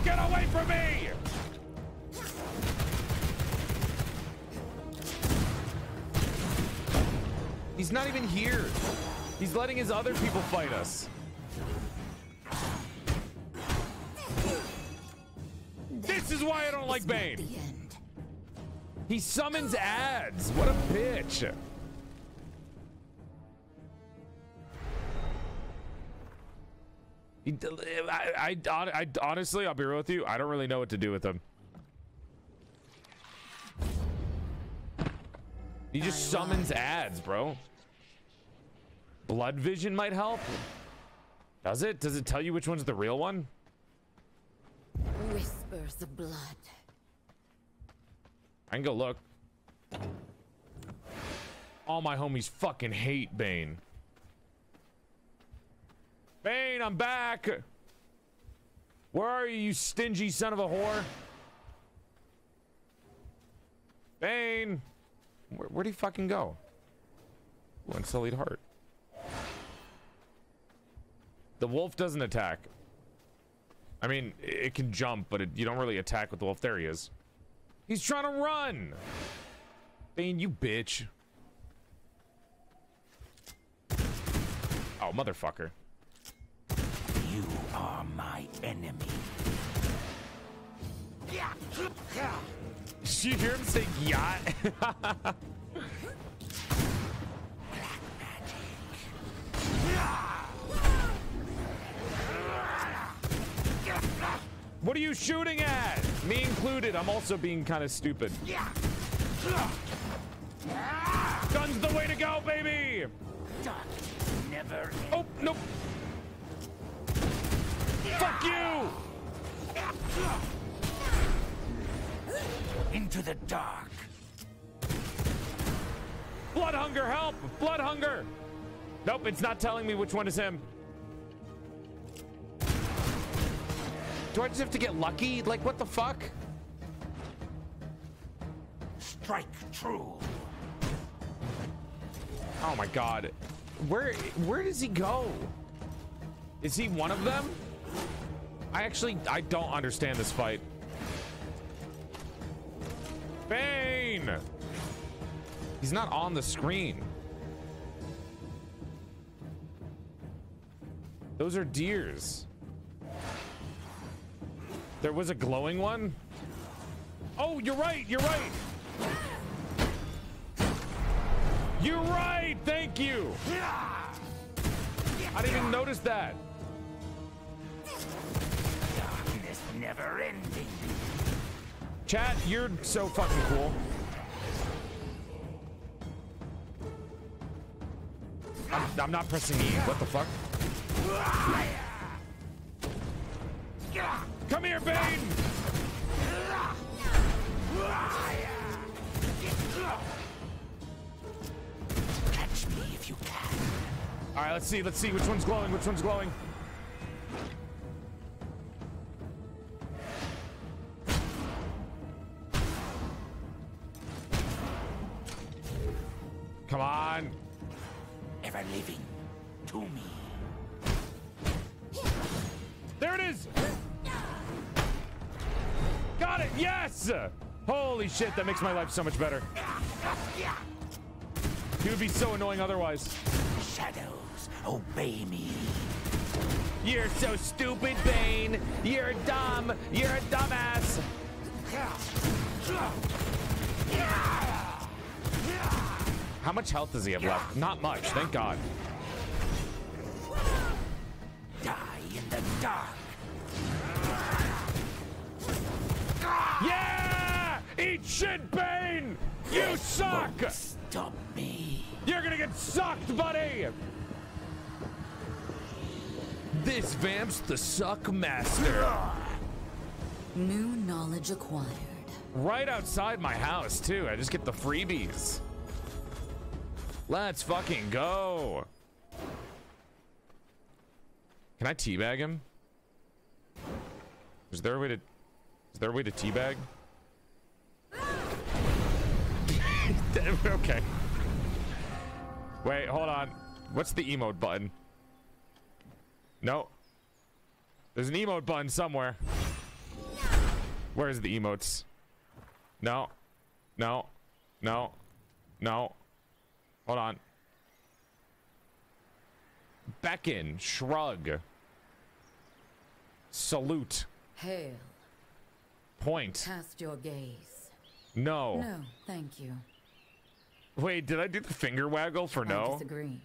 Get away from me! He's not even here. He's letting his other people fight us. This is why I don't like Bane. He summons ads. What a bitch. I honestly, I'll be real with you. I don't really know what to do with him. He just summons ads, bro. Blood vision might help. Does it? Does it tell you which one's the real one? Whispers of blood. I can go look. All my homies fucking hate Bane. Bane, I'm back. Where are you, you stingy son of a whore? Bane. Where'd he fucking go? Ooh, Unsullied Heart. The wolf doesn't attack. I mean, it can jump, but you don't really attack with the wolf. There he is. He's trying to run! Bane, you bitch. Oh, motherfucker. Did you hear him say yacht? What are you shooting at? Me included. I'm also being kind of stupid. Gun's the way to go, baby! Never oh, nope. Fuck you! Into the dark. Blood hunger, help! Blood hunger! Nope, it's not telling me which one is him. Do I just have to get lucky? Like, what the fuck? Strike true. Oh my god. Where does he go? Is he one of them? I don't understand this fight. Bane! He's not on the screen. Those are deers. There was a glowing one? Oh, you're right, you're right! You're right, thank you! I didn't even notice that. Darkness never ending. Chat, you're so fucking cool. I'm not pressing E, what the fuck? Come here, Bane! Catch me if you can. All right, let's see which one's glowing, which one's glowing. Come on. Ever living to me. There it is! Got it, yes! Holy shit, that makes my life so much better. It would be so annoying otherwise. Shadows, obey me. You're so stupid, Bane. You're dumb. You're a dumbass. How much health does he have left? Not much, thank God. Die in the dark. Yeah! Eat shit, Bane! You suck! Stop me. You're gonna get sucked, buddy! This vamp's the suck master. New knowledge acquired. Right outside my house, too. I just get the freebies. Let's fucking go. Can I teabag him? Is there a way to teabag? Okay. Wait, hold on. What's the emote button? No. There's an emote button somewhere. Where is the emotes? No. No. No. No. Hold on. Beckon. Shrug. Salute. Hail. Point. Cast your gaze. No. No, thank you. Wait, did I do the finger waggle for no? I disagree.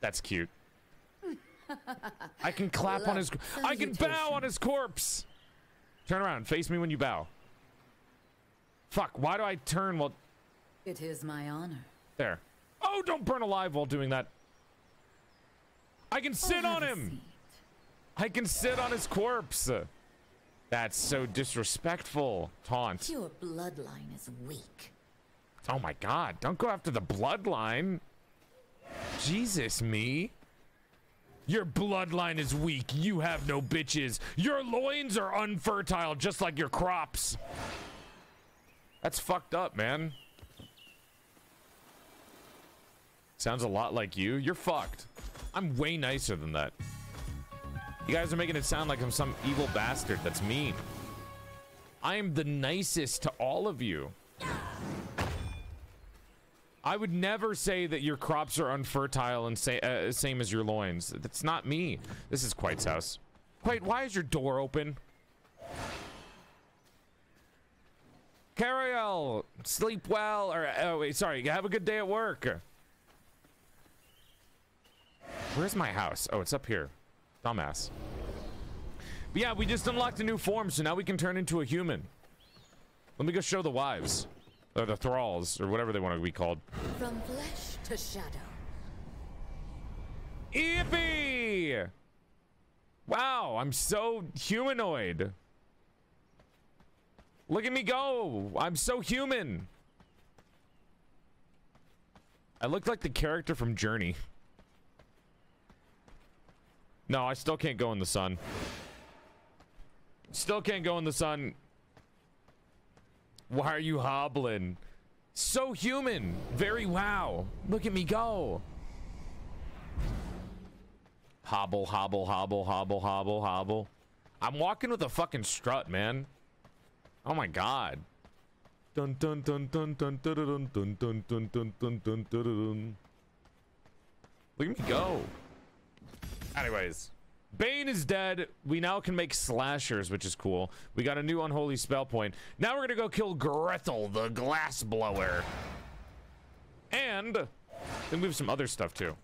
That's cute. I can clap on his. I can bow on his corpse. Turn around, face me when you bow. Fuck! Why do I turn while? It is my honor. There. Oh, don't burn alive while doing that. I can sit on him. I can sit on his corpse. That's so disrespectful. Taunt. Your bloodline is weak. Oh my god, don't go after the bloodline. Jesus me. Your bloodline is weak. You have no bitches. Your loins are unfertile, just like your crops. That's fucked up, man. Sounds a lot like you. You're fucked. I'm way nicer than that. You guys are making it sound like I'm some evil bastard that's mean. I am the nicest to all of you. I would never say that your crops are unfertile and say same as your loins. That's not me. This is Quite's house. Quite, why is your door open? Carol, sleep well, or oh wait, sorry, have a good day at work. Where's my house? Oh, it's up here. Dumbass. But yeah, we just unlocked a new form, so now we can turn into a human. Let me go show the wives. Or the thralls, or whatever they want to be called. From flesh to shadow. Yippee! Wow, I'm so humanoid. Look at me go! I'm so human! I look like the character from Journey. No, I still can't go in the sun. Still can't go in the sun. Why are you hobbling? So human! Very wow! Look at me go! Hobble, hobble, hobble, hobble, hobble, hobble. I'm walking with a fucking strut, man. Oh my god. Dun dun dun dun dun dun dun dun dun dun dun dun dun dun. Look at me go. Anyways, Bane is dead. We now can make slashers, which is cool. We got a new unholy spell point. Now we're gonna go kill Gretel, the glass blower. And then we have some other stuff too.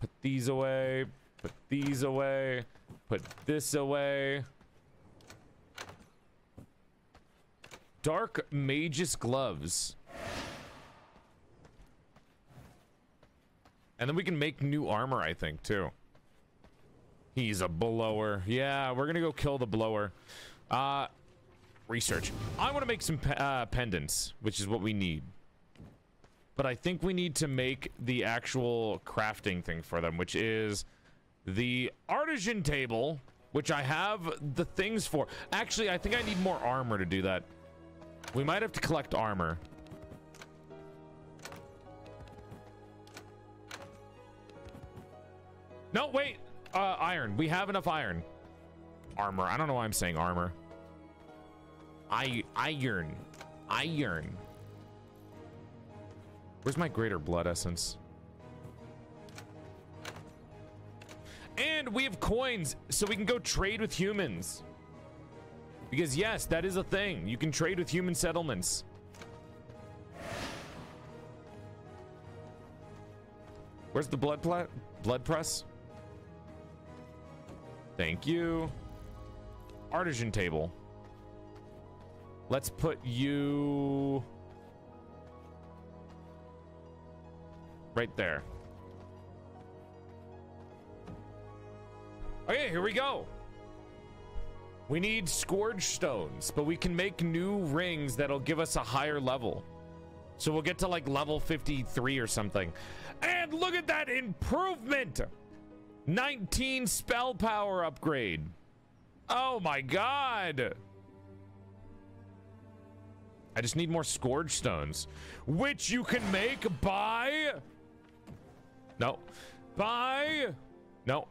Put these away. Put these away. Put this away. Dark Magus gloves. And then we can make new armor, I think, too. He's a blower. Yeah, we're gonna go kill the blower. Research. I want to make some pendants, which is what we need. But I think we need to make the actual crafting thing for them, which is the artisan table, which I have the things for. Actually, I think I need more armor to do that. We might have to collect armor. No, wait. Iron. We have enough iron. Armor. I don't know why I'm saying armor. Iron. Iron. Where's my greater blood essence? And we have coins, so we can go trade with humans. Because yes, that is a thing. You can trade with human settlements. Where's the blood press? Thank you. Artisan table. Let's put you right there. Okay, here we go. We need scourge stones, but we can make new rings that'll give us a higher level. So we'll get to like level 53 or something. And look at that improvement! 19 spell power upgrade. Oh my god! I just need more scourge stones, which you can make by... No. By... No.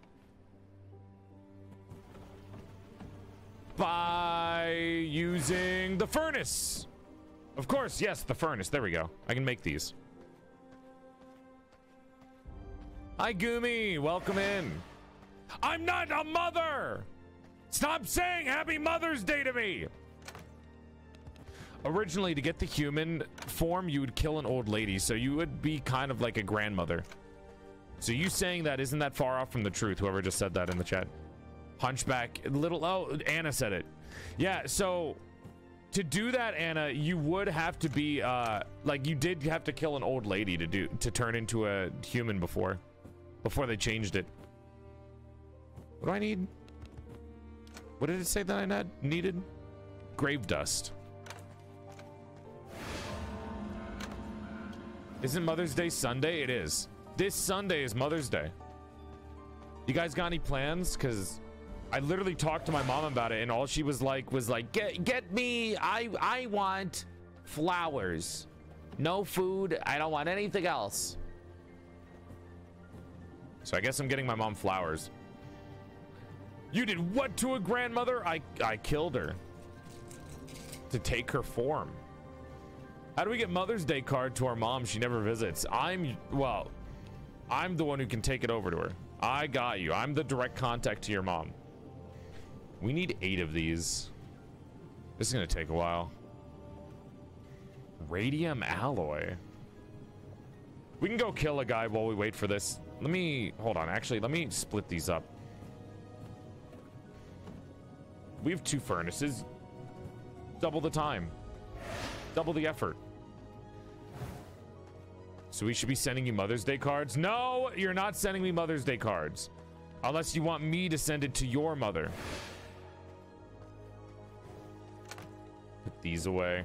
By using the furnace. Of course, yes, the furnace. There we go. I can make these. Hi, Gumi. Welcome in. I'm not a mother! Stop saying Happy Mother's Day to me! Originally, to get the human form, you would kill an old lady, so you would be kind of like a grandmother. So you saying that isn't that far off from the truth, whoever just said that in the chat. Hunchback, little, oh, Anna said it. Yeah, so to do that, Anna, you would have to be, like you did have to kill an old lady to turn into a human before they changed it. What do I need? What did it say that I needed? Grave dust. Isn't Mother's Day Sunday? It is. This Sunday is Mother's Day. You guys got any plans? Cause I literally talked to my mom about it and all she was like, get me, I want flowers. No food, I don't want anything else. So I guess I'm getting my mom flowers. You did what to a grandmother? I killed her. To take her form. How do we get Mother's Day card to our mom she never visits? I'm the one who can take it over to her. I got you. I'm the direct contact to your mom. We need 8 of these. This is gonna take a while. Radium alloy. We can go kill a guy while we wait for this. Let me... hold on. Actually, let me split these up. We have 2 furnaces. Double the time. Double the effort. So we should be sending you Mother's Day cards? No! You're not sending me Mother's Day cards. Unless you want me to send it to your mother. Put these away.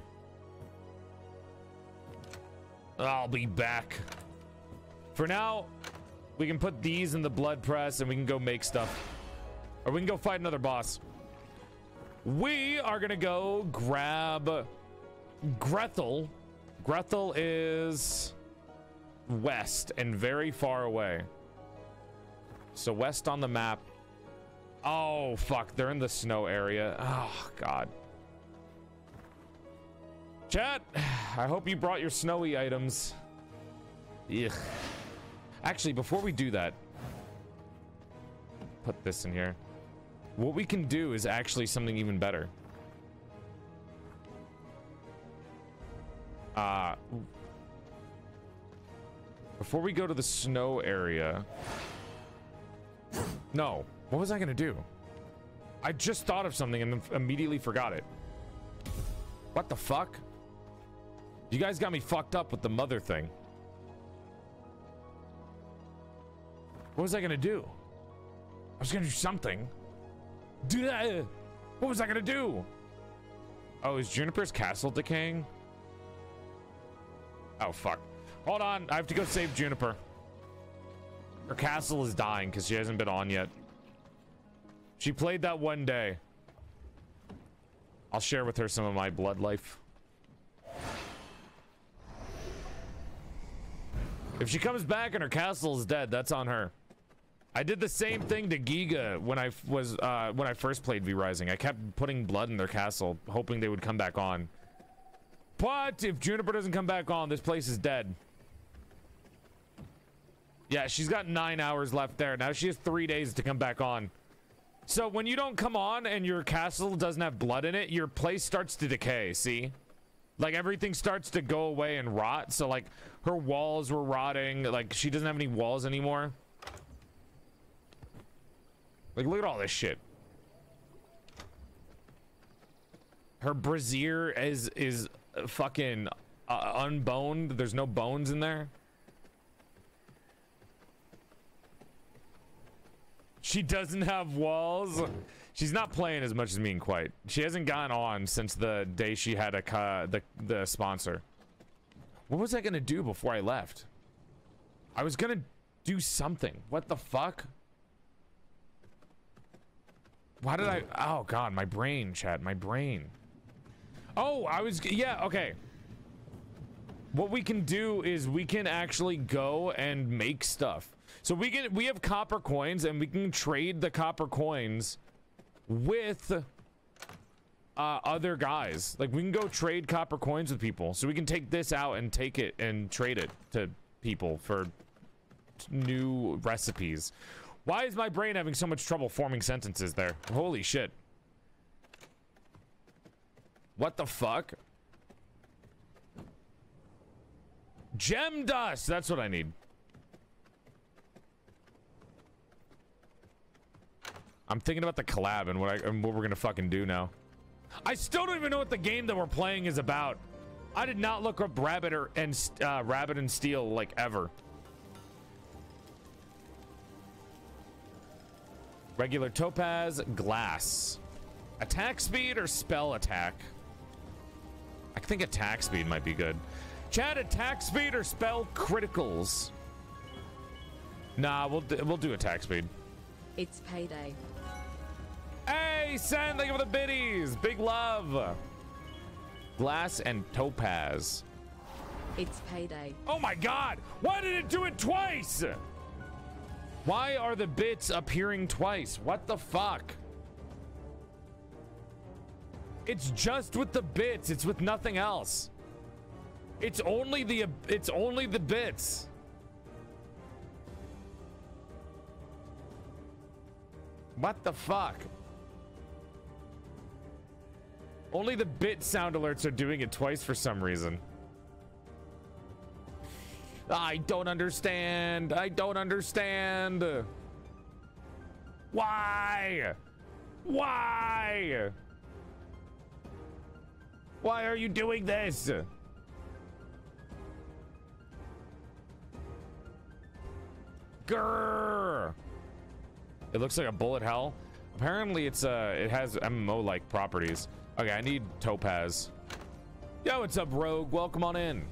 I'll be back. For now, we can put these in the blood press and we can go make stuff. Or we can go fight another boss. We are gonna go grab Grethel. Grethel is... west and very far away, so west on the map. Oh fuck, they're in the snow area. Oh god, chat, I hope you brought your snowy items. Ugh. Actually, before we do that, put this in here. What we can do is actually something even better. Before we go to the snow area... No. What was I gonna do? I just thought of something and immediately forgot it. What the fuck? You guys got me fucked up with the mother thing. What was I gonna do? I was gonna do something. What was I gonna do? Oh, is Juniper's castle decaying? Oh, fuck. Hold on, I have to go save Juniper. Her castle is dying because she hasn't been on yet. She played that one day. I'll share with her some of my blood life. If she comes back and her castle is dead, that's on her. I did the same thing to Giga when I was when I first played V Rising. I kept putting blood in their castle, hoping they would come back on. But if Juniper doesn't come back on, this place is dead. Yeah, she's got 9 hours left there. Now she has 3 days to come back on. So when you don't come on and your castle doesn't have blood in it, your place starts to decay, see? Like, everything starts to go away and rot. So, like, her walls were rotting. Like, she doesn't have any walls anymore. Like, look at all this shit. Her brazier is fucking unboned. There's no bones in there. She doesn't have walls. She's not playing as much as me and Quite. She hasn't gone on since the day she had the sponsor. What was I gonna do before I left? I was gonna do something. What the fuck? Why did I? Oh god, my brain, chat, my brain. Oh, I was, yeah, okay. What we can do is we can actually go and make stuff. So we have copper coins and we can trade the copper coins with other guys. Like, we can go trade copper coins with people. So we can take this out and take it and trade it to people for new recipes. Why is my brain having so much trouble forming sentences there? Holy shit. What the fuck? Gem dust! That's what I need. I'm thinking about the collab and what we're gonna fucking do now. I still don't even know what the game that we're playing is about. I did not look up Rabbit and Steel, like, ever. Regular topaz, glass. Attack speed or spell attack? I think attack speed might be good. Chat, attack speed or spell criticals? Nah, we'll do attack speed. It's payday. Hey, Sen, thank you for the biddies. Big love. Glass and topaz. It's payday. Oh my god! Why did it do it twice? Why are the bits appearing twice? What the fuck? It's just with the bits. It's with nothing else. It's only the bits. What the fuck? Only the bit sound alerts are doing it twice for some reason. I don't understand. I don't understand. Why? Why? Why are you doing this? Grrr. It looks like a bullet hell. Apparently it's it has MMO-like properties. Okay, I need Topaz. Yo, what's up, Rogue? Welcome on in.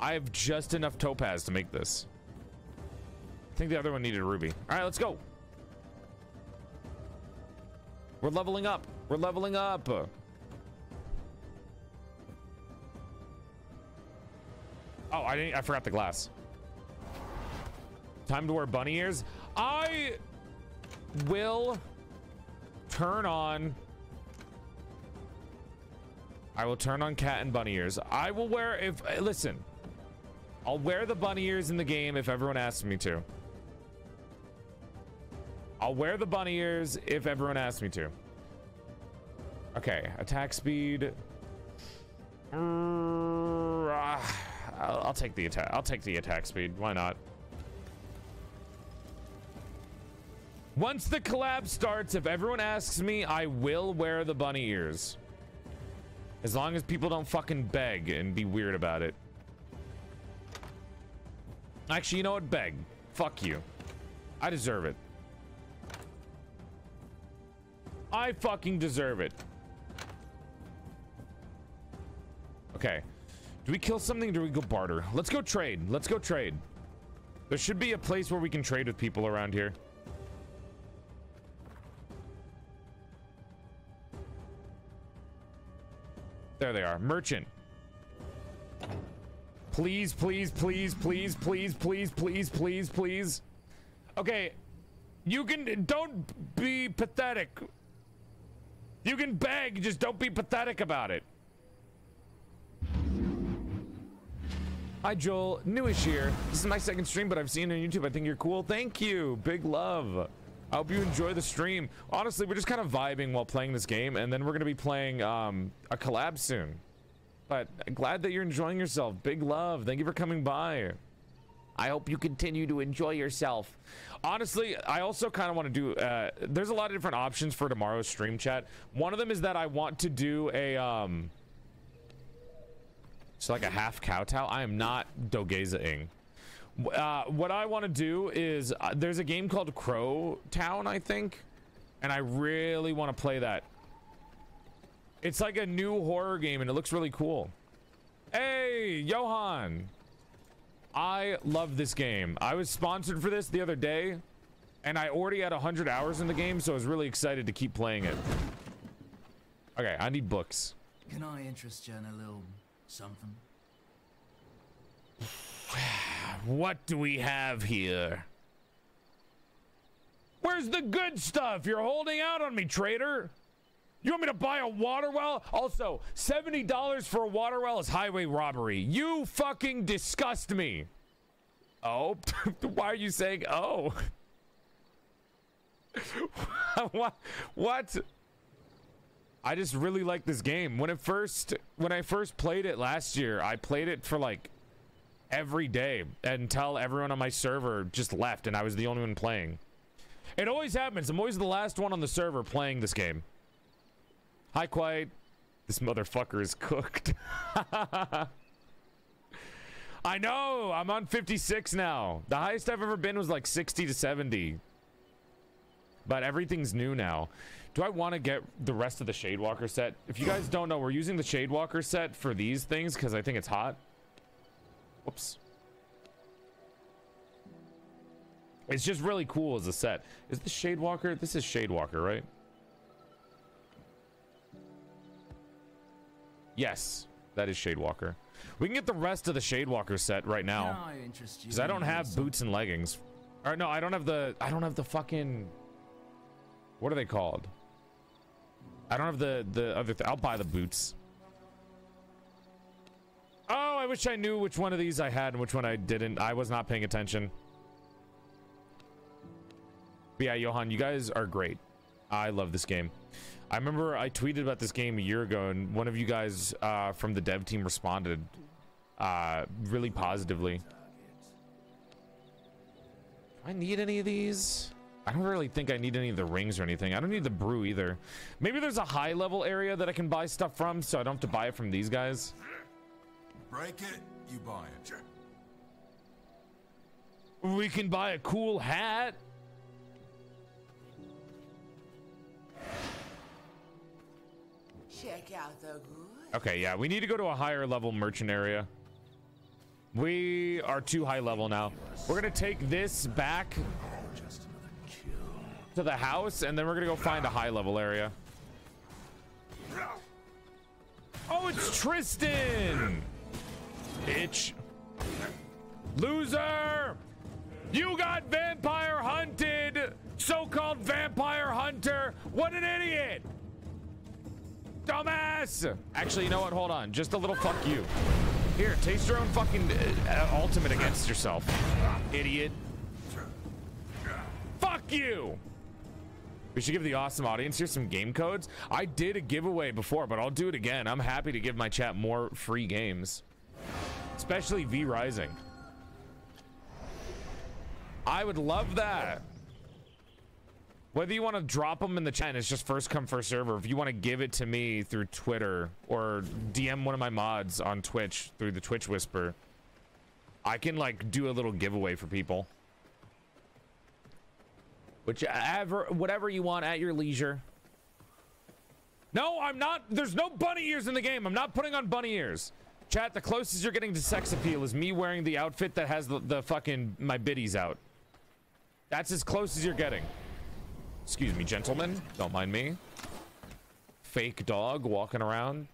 I have just enough Topaz to make this. I think the other one needed Ruby. All right, let's go. We're leveling up. We're leveling up. Oh, I forgot the glass. Time to wear bunny ears. I will turn on. I will turn on cat and bunny ears. I will wear if listen. I'll wear the bunny ears in the game if everyone asks me to. I'll wear the bunny ears if everyone asks me to. Okay, attack speed. I'll take the attack. I'll take the attack speed. Why not? Once the collab starts, if everyone asks me, I will wear the bunny ears. As long as people don't fucking beg and be weird about it. Actually, you know what? Beg. Fuck you. I deserve it. I fucking deserve it. Okay. Do we kill something or do we go barter? Let's go trade. Let's go trade. There should be a place where we can trade with people around here. There they are. Merchant. Please, please, please, please, please, please, please, please, please. Okay. You can... Don't be pathetic. You can beg, just don't be pathetic about it. Hi, Joel. Newish here. This is my second stream, but I've seen it on YouTube. I think you're cool. Thank you. Big love. I hope you enjoy the stream. Honestly, we're just kind of vibing while playing this game, and then we're going to be playing a collab soon. But glad that you're enjoying yourself. Big love. Thank you for coming by. I hope you continue to enjoy yourself. Honestly, I also kind of want to do... there's a lot of different options for tomorrow's stream chat. One of them is that I want to do a... So like a half kowtow. I am not Dogeza-ing. What I want to do is... there's a game called Crow Town, I think. And I really want to play that. It's like a new horror game and it looks really cool. Hey, Johan! I love this game. I was sponsored for this the other day, and I already had 100 hours in the game, so I was really excited to keep playing it. Okay, I need books. Can I interest you in a little something? What do we have here? Where's the good stuff? You're holding out on me, traitor. You want me to buy a water well? Also, $70 for a water well is highway robbery. You fucking disgust me. Oh, why are you saying oh? What? I just really like this game. When I first played it last year, I played it for like every day until everyone on my server just left and I was the only one playing. It always happens. I'm always the last one on the server playing this game. Hi, Quiet. This motherfucker is cooked. I know. I'm on 56 now. The highest I've ever been was like 60 to 70. But everything's new now. Do I want to get the rest of the Shadewalker set? If you guys don't know, we're using the Shadewalker set for these things because I think it's hot. Whoops. It's just really cool as a set. Is this Shadewalker? This is Shadewalker, right? Yes, that is Shadewalker. We can get the rest of the Shadewalker set right now, because I don't have boots and leggings. Or no, I don't have the fucking. What are they called? I don't have the other. I'll buy the boots. Oh, I wish I knew which one of these I had and which one I didn't. I was not paying attention. But yeah, Johan, you guys are great. I love this game. I remember I tweeted about this game a year ago, and one of you guys from the dev team responded really positively. Do I need any of these? I don't really think I need any of the rings or anything. I don't need the brew either. Maybe there's a high level area that I can buy stuff from, so I don't have to buy it from these guys. Break it, you buy it. We can buy a cool hat. Check out the good. Okay, yeah, we need to go to a higher level merchant area. We are too high level now. We're gonna take this back to the house, and then we're gonna go find a high level area. Oh, it's Tristan! Bitch. Loser! You got vampire hunted! So-called vampire hunter! What an idiot! Dumbass! Actually, you know what? Hold on. Just a little fuck you. Here, taste your own fucking ultimate against yourself. Idiot. Fuck you! We should give the awesome audience here some game codes. I did a giveaway before, but I'll do it again. I'm happy to give my chat more free games. Especially V Rising. I would love that. Whether you want to drop them in the chat, it's just first come, first serve. If you want to give it to me through Twitter or DM one of my mods on Twitch through the Twitch Whisper, I can like do a little giveaway for people. Whichever, whatever you want at your leisure. No, I'm not. There's no bunny ears in the game. I'm not putting on bunny ears. Chat, the closest you're getting to sex appeal is me wearing the outfit that has the fucking my biddies out. That's as close as you're getting. Excuse me, gentlemen. Don't mind me. Fake dog walking around.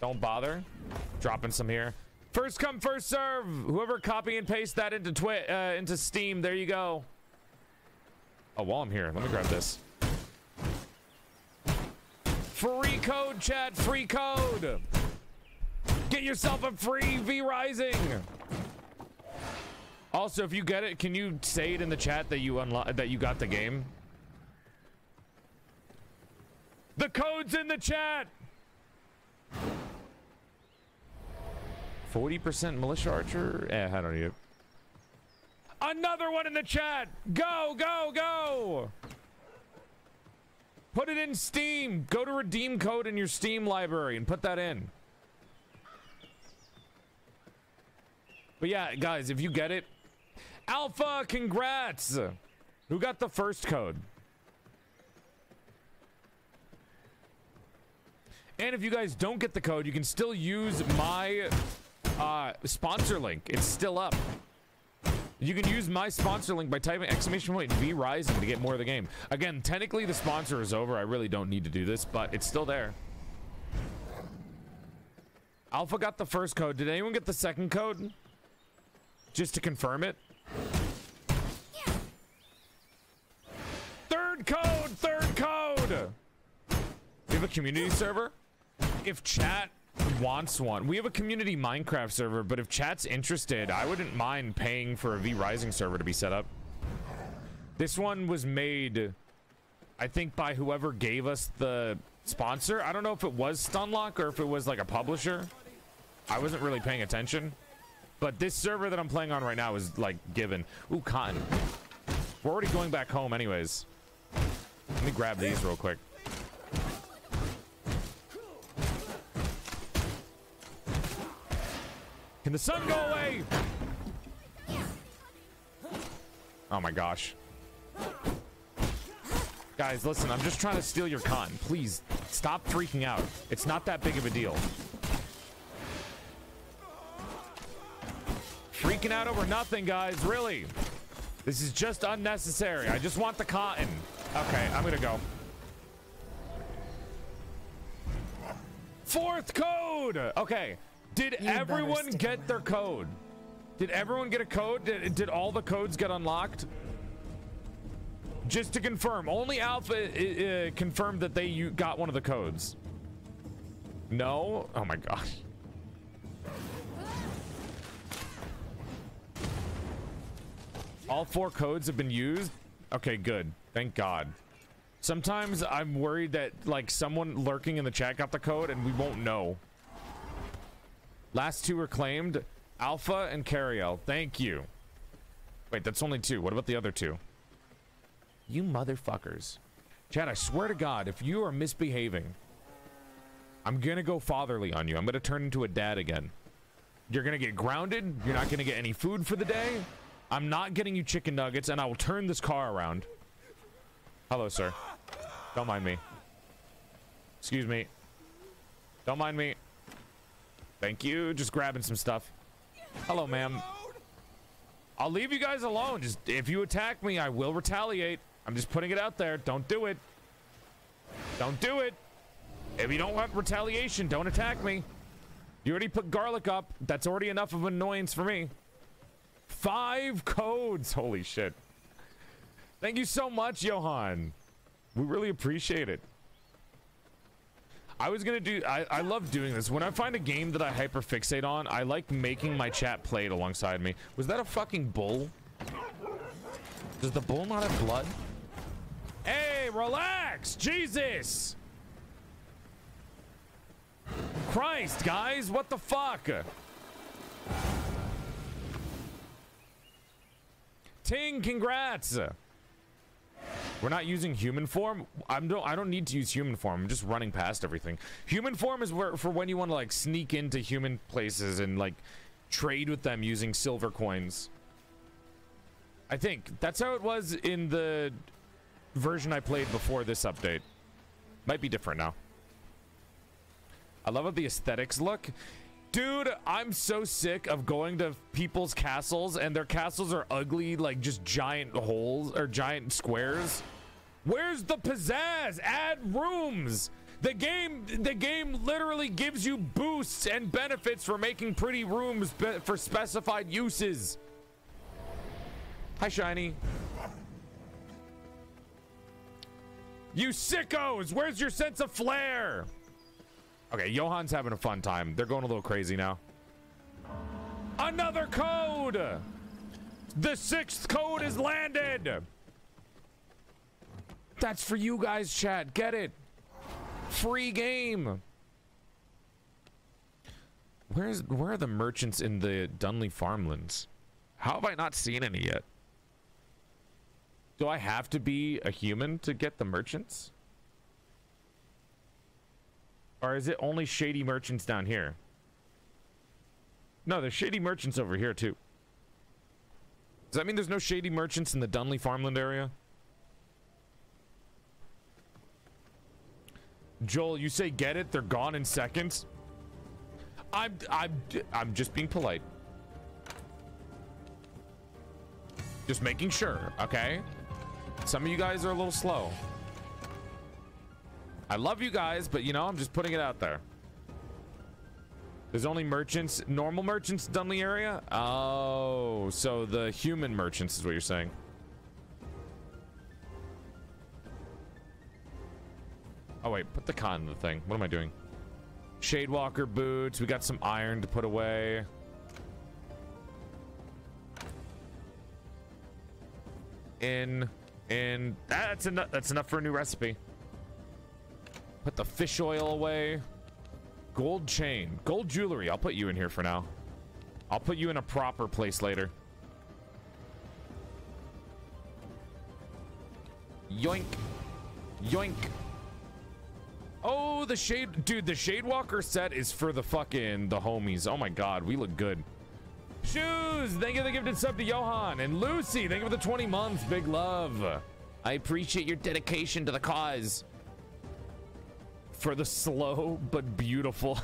Don't bother. Dropping some here. First come, first serve. Whoever copy and paste that into Steam, there you go. Oh, while I'm here, let me grab this. Free code, chat. Free code. Get yourself a free V Rising. Also, if you get it, can you say it in the chat that you got the game? The code's in the chat. 40% militia archer. Eh, I don't need it. Another one in the chat. Go, go, go. Put it in Steam. Go to redeem code in your Steam library and put that in. But yeah, guys, if you get it, Alpha, congrats. Who got the first code? And if you guys don't get the code, you can still use my sponsor link. It's still up. You can use my sponsor link by typing ! V Rising to get more of the game. Again, technically the sponsor is over. I really don't need to do this, but it's still there. Alpha got the first code. Did anyone get the second code? Just to confirm it. Yeah. Third code! Third code! We have a community server. If chat wants one, we have a community Minecraft server, but if chat's interested, I wouldn't mind paying for a V Rising server to be set up. This one was made, I think, by whoever gave us the sponsor. I don't know if it was Stunlock or if it was like a publisher. I wasn't really paying attention, but this server that I'm playing on right now is like given. Ooh, cotton. We're already going back home anyways. Let me grab these real quick. Can the sun go away? Oh my gosh. Guys, listen, I'm just trying to steal your cotton. Please, stop freaking out. It's not that big of a deal. Freaking out over nothing, guys, really. This is just unnecessary. I just want the cotton. Okay, I'm gonna go. Fourth code! Okay. Did everyone get their code? Did everyone get a code? Did all the codes get unlocked? Just to confirm, only Alpha confirmed that you got one of the codes. No? Oh my gosh. All four codes have been used? Okay, good. Thank God. Sometimes I'm worried that like someone lurking in the chat got the code and we won't know. Last two were claimed, Alpha and Cariel. Thank you. Wait, that's only two. What about the other two? You motherfuckers. Chat, I swear to God, if you are misbehaving, I'm gonna go fatherly on you. I'm gonna turn into a dad again. You're gonna get grounded. You're not gonna get any food for the day. I'm not getting you chicken nuggets, and I will turn this car around. Hello, sir. Don't mind me. Excuse me. Don't mind me. Thank you. Just grabbing some stuff. Hello, ma'am. I'll leave you guys alone. Just if you attack me, I will retaliate. I'm just putting it out there. Don't do it. Don't do it. If you don't want retaliation, don't attack me. You already put garlic up. That's already enough of an annoyance for me. 5 codes. Holy shit. Thank you so much, Johan. We really appreciate it. I was gonna do... I love doing this. When I find a game that I hyperfixate on, I like making my chat play it alongside me. Was that a fucking bull? Does the bull not have blood? Hey, relax! Jesus! Christ, guys, what the fuck? Ting, congrats! We're not using human form. I don't need to use human form. I'm just running past everything. Human form is where, for when you want to like sneak into human places and like trade with them using silver coins. I think that's how it was in the version I played before this update. Might be different now. I love how the aesthetics look. Dude, I'm so sick of going to people's castles and their castles are ugly, like just giant holes or giant squares. Where's the pizzazz? Add rooms. The game literally gives you boosts and benefits for making pretty rooms for specified uses. Hi, Shiny. You sickos, where's your sense of flair? Okay, Johan's having a fun time. They're going a little crazy now. Another code! The 6th code is landed! That's for you guys, chat. Get it. Free game. Where are the merchants in the Dunley farmlands? How have I not seen any yet? Do I have to be a human to get the merchants? Or is it only shady merchants down here? No, there's shady merchants over here too. Does that mean there's no shady merchants in the Dunley farmland area? Joel, you say get it, they're gone in seconds. I'm just being polite. Just making sure, okay? Some of you guys are a little slow. I love you guys, but you know, I'm just putting it out there. There's only merchants, normal merchants, Dunley area? Oh, so the human merchants is what you're saying. Oh wait, put the con in the thing. What am I doing? Shadewalker boots, we got some iron to put away. That's enough. That's enough for a new recipe. Put the fish oil away. Gold chain. Gold jewelry. I'll put you in here for now. I'll put you in a proper place later. Yoink. Yoink. Oh, the shade... Dude, the Shadewalker set is for the fucking... The homies. Oh my god, we look good. Shoes! Thank you for the gifted sub to Johan. And Lucy, thank you for the 20 months. Big love. I appreciate your dedication to the cause. For the slow but beautiful.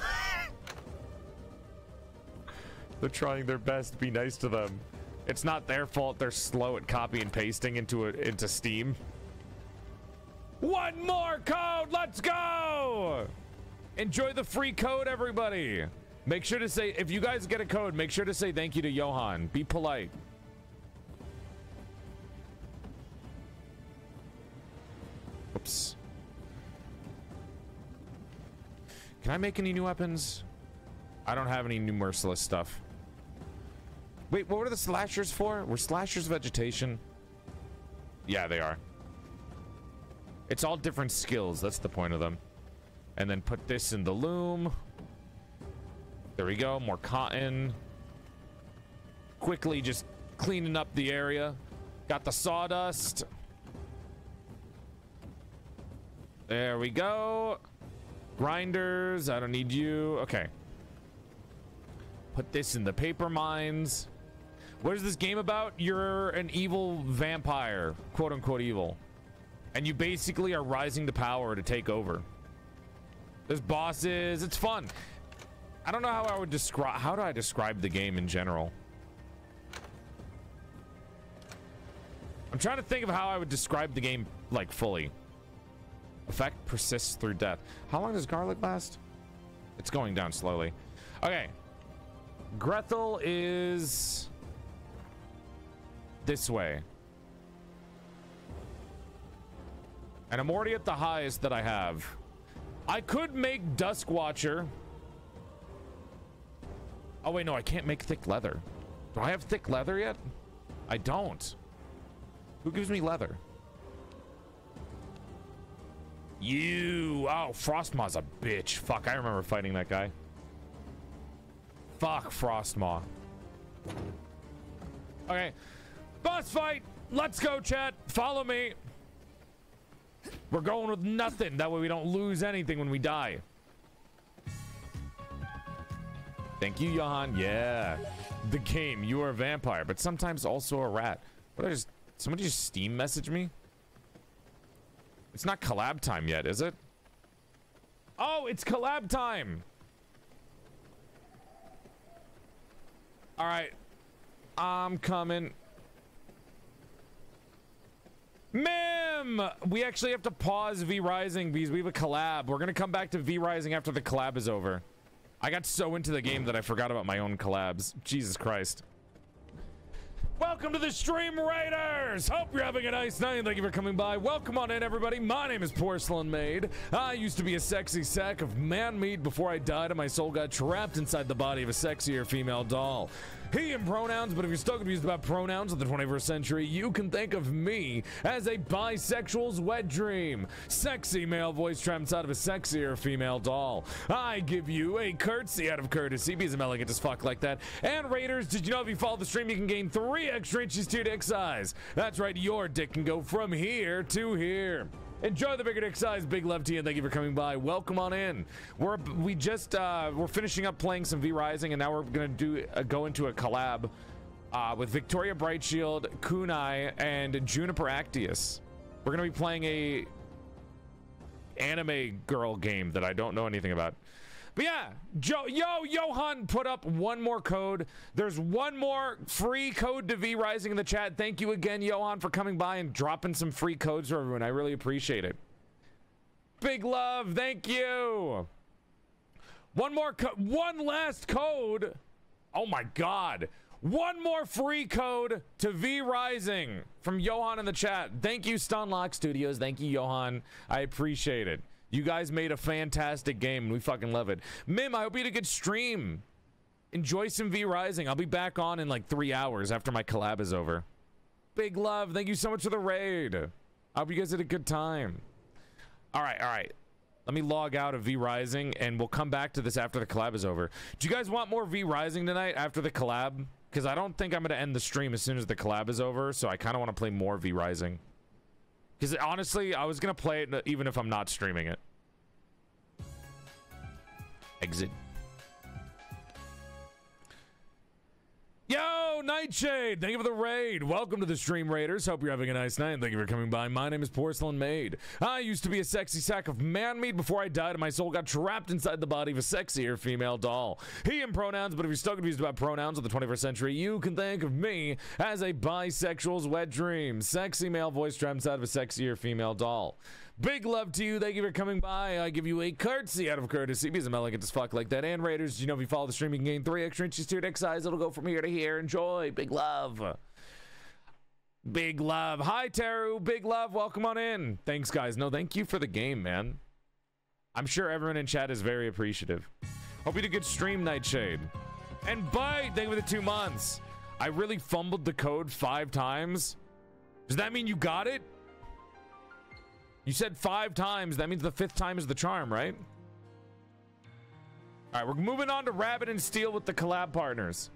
They're trying their best. Be nice to them. It's not their fault they're slow at copy and pasting into Steam. One more code. Let's go. Enjoy the free code, everybody. Make sure to say, if you guys get a code, make sure to say thank you to Johan. Be polite. Oops. Can I make any new weapons? I don't have any new merciless stuff. Wait, what were the slashers for? Were slashers vegetation? Yeah, they are. It's all different skills. That's the point of them. And then put this in the loom. There we go. More cotton. Quickly just cleaning up the area. Got the sawdust. There we go. Grinders. I don't need you. Okay. Put this in the paper mines. What is this game about? You're an evil vampire. Quote unquote evil. And you basically are rising to power to take over. There's bosses. It's fun. I don't know how I would describe... How do I describe the game in general? I'm trying to think of how I would describe the game, like, fully. Effect persists through death. How long does garlic last? It's going down slowly. Okay. Grethel is... this way. And I'm already at the highest that I have. I could make Dusk Watcher. Oh, wait, no, I can't make thick leather. Do I have thick leather yet? I don't. Who gives me leather? You. Oh, Frostmaw's a bitch. Fuck, I remember fighting that guy. Fuck Frostmaw. Okay. Boss fight. Let's go, chat. Follow me. We're going with nothing. That way we don't lose anything when we die. Thank you, Johan. Yeah. The game. You are a vampire, but sometimes also a rat. What is... Somebody just Steam messaged me? It's not collab time yet, is it? Oh, it's collab time! Alright. I'm coming. Mim! We actually have to pause V Rising because we have a collab. We're gonna come back to V Rising after the collab is over. I got so into the game that I forgot about my own collabs. Jesus Christ. Welcome to the stream, Raiders! Hope you're having a nice night. Thank you for coming by. Welcome on in, everybody. My name is Porcelain Maid. I used to be a sexy sack of man meat before I died and my soul got trapped inside the body of a sexier female doll. He and pronouns, but if you're still confused about pronouns of the 21st century, you can think of me as a bisexual's wet dream. Sexy male voice trapped inside of a sexier female doll. I give you a curtsy out of courtesy, because I'm elegant as fuck like that. And Raiders, did you know if you follow the stream, you can gain 3 extra inches to your dick size? That's right, your dick can go from here to here. Enjoy the bigger dick size, big love to you, and thank you for coming by. Welcome on in. We're finishing up playing some V Rising, and now we're gonna go into a collab with Victoria Brightshield, Kunai, and Juniper Actius. We're gonna be playing a anime girl game that I don't know anything about. But yeah, Johan put up one more code. There's one more free code to V Rising in the chat. Thank you again, Johan, for coming by and dropping some free codes for everyone. I really appreciate it. Big love, thank you. One last code. Oh my God. One more free code to V Rising from Johan in the chat. Thank you, Stunlock Studios. Thank you, Johan. I appreciate it. You guys made a fantastic game, and we fucking love it. Mim, I hope you had a good stream. Enjoy some V Rising. I'll be back on in like 3 hours after my collab is over. Big love. Thank you so much for the raid. I hope you guys had a good time. All right, all right. Let me log out of V Rising, and we'll come back to this after the collab is over. Do you guys want more V Rising tonight after the collab? Because I don't think I'm going to end the stream as soon as the collab is over, so I kind of want to play more V Rising. Because honestly, I was going to play it even if I'm not streaming it. Exit. Yo, Nightshade, thank you for the raid. Welcome to the stream, Raiders. Hope you're having a nice night, and thank you for coming by. My name is Porcelain Maid. I used to be a sexy sack of man meat before I died, and my soul got trapped inside the body of a sexier female doll. He and pronouns, but if you're still confused about pronouns of the 21st century, you can think of me as a bisexual's wet dream. Sexy male voice trapped inside of a sexier female doll. Big love to you. Thank you for coming by. I give you a curtsy out of courtesy because I'm elegant as fuck like that. And Raiders, you know, if you follow the stream, you can gain 3 extra inches to your dick size. It'll go from here to here. Enjoy. Big love. Big love. Hi, Teru. Big love. Welcome on in. Thanks, guys. No, thank you for the game, man. I'm sure everyone in chat is very appreciative. Hope you did a good stream, Nightshade. And Bite, thank you for the 2 months. I really fumbled the code 5 times. Does that mean you got it? You said 5 times. That means the 5th time is the charm, right? All right, we're moving on to Rabbit and Steel with the collab partners.